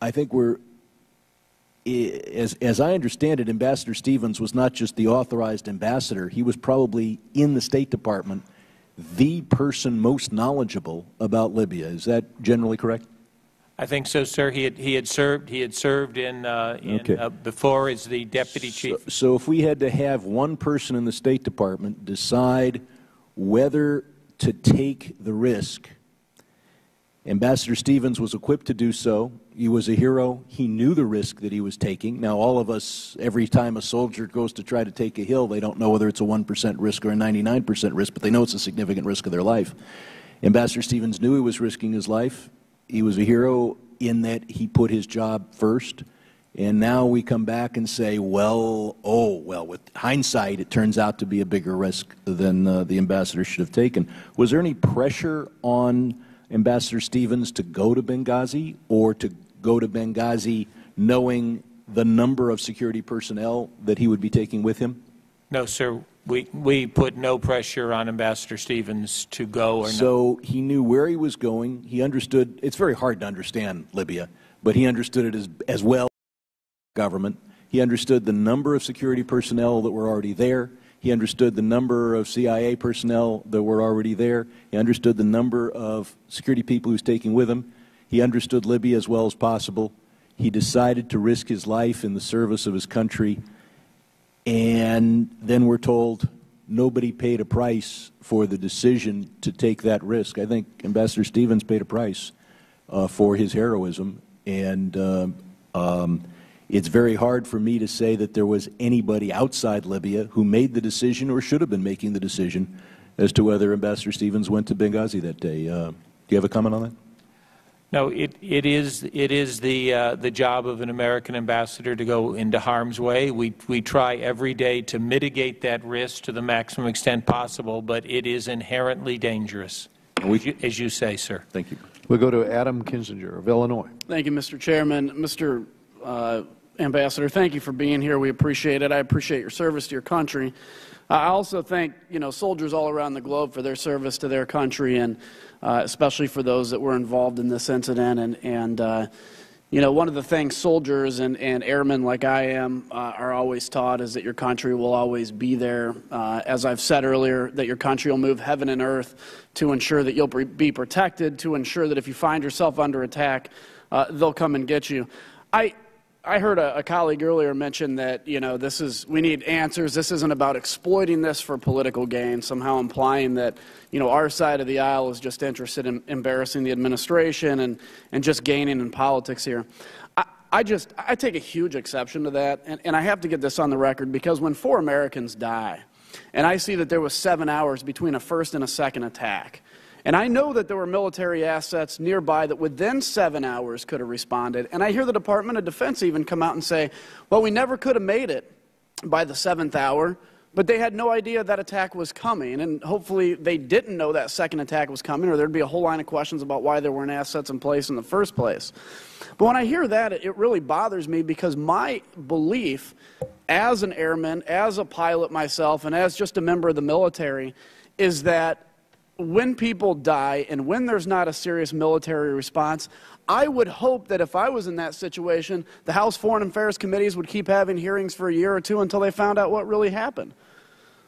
I think we're, as as I understand it, Ambassador Stevens was not just the authorized ambassador; he was probably in the State Department the person most knowledgeable about Libya. Is that generally correct? I think so, sir. He had he had served he had served in, uh, in okay. uh, before as the deputy chief. So, so, if we had to have one person in the State Department decide whether to take the risk, Ambassador Stevens was equipped to do so. He was a hero. He knew the risk that he was taking. Now, all of us, every time a soldier goes to try to take a hill, they don't know whether it's a one percent risk or a ninety-nine percent risk, but they know it's a significant risk of their life. Ambassador Stevens knew he was risking his life. He was a hero in that he put his job first, and now we come back and say, well, oh, well, with hindsight, it turns out to be a bigger risk than uh, the ambassador should have taken. Was there any pressure on Ambassador Stevens to go to Benghazi, or to go to Benghazi knowing the number of security personnel that he would be taking with him? No, sir. We, we put no pressure on Ambassador Stevens to go or not. So he knew where he was going. He understood. It's very hard to understand Libya, but he understood it as, as well as government. He understood the number of security personnel that were already there. He understood the number of C I A personnel that were already there. He understood the number of security people he was taking with him. He understood Libya as well as possible. He decided to risk his life in the service of his country. And then we're told nobody paid a price for the decision to take that risk. I think Ambassador Stevens paid a price uh, for his heroism, and uh, um, it's very hard for me to say that there was anybody outside Libya who made the decision or should have been making the decision as to whether Ambassador Stevens went to Benghazi that day. Uh, do you have a comment on that? No, it, it is it is the uh, the job of an American ambassador to go into harm's way. We we try every day to mitigate that risk to the maximum extent possible, but it is inherently dangerous, we, as, you, as you say, sir. Thank you. We'll go to Adam Kinzinger of Illinois. Thank you, Mister Chairman. Mister Uh, Ambassador, thank you for being here. We appreciate it. I appreciate your service to your country. I also thank, you know, soldiers all around the globe for their service to their country, and uh, especially for those that were involved in this incident. And, and uh, you know, one of the things soldiers and, and airmen like I am uh, are always taught is that your country will always be there. Uh, as I've said earlier, that your country will move heaven and earth to ensure that you'll be protected, to ensure that if you find yourself under attack, uh, they'll come and get you. I. I heard a, a colleague earlier mention that, you know, this is, we need answers. This isn't about exploiting this for political gain, somehow implying that, you know, our side of the aisle is just interested in embarrassing the administration and, and just gaining in politics here. I, I just, I take a huge exception to that, and, and I have to get this on the record, because when four Americans die, and I see that there was seven hours between a first and a second attack, and I know that there were military assets nearby that within seven hours could have responded. And I hear the Department of Defense even come out and say, well, we never could have made it by the seventh hour, but they had no idea that attack was coming. And hopefully they didn't know that second attack was coming, or there'd be a whole line of questions about why there weren't assets in place in the first place. But when I hear that, it really bothers me, because my belief as an airman, as a pilot myself, and as just a member of the military is that when people die and when there's not a serious military response, I would hope that if I was in that situation, the House Foreign Affairs Committees would keep having hearings for a year or two until they found out what really happened.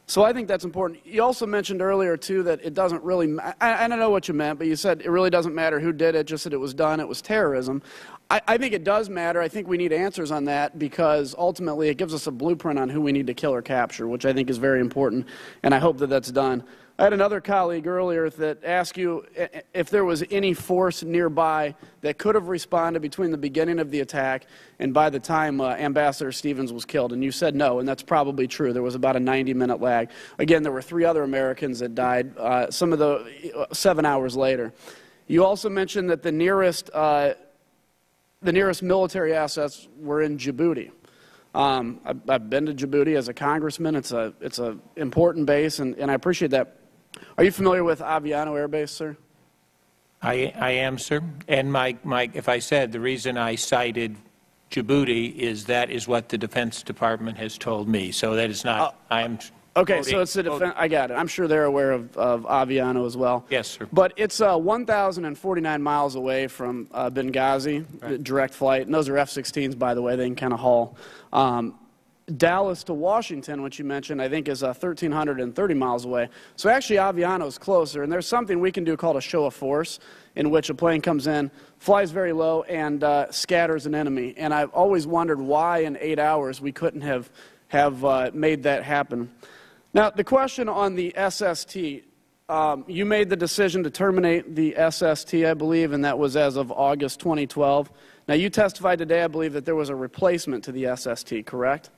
So I think that's important. You also mentioned earlier, too, that it doesn't really – I don't know what you meant, but you said it really doesn't matter who did it, just that it was done, it was terrorism. I, I think it does matter. I think we need answers on that, because ultimately it gives us a blueprint on who we need to kill or capture, which I think is very important, and I hope that that's done. I had another colleague earlier that asked you if there was any force nearby that could have responded between the beginning of the attack and by the time uh, Ambassador Stevens was killed, and you said no, and that's probably true. There was about a ninety-minute lag. Again, there were three other Americans that died, uh, some of the uh, seven hours later. You also mentioned that the nearest, uh, the nearest military assets were in Djibouti. Um, I, I've been to Djibouti as a congressman. It's a it's a important base, and, and I appreciate that. Are you familiar with Aviano Air Base, sir? I, I am, sir. And my, my, if I said the reason I cited Djibouti is that is what the Defense Department has told me. So that is not. Uh, I am. Okay, voting, so it's the defense. I got it. I'm sure they're aware of, of Aviano as well. Yes, sir. But it's uh, one thousand forty-nine miles away from uh, Benghazi, right. Direct flight. And those are F sixteens, by the way. They can kind of haul. Um, Dallas to Washington, which you mentioned, I think is uh, one thousand three hundred thirty miles away. So actually Aviano's closer, and there's something we can do called a show of force, in which a plane comes in, flies very low, and uh, scatters an enemy. And I've always wondered why in eight hours we couldn't have, have uh, made that happen. Now, the question on the S S T, um, you made the decision to terminate the S S T, I believe, and that was as of August twenty twelve. Now, you testified today, I believe, that there was a replacement to the S S T, correct?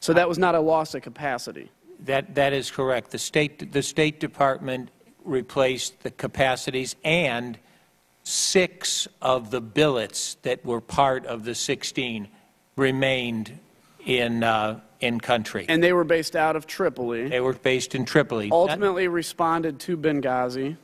So that was not a loss of capacity. That, that is correct. The State, the State Department replaced the capacities and six of the billets that were part of the sixteen remained in, uh, in country. And they were based out of Tripoli. They were based in Tripoli. Ultimately Not responded to Benghazi.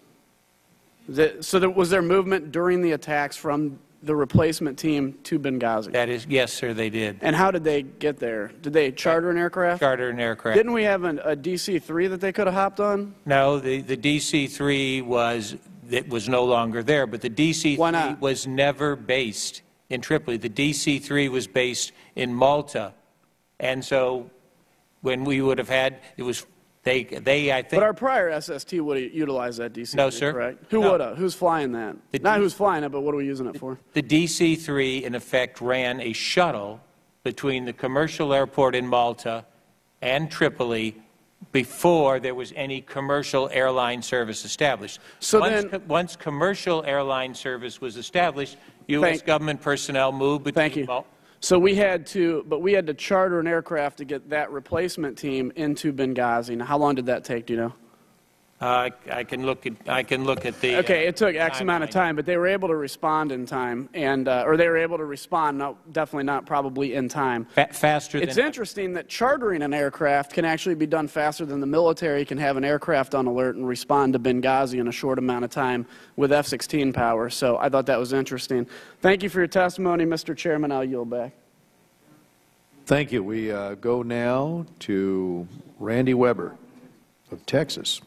The, so there, was there movement during the attacks from the replacement team to Benghazi? That is, yes, sir, they did. And how did they get there? Did they charter an aircraft? Charter an aircraft. Didn't we have an, a D C three that they could have hopped on? No, the, the D C three was, it was no longer there, but the D C three was never based in Tripoli. The D C three was based in Malta, and so when we would have had, it was, they, they, I think. But our prior S S T would have utilized that D C three, no, sir. Correct? Who no. would have? Who's flying that? The Not who's flying it, but what are we using it for? The D C three, in effect, ran a shuttle between the commercial airport in Malta and Tripoli before there was any commercial airline service established. So once, then, co once commercial airline service was established, U S government personnel moved between Thank you. Malta. So we had to, but we had to charter an aircraft to get that replacement team into Benghazi. Now, how long did that take? Do you know? Uh, I, I can look at. I can look at the. Okay, uh, it took X amount of time, but they were able to respond in time, and uh, or they were able to respond. Not definitely not probably in time. Fa faster. It's than interesting that chartering an aircraft can actually be done faster than the military can have an aircraft on alert and respond to Benghazi in a short amount of time with F sixteen power. So I thought that was interesting. Thank you for your testimony, Mister Chairman. I'll yield back. Thank you. We uh, go now to Randy Weber of Texas.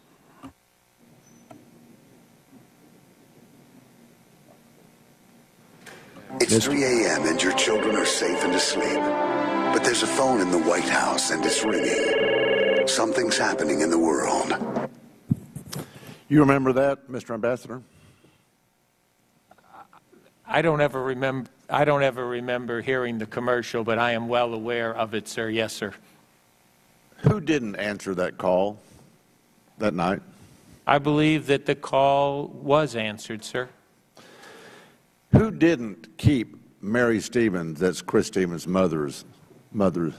It's three A M and your children are safe and asleep, but there's a phone in the White House and it's ringing. Something's happening in the world. You remember that, Mister Ambassador? I don't ever remember. I don't ever remember hearing the commercial, but I am well aware of it, sir. Yes, sir. Who didn't answer that call that night? I believe that the call was answered, sir. Who didn't keep Mary Stevens, that's Chris Stevens' mother's, mother's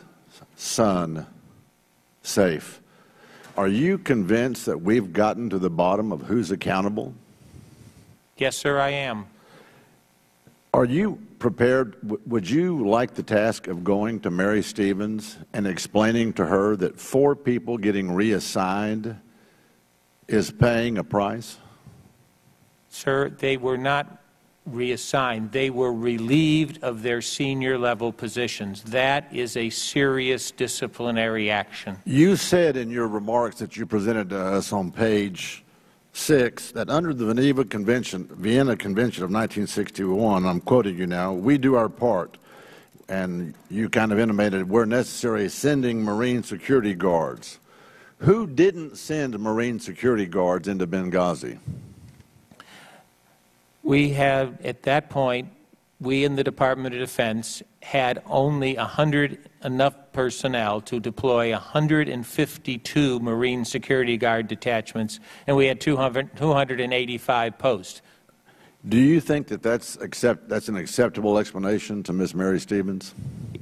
son, safe? Are you convinced that we've gotten to the bottom of who's accountable? Yes, sir, I am. Are you prepared? Would you like the task of going to Mary Stevens and explaining to her that four people getting reassigned is paying a price? Sir, they were not reassigned. They were relieved of their senior level positions. That is a serious disciplinary action. You said in your remarks that you presented to us on page six that under the Geneva Convention, Vienna Convention of nineteen sixty-one, I'm quoting you now, we do our part, and you kind of intimated where necessary sending Marine security guards. Who didn't send Marine security guards into Benghazi? We have, at that point, we in the Department of Defense had only one hundred enough personnel to deploy one hundred fifty-two Marine security guard detachments, and we had two hundred, two hundred eighty-five posts. Do you think that that's, accept, that's an acceptable explanation to Miz Mary Stevens?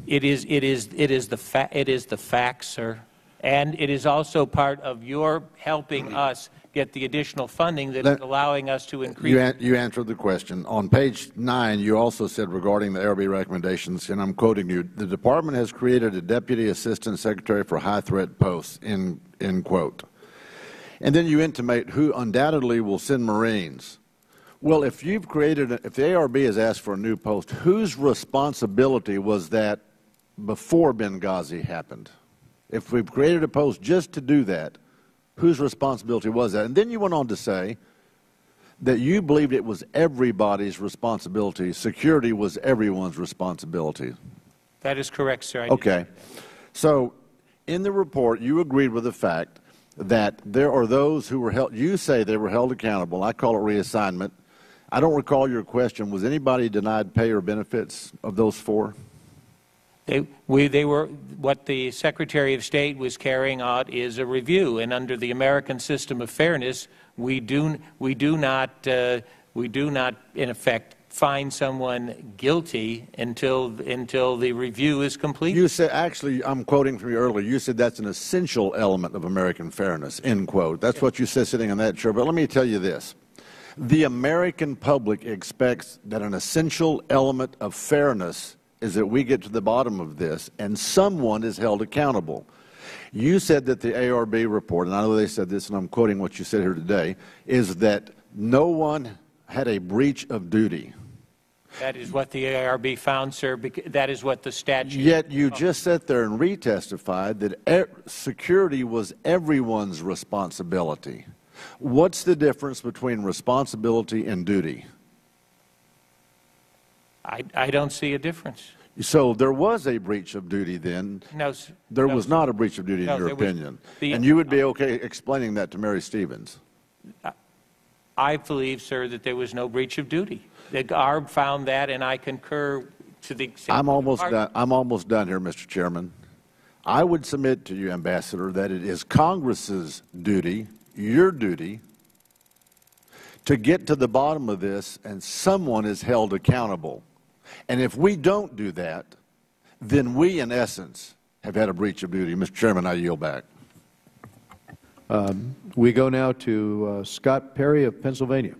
It is, it is, it is the fa it is the fact, sir, and it is also part of your helping us get the additional funding that Let, is allowing us to increase. You, an, you answered the question. On page nine, you also said regarding the L B recommendations, and I'm quoting you, the Department has created a Deputy Assistant Secretary for High Threat Posts, end, end quote. And then you intimate who undoubtedly will send Marines. Well, if you've created, a, if the A R B has asked for a new post, whose responsibility was that before Benghazi happened? If we've created a post just to do that, whose responsibility was that? And then you went on to say that you believed it was everybody's responsibility. Security was everyone's responsibility. That is correct, sir. I okay. So in the report, you agreed with the fact that there are those who were held, you say they were held accountable. I call it reassignment. I don't recall your question. Was anybody denied pay or benefits of those four? They, we, they were, what the Secretary of State was carrying out is a review, and under the American system of fairness, we do, we do not, uh, we do not, in effect, find someone guilty until, until the review is complete. You said, actually, I'm quoting from you earlier, you said that's an essential element of American fairness, end quote. That's what you said sitting on that chair, but let me tell you this. The American public expects that an essential element of fairness is that we get to the bottom of this and someone is held accountable. You said that the A R B report, and I know they said this, and I'm quoting what you said here today, is that no one had a breach of duty. That is what the A R B found, sir. That is what the statute. Yet you oh. just sat there and retestified that e security was everyone's responsibility. What's the difference between responsibility and duty? I, I don't see a difference. So there was a breach of duty then. No, sir. There no, was not a breach of duty no, in your opinion. The, and you would be okay explaining that to Mary Stevens. I believe, sir, that there was no breach of duty. The A R B found that, and I concur to the extent. I'm almost done. I'm almost done here, Mister Chairman. I would submit to you, Ambassador, that it is Congress's duty, your duty, to get to the bottom of this, and someone is held accountable. And if we don't do that, then we, in essence, have had a breach of duty. Mister Chairman, I yield back. Um, we go now to uh, Scott Perry of Pennsylvania.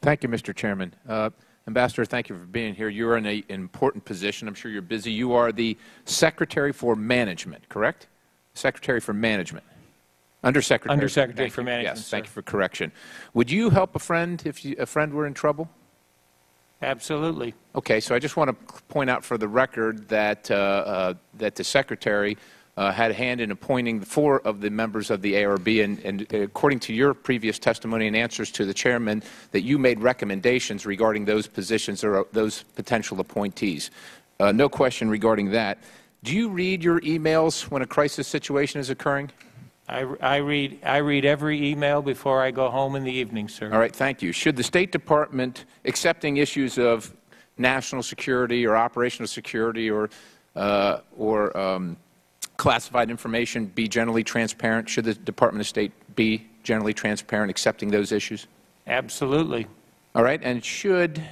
Thank you, Mister Chairman. Uh, Ambassador, thank you for being here. You're in an important position. I'm sure you're busy. You are the Secretary for Management, correct? Secretary for Management. Undersecretary. Undersecretary for Management. Yes, sir. Thank you for correction. Would you help a friend if you, a friend were in trouble? Absolutely. Okay, so I just want to point out for the record that, uh, uh, that the Secretary uh, had a hand in appointing the four of the members of the A R B, and, and according to your previous testimony and answers to the Chairman, that you made recommendations regarding those positions or those potential appointees. Uh, no question regarding that. Do you read your emails when a crisis situation is occurring? I, I, read, I read every email before I go home in the evening, sir. All right, thank you. Should the State Department, accepting issues of national security or operational security or, uh, or um, classified information, be generally transparent? Should the Department of State be generally transparent, accepting those issues? Absolutely. All right, and should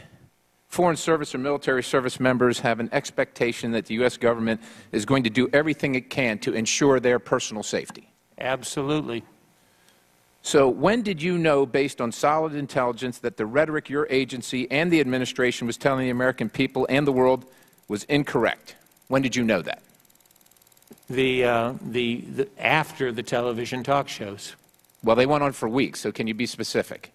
Foreign service or military service members have an expectation that the U S government is going to do everything it can to ensure their personal safety? Absolutely. So when did you know, based on solid intelligence, that the rhetoric your agency and the administration was telling the American people and the world was incorrect? When did you know that? The, uh, the, the after the television talk shows. Well, they went on for weeks, so can you be specific?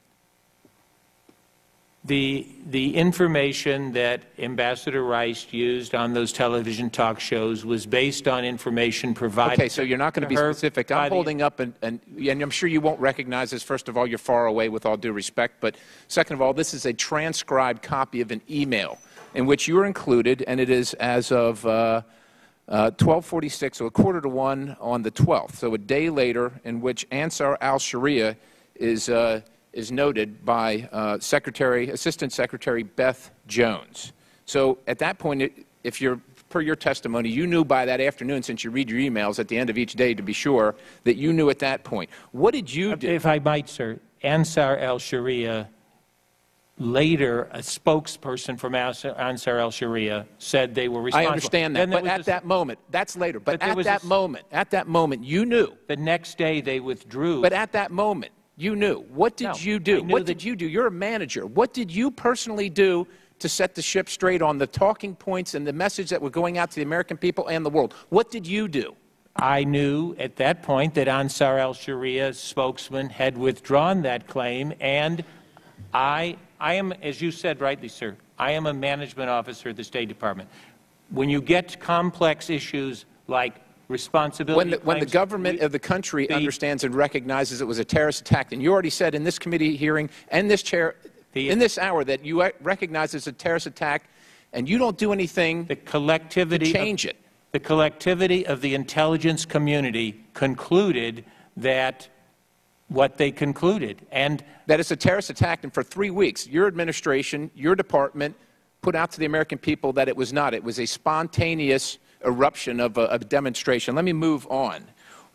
The, the information that Ambassador Rice used on those television talk shows was based on information provided. Okay, so you're not going to be specific. I'm holding up, and, and, and I'm sure you won't recognize this. First of all, you're far away with all due respect. But second of all, this is a transcribed copy of an email in which you are included, and it is as of uh, uh, twelve forty-six, so a quarter to one on the twelfth, so a day later, in which Ansar al-Sharia is uh, is noted by uh, Secretary, Assistant Secretary Beth Jones. So at that point, it, if you're, per your testimony, you knew by that afternoon, since you read your emails at the end of each day to be sure, that you knew at that point. What did you do? If I might, sir, Ansar al-Sharia, later a spokesperson from Ansar al-Sharia said they were responsible. I understand that, but at that moment, that's later, but at that moment, at that moment, you knew. The next day they withdrew. But at that moment, you knew. What did no, you do? What did you do? You're a manager. What did you personally do to set the ship straight on the talking points and the message that were going out to the American people and the world? What did you do? I knew at that point that Ansar al-Sharia's spokesman had withdrawn that claim, and I, I am, as you said rightly, sir, I am a management officer at the State Department. When you get complex issues like responsibility. When the, when the government of the country the, understands and recognizes it was a terrorist attack, and you already said in this committee hearing and this chair, the, in this hour, that you recognize it's a terrorist attack, and you don't do anything the collectivity to change of, it. the collectivity of the intelligence community concluded that what they concluded. And that it's a terrorist attack, and for three weeks, your administration, your department, put out to the American people that it was not. It was a spontaneous eruption of a, a demonstration. Let me move on.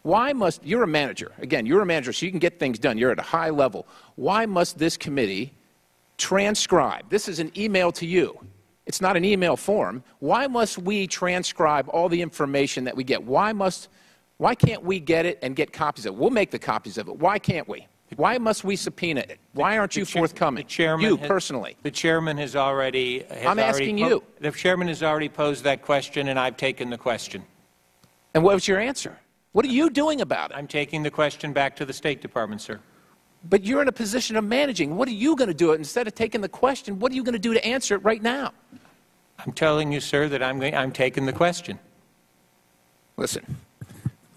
Why must, you're a manager, again, you're a manager, so you can get things done, you're at a high level. Why must this committee transcribe? This is an email to you. It's not an email form. Why must we transcribe all the information that we get? Why must, why can't we get it and get copies of it? We'll make the copies of it. Why can't we? Why must we subpoena it? Why aren't you forthcoming? The chairman you, has, personally. The chairman has already... Has I'm asking already you. The chairman has already posed that question, and I've taken the question. And what was your answer? What are you doing about it? I'm taking the question back to the State Department, sir. But you're in a position of managing. What are you going to do it? Instead of taking the question, what are you going to do to answer it right now? I'm telling you, sir, that I'm, I'm taking the question. Listen,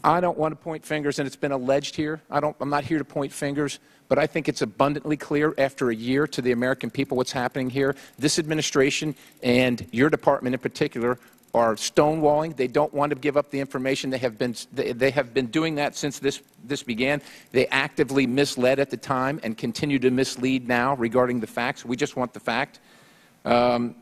I don't want to point fingers, and it's been alleged here. I don't, I'm not here to point fingers, but I think it's abundantly clear after a year to the American people what's happening here. This administration and your department in particular are stonewalling. They don't want to give up the information. They have been, they, they have been doing that since this, this began. They actively misled at the time and continue to mislead now regarding the facts. We just want the fact. Um,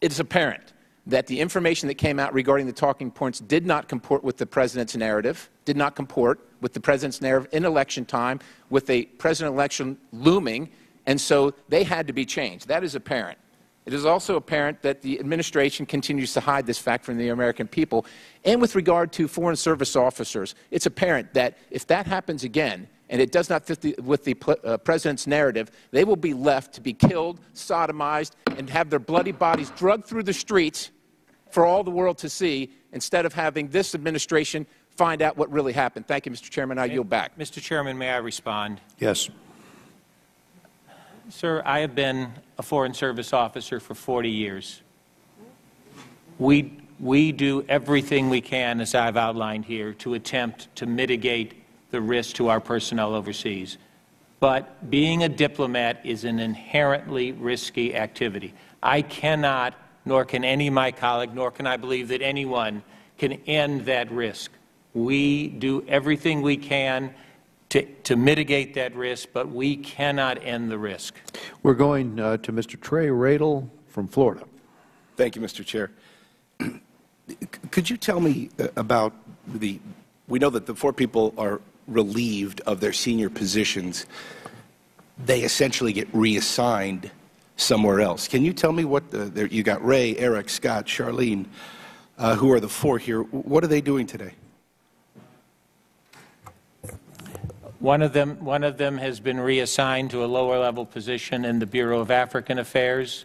it's apparent that the information that came out regarding the talking points did not comport with the President's narrative, did not comport with the President's narrative in election time, with a presidential election looming, and so they had to be changed. That is apparent. It is also apparent that the administration continues to hide this fact from the American people. And with regard to Foreign Service officers, it's apparent that if that happens again, and it does not fit the, with the uh, President's narrative, they will be left to be killed, sodomized, and have their bloody bodies dragged through the streets for all the world to see, instead of having this administration find out what really happened. Thank you, Mister Chairman. I yield back. Mister Chairman, may I respond? Yes. Sir, I have been a Foreign Service officer for forty years. We, we do everything we can, as I've outlined here, to attempt to mitigate the risk to our personnel overseas. But being a diplomat is an inherently risky activity. I cannot, nor can any of my colleagues, nor can I believe that anyone can end that risk. We do everything we can To, to mitigate that risk, but we cannot end the risk. We're going uh, to Mister Trey Radel from Florida. Thank you, Mister Chair. Could you tell me about the, we know that the four people are relieved of their senior positions. They essentially get reassigned somewhere else. Can you tell me what, the, there, you got Ray, Eric, Scott, Charlene, uh, who are the four here. What are they doing today? One of them, one of them has been reassigned to a lower-level position in the Bureau of African Affairs.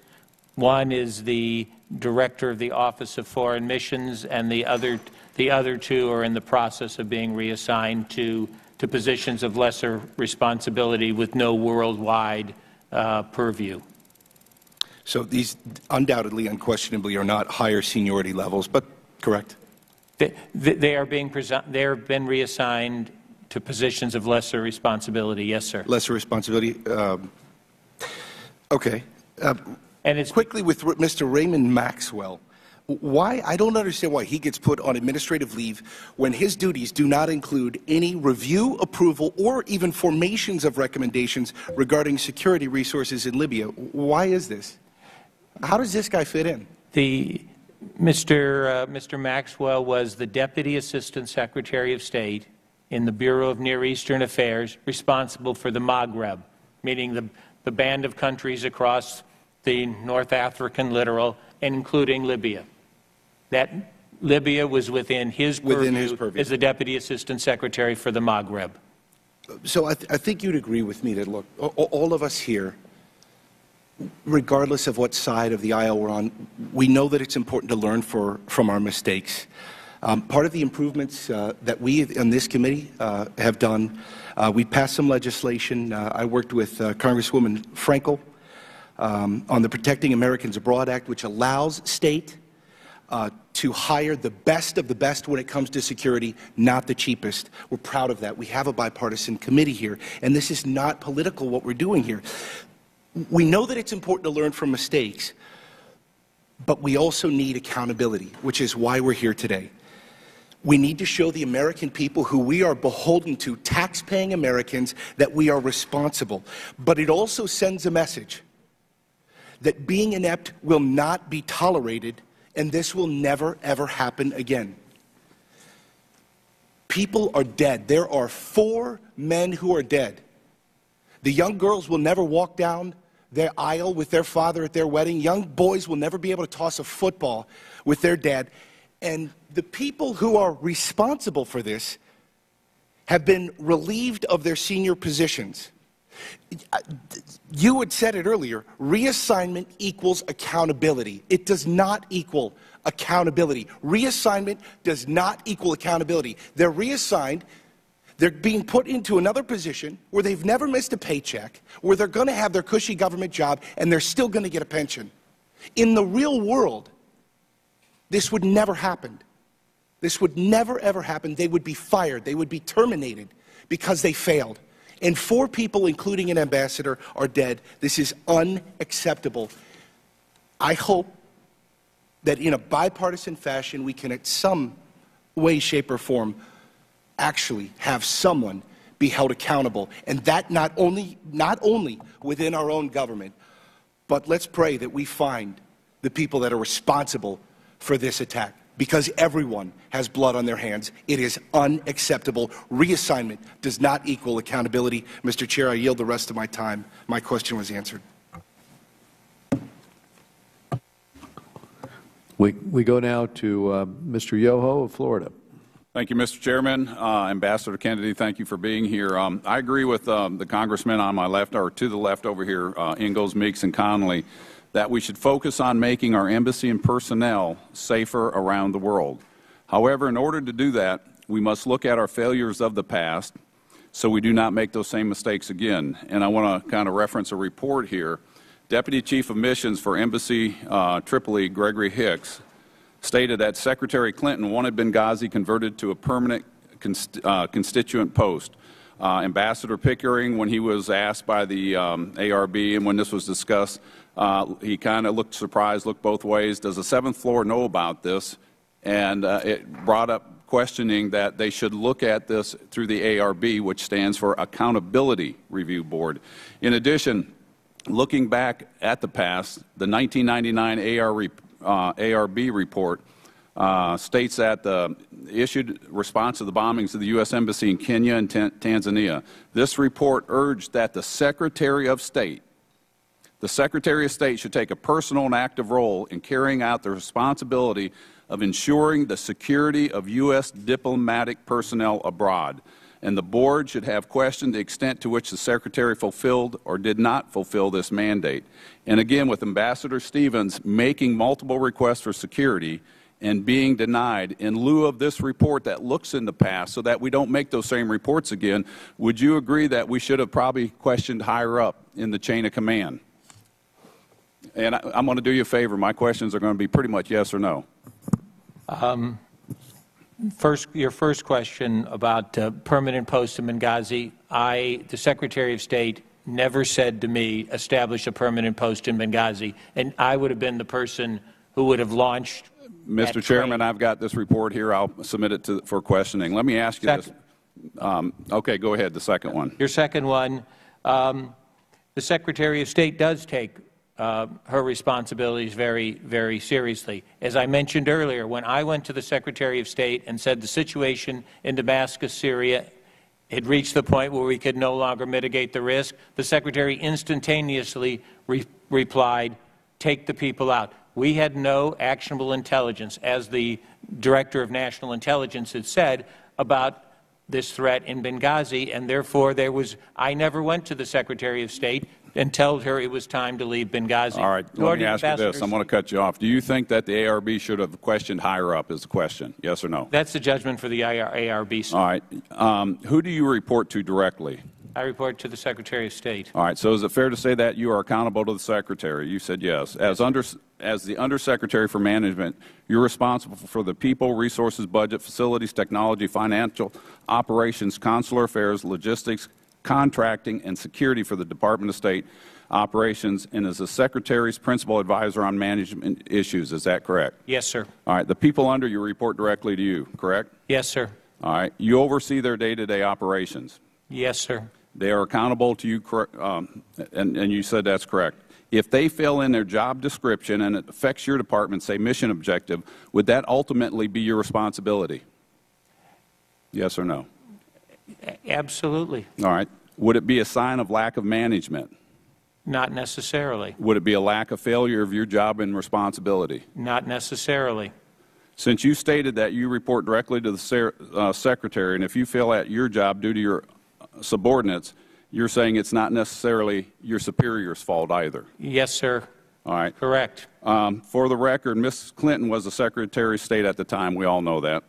One is the director of the Office of Foreign Missions, and the other, the other two are in the process of being reassigned to, to positions of lesser responsibility with no worldwide uh, purview. So these undoubtedly, unquestionably, are not higher seniority levels, but correct? They, they are being they have been reassigned to positions of lesser responsibility, yes, sir. Lesser responsibility. Um, okay. Uh, and it's quickly with Mister Raymond Maxwell. Why? I don't understand why he gets put on administrative leave when his duties do not include any review, approval, or even formations of recommendations regarding security resources in Libya. Why is this? How does this guy fit in? The Mister Uh, Mister Maxwell was the Deputy Assistant Secretary of State in the Bureau of Near Eastern Affairs, responsible for the Maghreb, meaning the, the band of countries across the North African littoral, including Libya. That Libya was within his purview, within his purview. As the Deputy Assistant Secretary for the Maghreb. So I, th I think you'd agree with me that, look, all of us here, regardless of what side of the aisle we're on, we know that it's important to learn for, from our mistakes. Um, part of the improvements uh, that we in this committee uh, have done, uh, we passed some legislation. Uh, I worked with uh, Congresswoman Frankel um, on the Protecting Americans Abroad Act, which allows state uh, to hire the best of the best when it comes to security, not the cheapest. We're proud of that. We have a bipartisan committee here, and this is not political what we're doing here. We know that it's important to learn from mistakes, but we also need accountability, which is why we're here today. We need to show the American people, who we are beholden to, tax-paying Americans, that we are responsible. But it also sends a message that being inept will not be tolerated, and this will never, ever happen again. People are dead. There are four men who are dead. The young girls will never walk down their aisle with their father at their wedding. Young boys will never be able to toss a football with their dad. And the people who are responsible for this have been relieved of their senior positions. You had said it earlier, reassignment equals accountability. It does not equal accountability. Reassignment does not equal accountability. They're reassigned, they're being put into another position where they've never missed a paycheck, where they're going to have their cushy government job, and they're still going to get a pension. In the real world, this would never happen. This would never, ever happen. They would be fired. They would be terminated because they failed. And four people, including an ambassador, are dead. This is unacceptable. I hope that in a bipartisan fashion we can, in some way, shape, or form, actually have someone be held accountable. And that not only, not only within our own government, but let's pray that we find the people that are responsible for this attack, because everyone has blood on their hands. It is unacceptable. Reassignment does not equal accountability. Mister Chair, I yield the rest of my time. My question was answered. We, we go now to uh, Mister Yoho of Florida. Thank you, Mister Chairman. Uh, Ambassador Kennedy, thank you for being here. Um, I agree with um, the congressmen on my left, or to the left over here, uh, Ingalls, Meeks, and Connolly, that we should focus on making our embassy and personnel safer around the world. However, in order to do that, we must look at our failures of the past so we do not make those same mistakes again. And I want to kind of reference a report here. Deputy Chief of Missions for Embassy uh, Tripoli, Gregory Hicks, stated that Secretary Clinton wanted Benghazi converted to a permanent const uh, constituent post. Uh, Ambassador Pickering, when he was asked by the um, A R B and when this was discussed, uh, he kind of looked surprised, looked both ways. Does the seventh floor know about this? And uh, it brought up questioning that they should look at this through the A R B, which stands for Accountability Review Board. In addition, looking back at the past, the nineteen ninety-nine A R, uh, A R B report Uh, states that the issued response to the bombings of the U S Embassy in Kenya and Tanzania. This report urged that the Secretary of State, the Secretary of State should take a personal and active role in carrying out the responsibility of ensuring the security of U S diplomatic personnel abroad. And the board should have questioned the extent to which the Secretary fulfilled or did not fulfill this mandate. And again, with Ambassador Stevens making multiple requests for security and being denied, in lieu of this report that looks in the past so that we don't make those same reports again, would you agree that we should have probably questioned higher up in the chain of command? And I, I'm going to do you a favor. My questions are going to be pretty much yes or no. Um, first, your first question about uh, permanent posts in Benghazi, I, the Secretary of State, never said to me, establish a permanent post in Benghazi, and I would have been the person who would have launched. Mister Chairman, I've got this report here. I'll submit it to, for questioning. Let me ask you second. this. Um, okay, go ahead, the second one. Your second one, um, the Secretary of State does take uh, her responsibilities very, very seriously. As I mentioned earlier, when I went to the Secretary of State and said the situation in Damascus, Syria, had reached the point where we could no longer mitigate the risk, the Secretary instantaneously re replied, take the people out. We had no actionable intelligence, as the Director of National Intelligence had said, about this threat in Benghazi, and therefore there was, I never went to the Secretary of State and told her it was time to leave Benghazi. All right, let me ask you this. I'm going to cut you off. Do you think that the A R B should have questioned higher up is the question, yes or no? That's the judgment for the A R B. All right. Um, who do you report to directly? I report to the Secretary of State. All right. So is it fair to say that you are accountable to the Secretary? You said yes. As, under, as the Undersecretary for Management, you're responsible for the people, resources, budget, facilities, technology, financial operations, consular affairs, logistics, contracting, and security for the Department of State operations, and is the Secretary's principal advisor on management issues. Is that correct? Yes, sir. All right. The people under you report directly to you, correct? Yes, sir. All right. You oversee their day-to-day operations? Yes, sir. They are accountable to you, um, and, and you said that's correct. If they fill in their job description and it affects your department, say mission objective, would that ultimately be your responsibility? Yes or no? Absolutely. All right. Would it be a sign of lack of management? Not necessarily. Would it be a lack of failure of your job and responsibility? Not necessarily. Since you stated that you report directly to the uh, Secretary, and if you fail at your job due to your subordinates, you're saying it's not necessarily your superior's fault either? Yes, sir. All right. Correct. Um, for the record, Miz Clinton was the Secretary of State at the time. We all know that.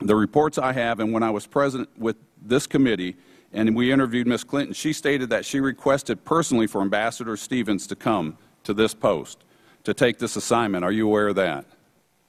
The reports I have, and when I was present with this committee and we interviewed Miz Clinton, she stated that she requested personally for Ambassador Stevens to come to this post to take this assignment. Are you aware of that?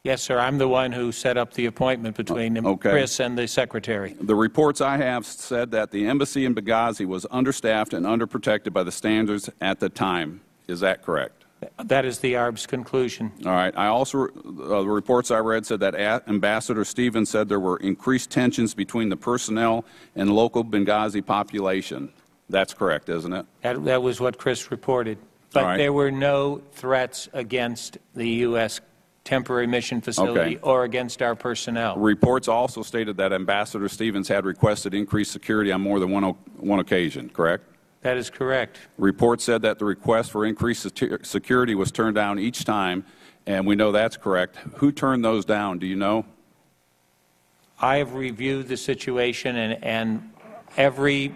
Yes, sir. I'm the one who set up the appointment between uh, okay. Chris and the Secretary. The reports I have said that the embassy in Benghazi was understaffed and underprotected by the standards at the time. Is that correct? That is the A R B's conclusion. All right. I also, uh, the reports I read said that a Ambassador Stevens said there were increased tensions between the personnel and local Benghazi population. That's correct, isn't it? That, that was what Chris reported. But right. There were no threats against the U S temporary mission facility okay. or against our personnel. Reports also stated that Ambassador Stevens had requested increased security on more than one, one occasion, correct? That is correct. Reports said that the request for increased security was turned down each time, and we know that's correct. Who turned those down? Do you know? I have reviewed the situation, and, and every,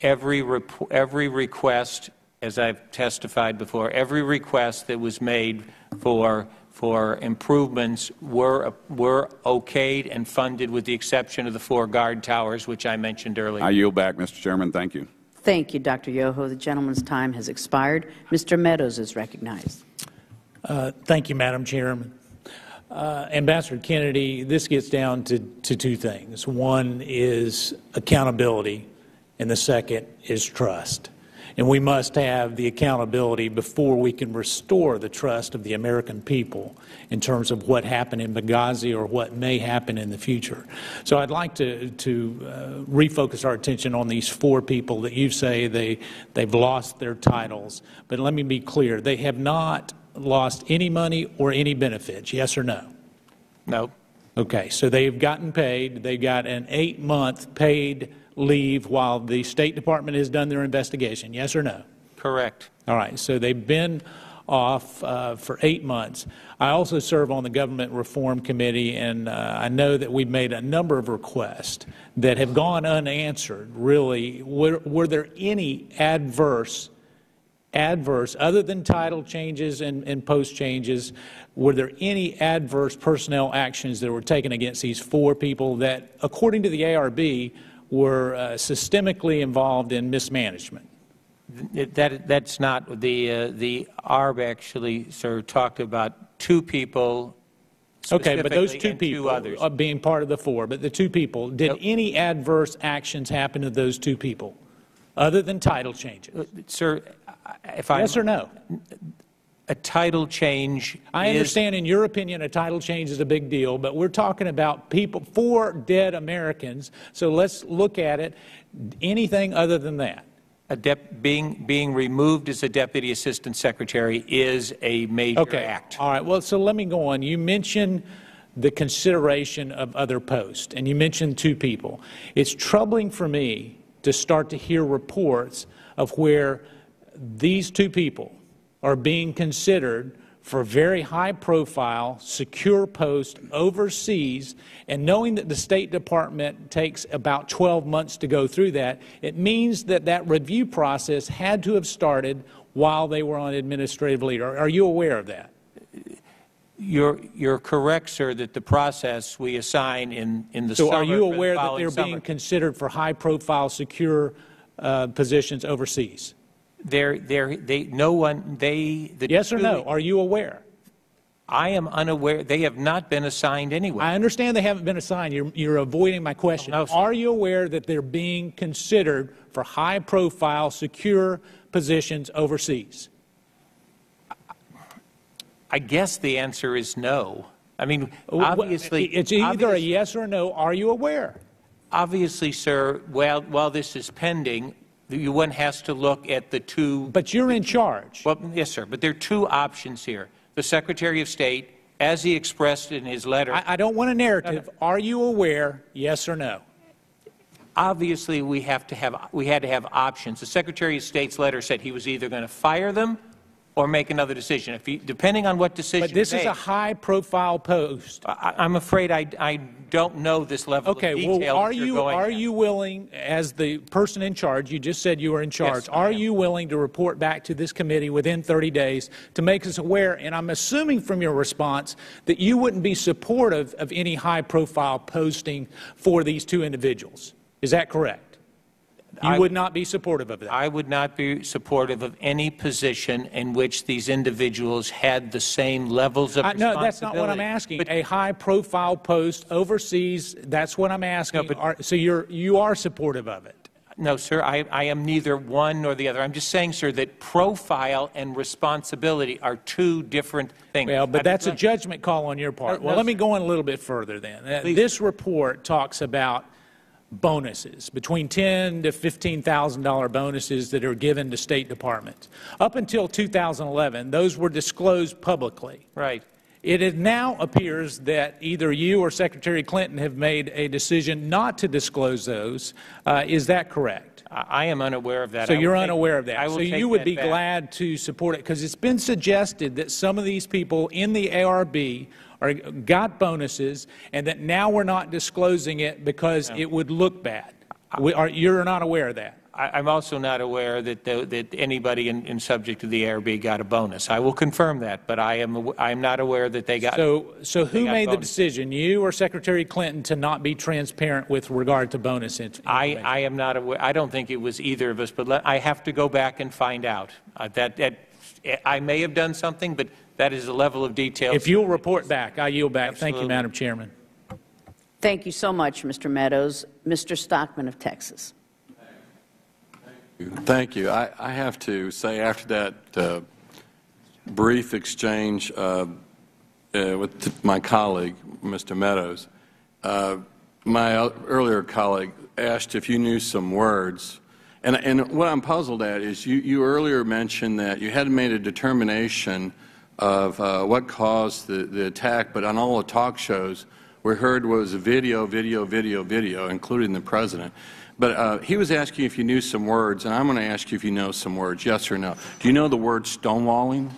every, every request, as I've testified before, every request that was made for for improvements were, were okayed and funded with the exception of the four guard towers, which I mentioned earlier. I yield back, Mister Chairman. Thank you. Thank you, Doctor Yoho. The gentleman's time has expired. Mister Meadows is recognized. Uh, thank you, Madam Chairman. Uh, Ambassador Kennedy, this gets down to, to two things. One is accountability, and the second is trust. And we must have the accountability before we can restore the trust of the American people in terms of what happened in Benghazi or what may happen in the future. So I'd like to, to uh, refocus our attention on these four people that you say they, they've lost their titles. But let me be clear. They have not lost any money or any benefits, yes or no? No. Okay. So they've gotten paid. They got an eight-month paid leave while the State Department has done their investigation, yes or no? Correct. All right, so they've been off uh, for eight months. I also serve on the Government Reform Committee, and uh, I know that we've made a number of requests that have gone unanswered, really. Were, were there any adverse, adverse, other than title changes and, and post changes, were there any adverse personnel actions that were taken against these four people that, according to the A R B, were uh, systemically involved in mismanagement? That, that's not the, uh, the A R B actually, sir, talked about two people specifically. Okay, but those two people two are being part of the four, but the two people, did no. any adverse actions happen to those two people other than title changes? Uh, sir, if I... Yes or no? A title change I understand, in your opinion, a title change is a big deal, but we're talking about people, four dead Americans, so let's look at it. Anything other than that? A dep being, being removed as a Deputy Assistant Secretary is a major okay. act. All right. Well, so let me go on. You mentioned the consideration of other posts, and you mentioned two people. It's troubling for me to start to hear reports of where these two people are being considered for very high-profile, secure posts overseas, and knowing that the State Department takes about twelve months to go through that, it means that that review process had to have started while they were on administrative leave. Are, are you aware of that? You're, you're correct, sir, that the process we assign in, in the so summer. So are you aware the that they're summer. being considered for high-profile, secure uh, positions overseas? They're, they're, they, no one, they, the yes or no? Are you aware? I am unaware. They have not been assigned anywhere. I understand they haven't been assigned. You're, you're avoiding my question. No, no, are you aware that they're being considered for high-profile, secure positions overseas? I guess the answer is no. I mean, obviously... It's either obviously, a yes or a no. Are you aware? Obviously, sir, while, while this is pending, one has to look at the two... But you're in charge. Well, yes, sir, but there are two options here. The Secretary of State, as he expressed in his letter... I, I don't want a narrative. Are you aware, yes or no? Obviously, we, have to have, we had to have options. The Secretary of State's letter said he was either going to fire them or make another decision, if he, depending on what decision. But this is a high-profile post. I, I'm afraid I, I don't know this level okay, of detail. Okay. Well, are you are at. you willing, as the person in charge? You just said you were in charge. Yes, are you willing to report back to this committee within thirty days to make us aware? And I'm assuming from your response that you wouldn't be supportive of any high-profile posting for these two individuals. Is that correct? You I, would not be supportive of that? I would not be supportive of any position in which these individuals had the same levels of I, responsibility. No, that's not what I'm asking. But, a high-profile post overseas, that's what I'm asking. No, but, are, so you're, you are supportive of it? No, sir. I, I am neither one nor the other. I'm just saying, sir, that profile and responsibility are two different things. Well, but I that's mean, a judgment call on your part. No, well, no, let sir. me go in a little bit further then. Please. This report talks about bonuses, between ten thousand to fifteen thousand dollar bonuses that are given to State Departments. Up until two thousand eleven, those were disclosed publicly. Right. It now appears that either you or Secretary Clinton have made a decision not to disclose those. Uh, is that correct? I am unaware of that. So you're unaware of that. So you would be glad to support it, because it's been suggested that some of these people in the A R B are, got bonuses, and that now we're not disclosing it because no. it would look bad. We are, you're not aware of that? I, I'm also not aware that, the, that anybody in, in subject to the A R B got a bonus. I will confirm that, but I am, I am not aware that they got So, so who made the decision, you or Secretary Clinton, to not be transparent with regard to bonus information? I, I am not aware. I don't think it was either of us, but let, I have to go back and find out. Uh, that, that, I may have done something, but that is the level of detail. If you'll report back, I yield back. Absolutely. Thank you, Madam Chairman. Thank you so much, Mister Meadows. Mister Stockman of Texas. Thank you. Thank you. I, I have to say, after that uh, brief exchange uh, uh, with my colleague, Mister Meadows, uh, my earlier colleague asked if you knew some words. And, and what I'm puzzled at is you, you earlier mentioned that you hadn't made a determination of uh, what caused the, the attack, but on all the talk shows we heard was video, video, video, video, including the President. But uh, he was asking if you knew some words, and I'm going to ask you if you know some words, yes or no. Do you know the word stonewalling?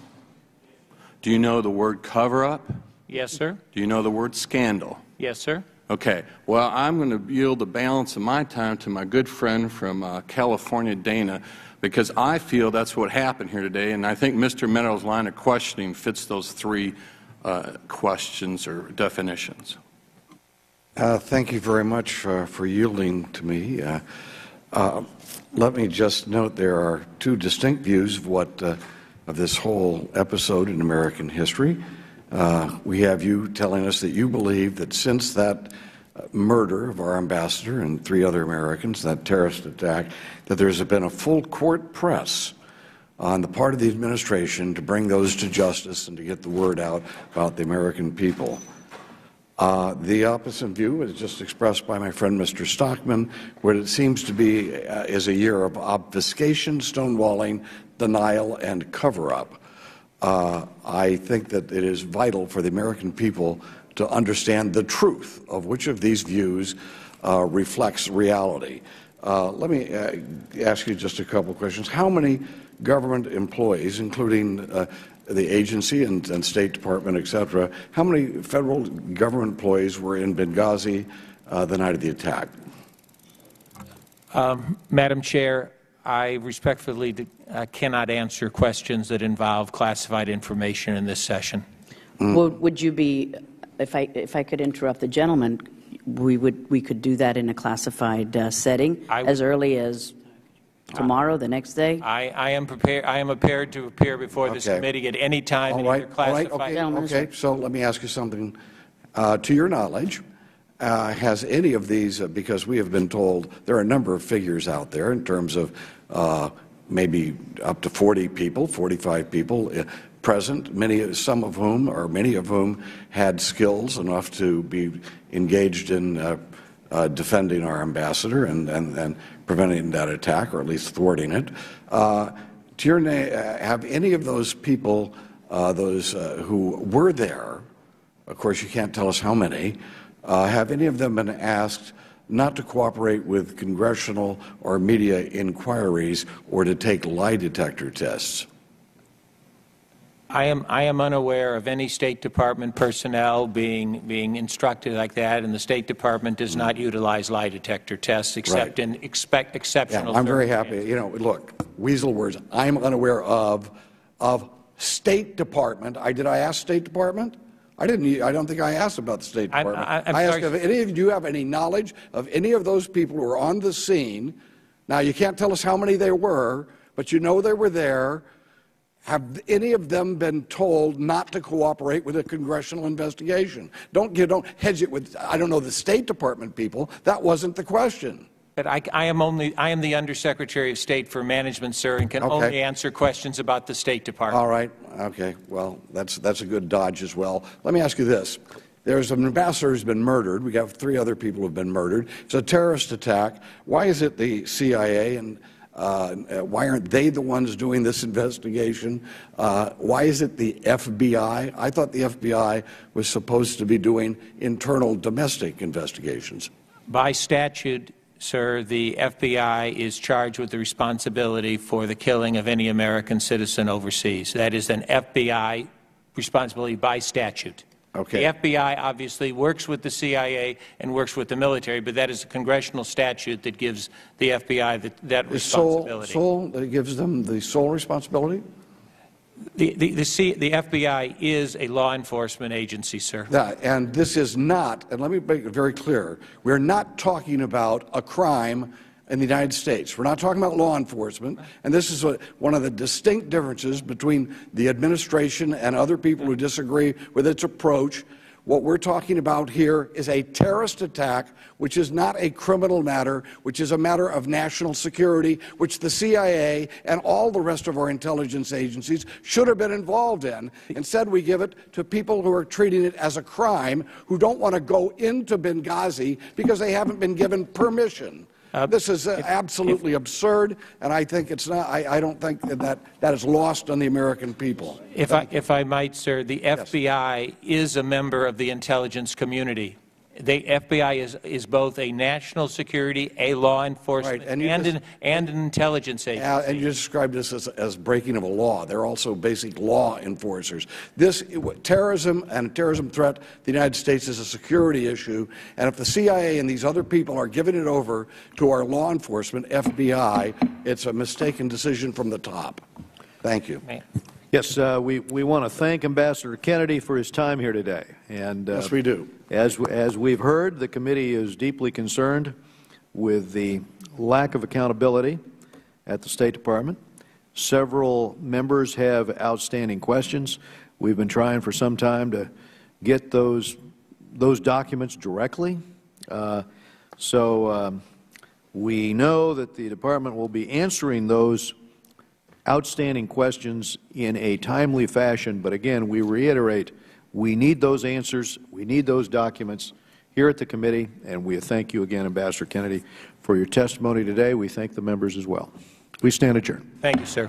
Do you know the word cover-up? Yes, sir. Do you know the word scandal? Yes, sir. Okay. Well, I'm going to yield the balance of my time to my good friend from uh, California, Dana, because I feel that's what happened here today, and I think Mister Meadows' line of questioning fits those three uh, questions or definitions. Uh, thank you very much uh, for yielding to me. Uh, uh, let me just note there are two distinct views of what uh, of this whole episode in American history. Uh, we have you telling us that you believe that since that murder of our ambassador and three other Americans, that terrorist attack, that there's been a full court press on the part of the administration to bring those to justice and to get the word out about the American people. Uh, the opposite view is just expressed by my friend Mister Stockman, where it seems to be uh, is a year of obfuscation, stonewalling, denial, and cover-up. Uh, I think that it is vital for the American people to understand the truth of which of these views uh, reflects reality. Uh, let me uh, ask you just a couple of questions. How many government employees, including uh, the agency and, and State Department, et cetera, how many federal government employees were in Benghazi uh, the night of the attack? Um, Madam Chair, I respectfully uh, cannot answer questions that involve classified information in this session. Mm. Well, would you be... If I, if I could interrupt the gentleman, we, would, we could do that in a classified uh, setting I, as early as Tomorrow, uh, the next day? I, I am prepared. I am prepared to appear before okay. this committee at any time. All right. All right. Okay. okay. So let me ask you something. Uh, to your knowledge, uh, has any of these? Uh, because we have been told there are a number of figures out there in terms of uh, maybe up to forty people, forty-five people uh, present. Many, some of whom, or many of whom, had skills enough to be engaged in uh, uh, defending our ambassador and and and. preventing that attack, or at least thwarting it. Uh, to your name, have any of those people, uh, those uh, who were there, of course you can't tell us how many, uh, have any of them been asked not to cooperate with congressional or media inquiries or to take lie detector tests? I am, I am unaware of any State Department personnel being being instructed like that, and the State Department does not utilize lie detector tests except right. in expect, exceptional yeah, I'm very happy. You know, look, weasel words, I'm unaware of, of State Department. I, did I ask State Department? I didn't. I don't think I asked about the State Department. I'm, I'm I asked sorry. if any of you have any knowledge of any of those people who were on the scene. Now, you can't tell us how many there were, but you know they were there. Have any of them been told not to cooperate with a congressional investigation? Don't you don't hedge it with I don't know the State Department people. That wasn't the question. But I, I am only I am the Undersecretary of State for Management, sir, and can okay. only answer questions about the State Department. All right. Okay. Well, that's that's a good dodge as well. Let me ask you this: there's an ambassador who's been murdered. We have three other people who've been murdered. It's a terrorist attack. Why is it the C I A and Uh, why aren't they the ones doing this investigation? Uh, why is it the F B I? I thought the F B I was supposed to be doing internal domestic investigations. By statute, sir, the F B I is charged with the responsibility for the killing of any American citizen overseas. That is an F B I responsibility by statute. Okay. The F B I obviously works with the C I A and works with the military, but that is a congressional statute that gives the F B I that, that responsibility. Sole, sole, it gives them the sole responsibility? The, the, the, C, the F B I is a law enforcement agency, sir. Yeah, and this is not, and let me make it very clear, we're not talking about a crime in the United States. We're not talking about law enforcement, and this is a, one of the distinct differences between the administration and other people who disagree with its approach. What we're talking about here is a terrorist attack, which is not a criminal matter, which is a matter of national security, which the C I A and all the rest of our intelligence agencies should have been involved in. Instead, we give it to people who are treating it as a crime, who don't want to go into Benghazi because they haven't been given permission. Uh, this is uh, if, absolutely if, absurd, and I think it's not. I, I don't think that that is lost on the American people. If Thank I, you. if I might, sir, the yes. F B I is a member of the intelligence community. The F B I is is both a national security, a law enforcement, right. and, and, just, an, and an intelligence agency. Uh, and you described this as, as breaking of a law. They're also basic law enforcers. This terrorism and terrorism threat, the United States is a security issue. And if the C I A and these other people are giving it over to our law enforcement, F B I, it's a mistaken decision from the top. Thank you. Man. Yes, uh, we, we want to thank Ambassador Kennedy for his time here today. And, uh, yes, we do. As, as we've heard, the committee is deeply concerned with the lack of accountability at the State Department. Several members have outstanding questions. We've been trying for some time to get those, those documents directly. Uh, so um, we know that the Department will be answering those outstanding questions in a timely fashion, but again, we reiterate, we need those answers, we need those documents here at the committee, and we thank you again, Ambassador Kennedy, for your testimony today. We thank the members as well. We stand adjourned. Thank you, sir.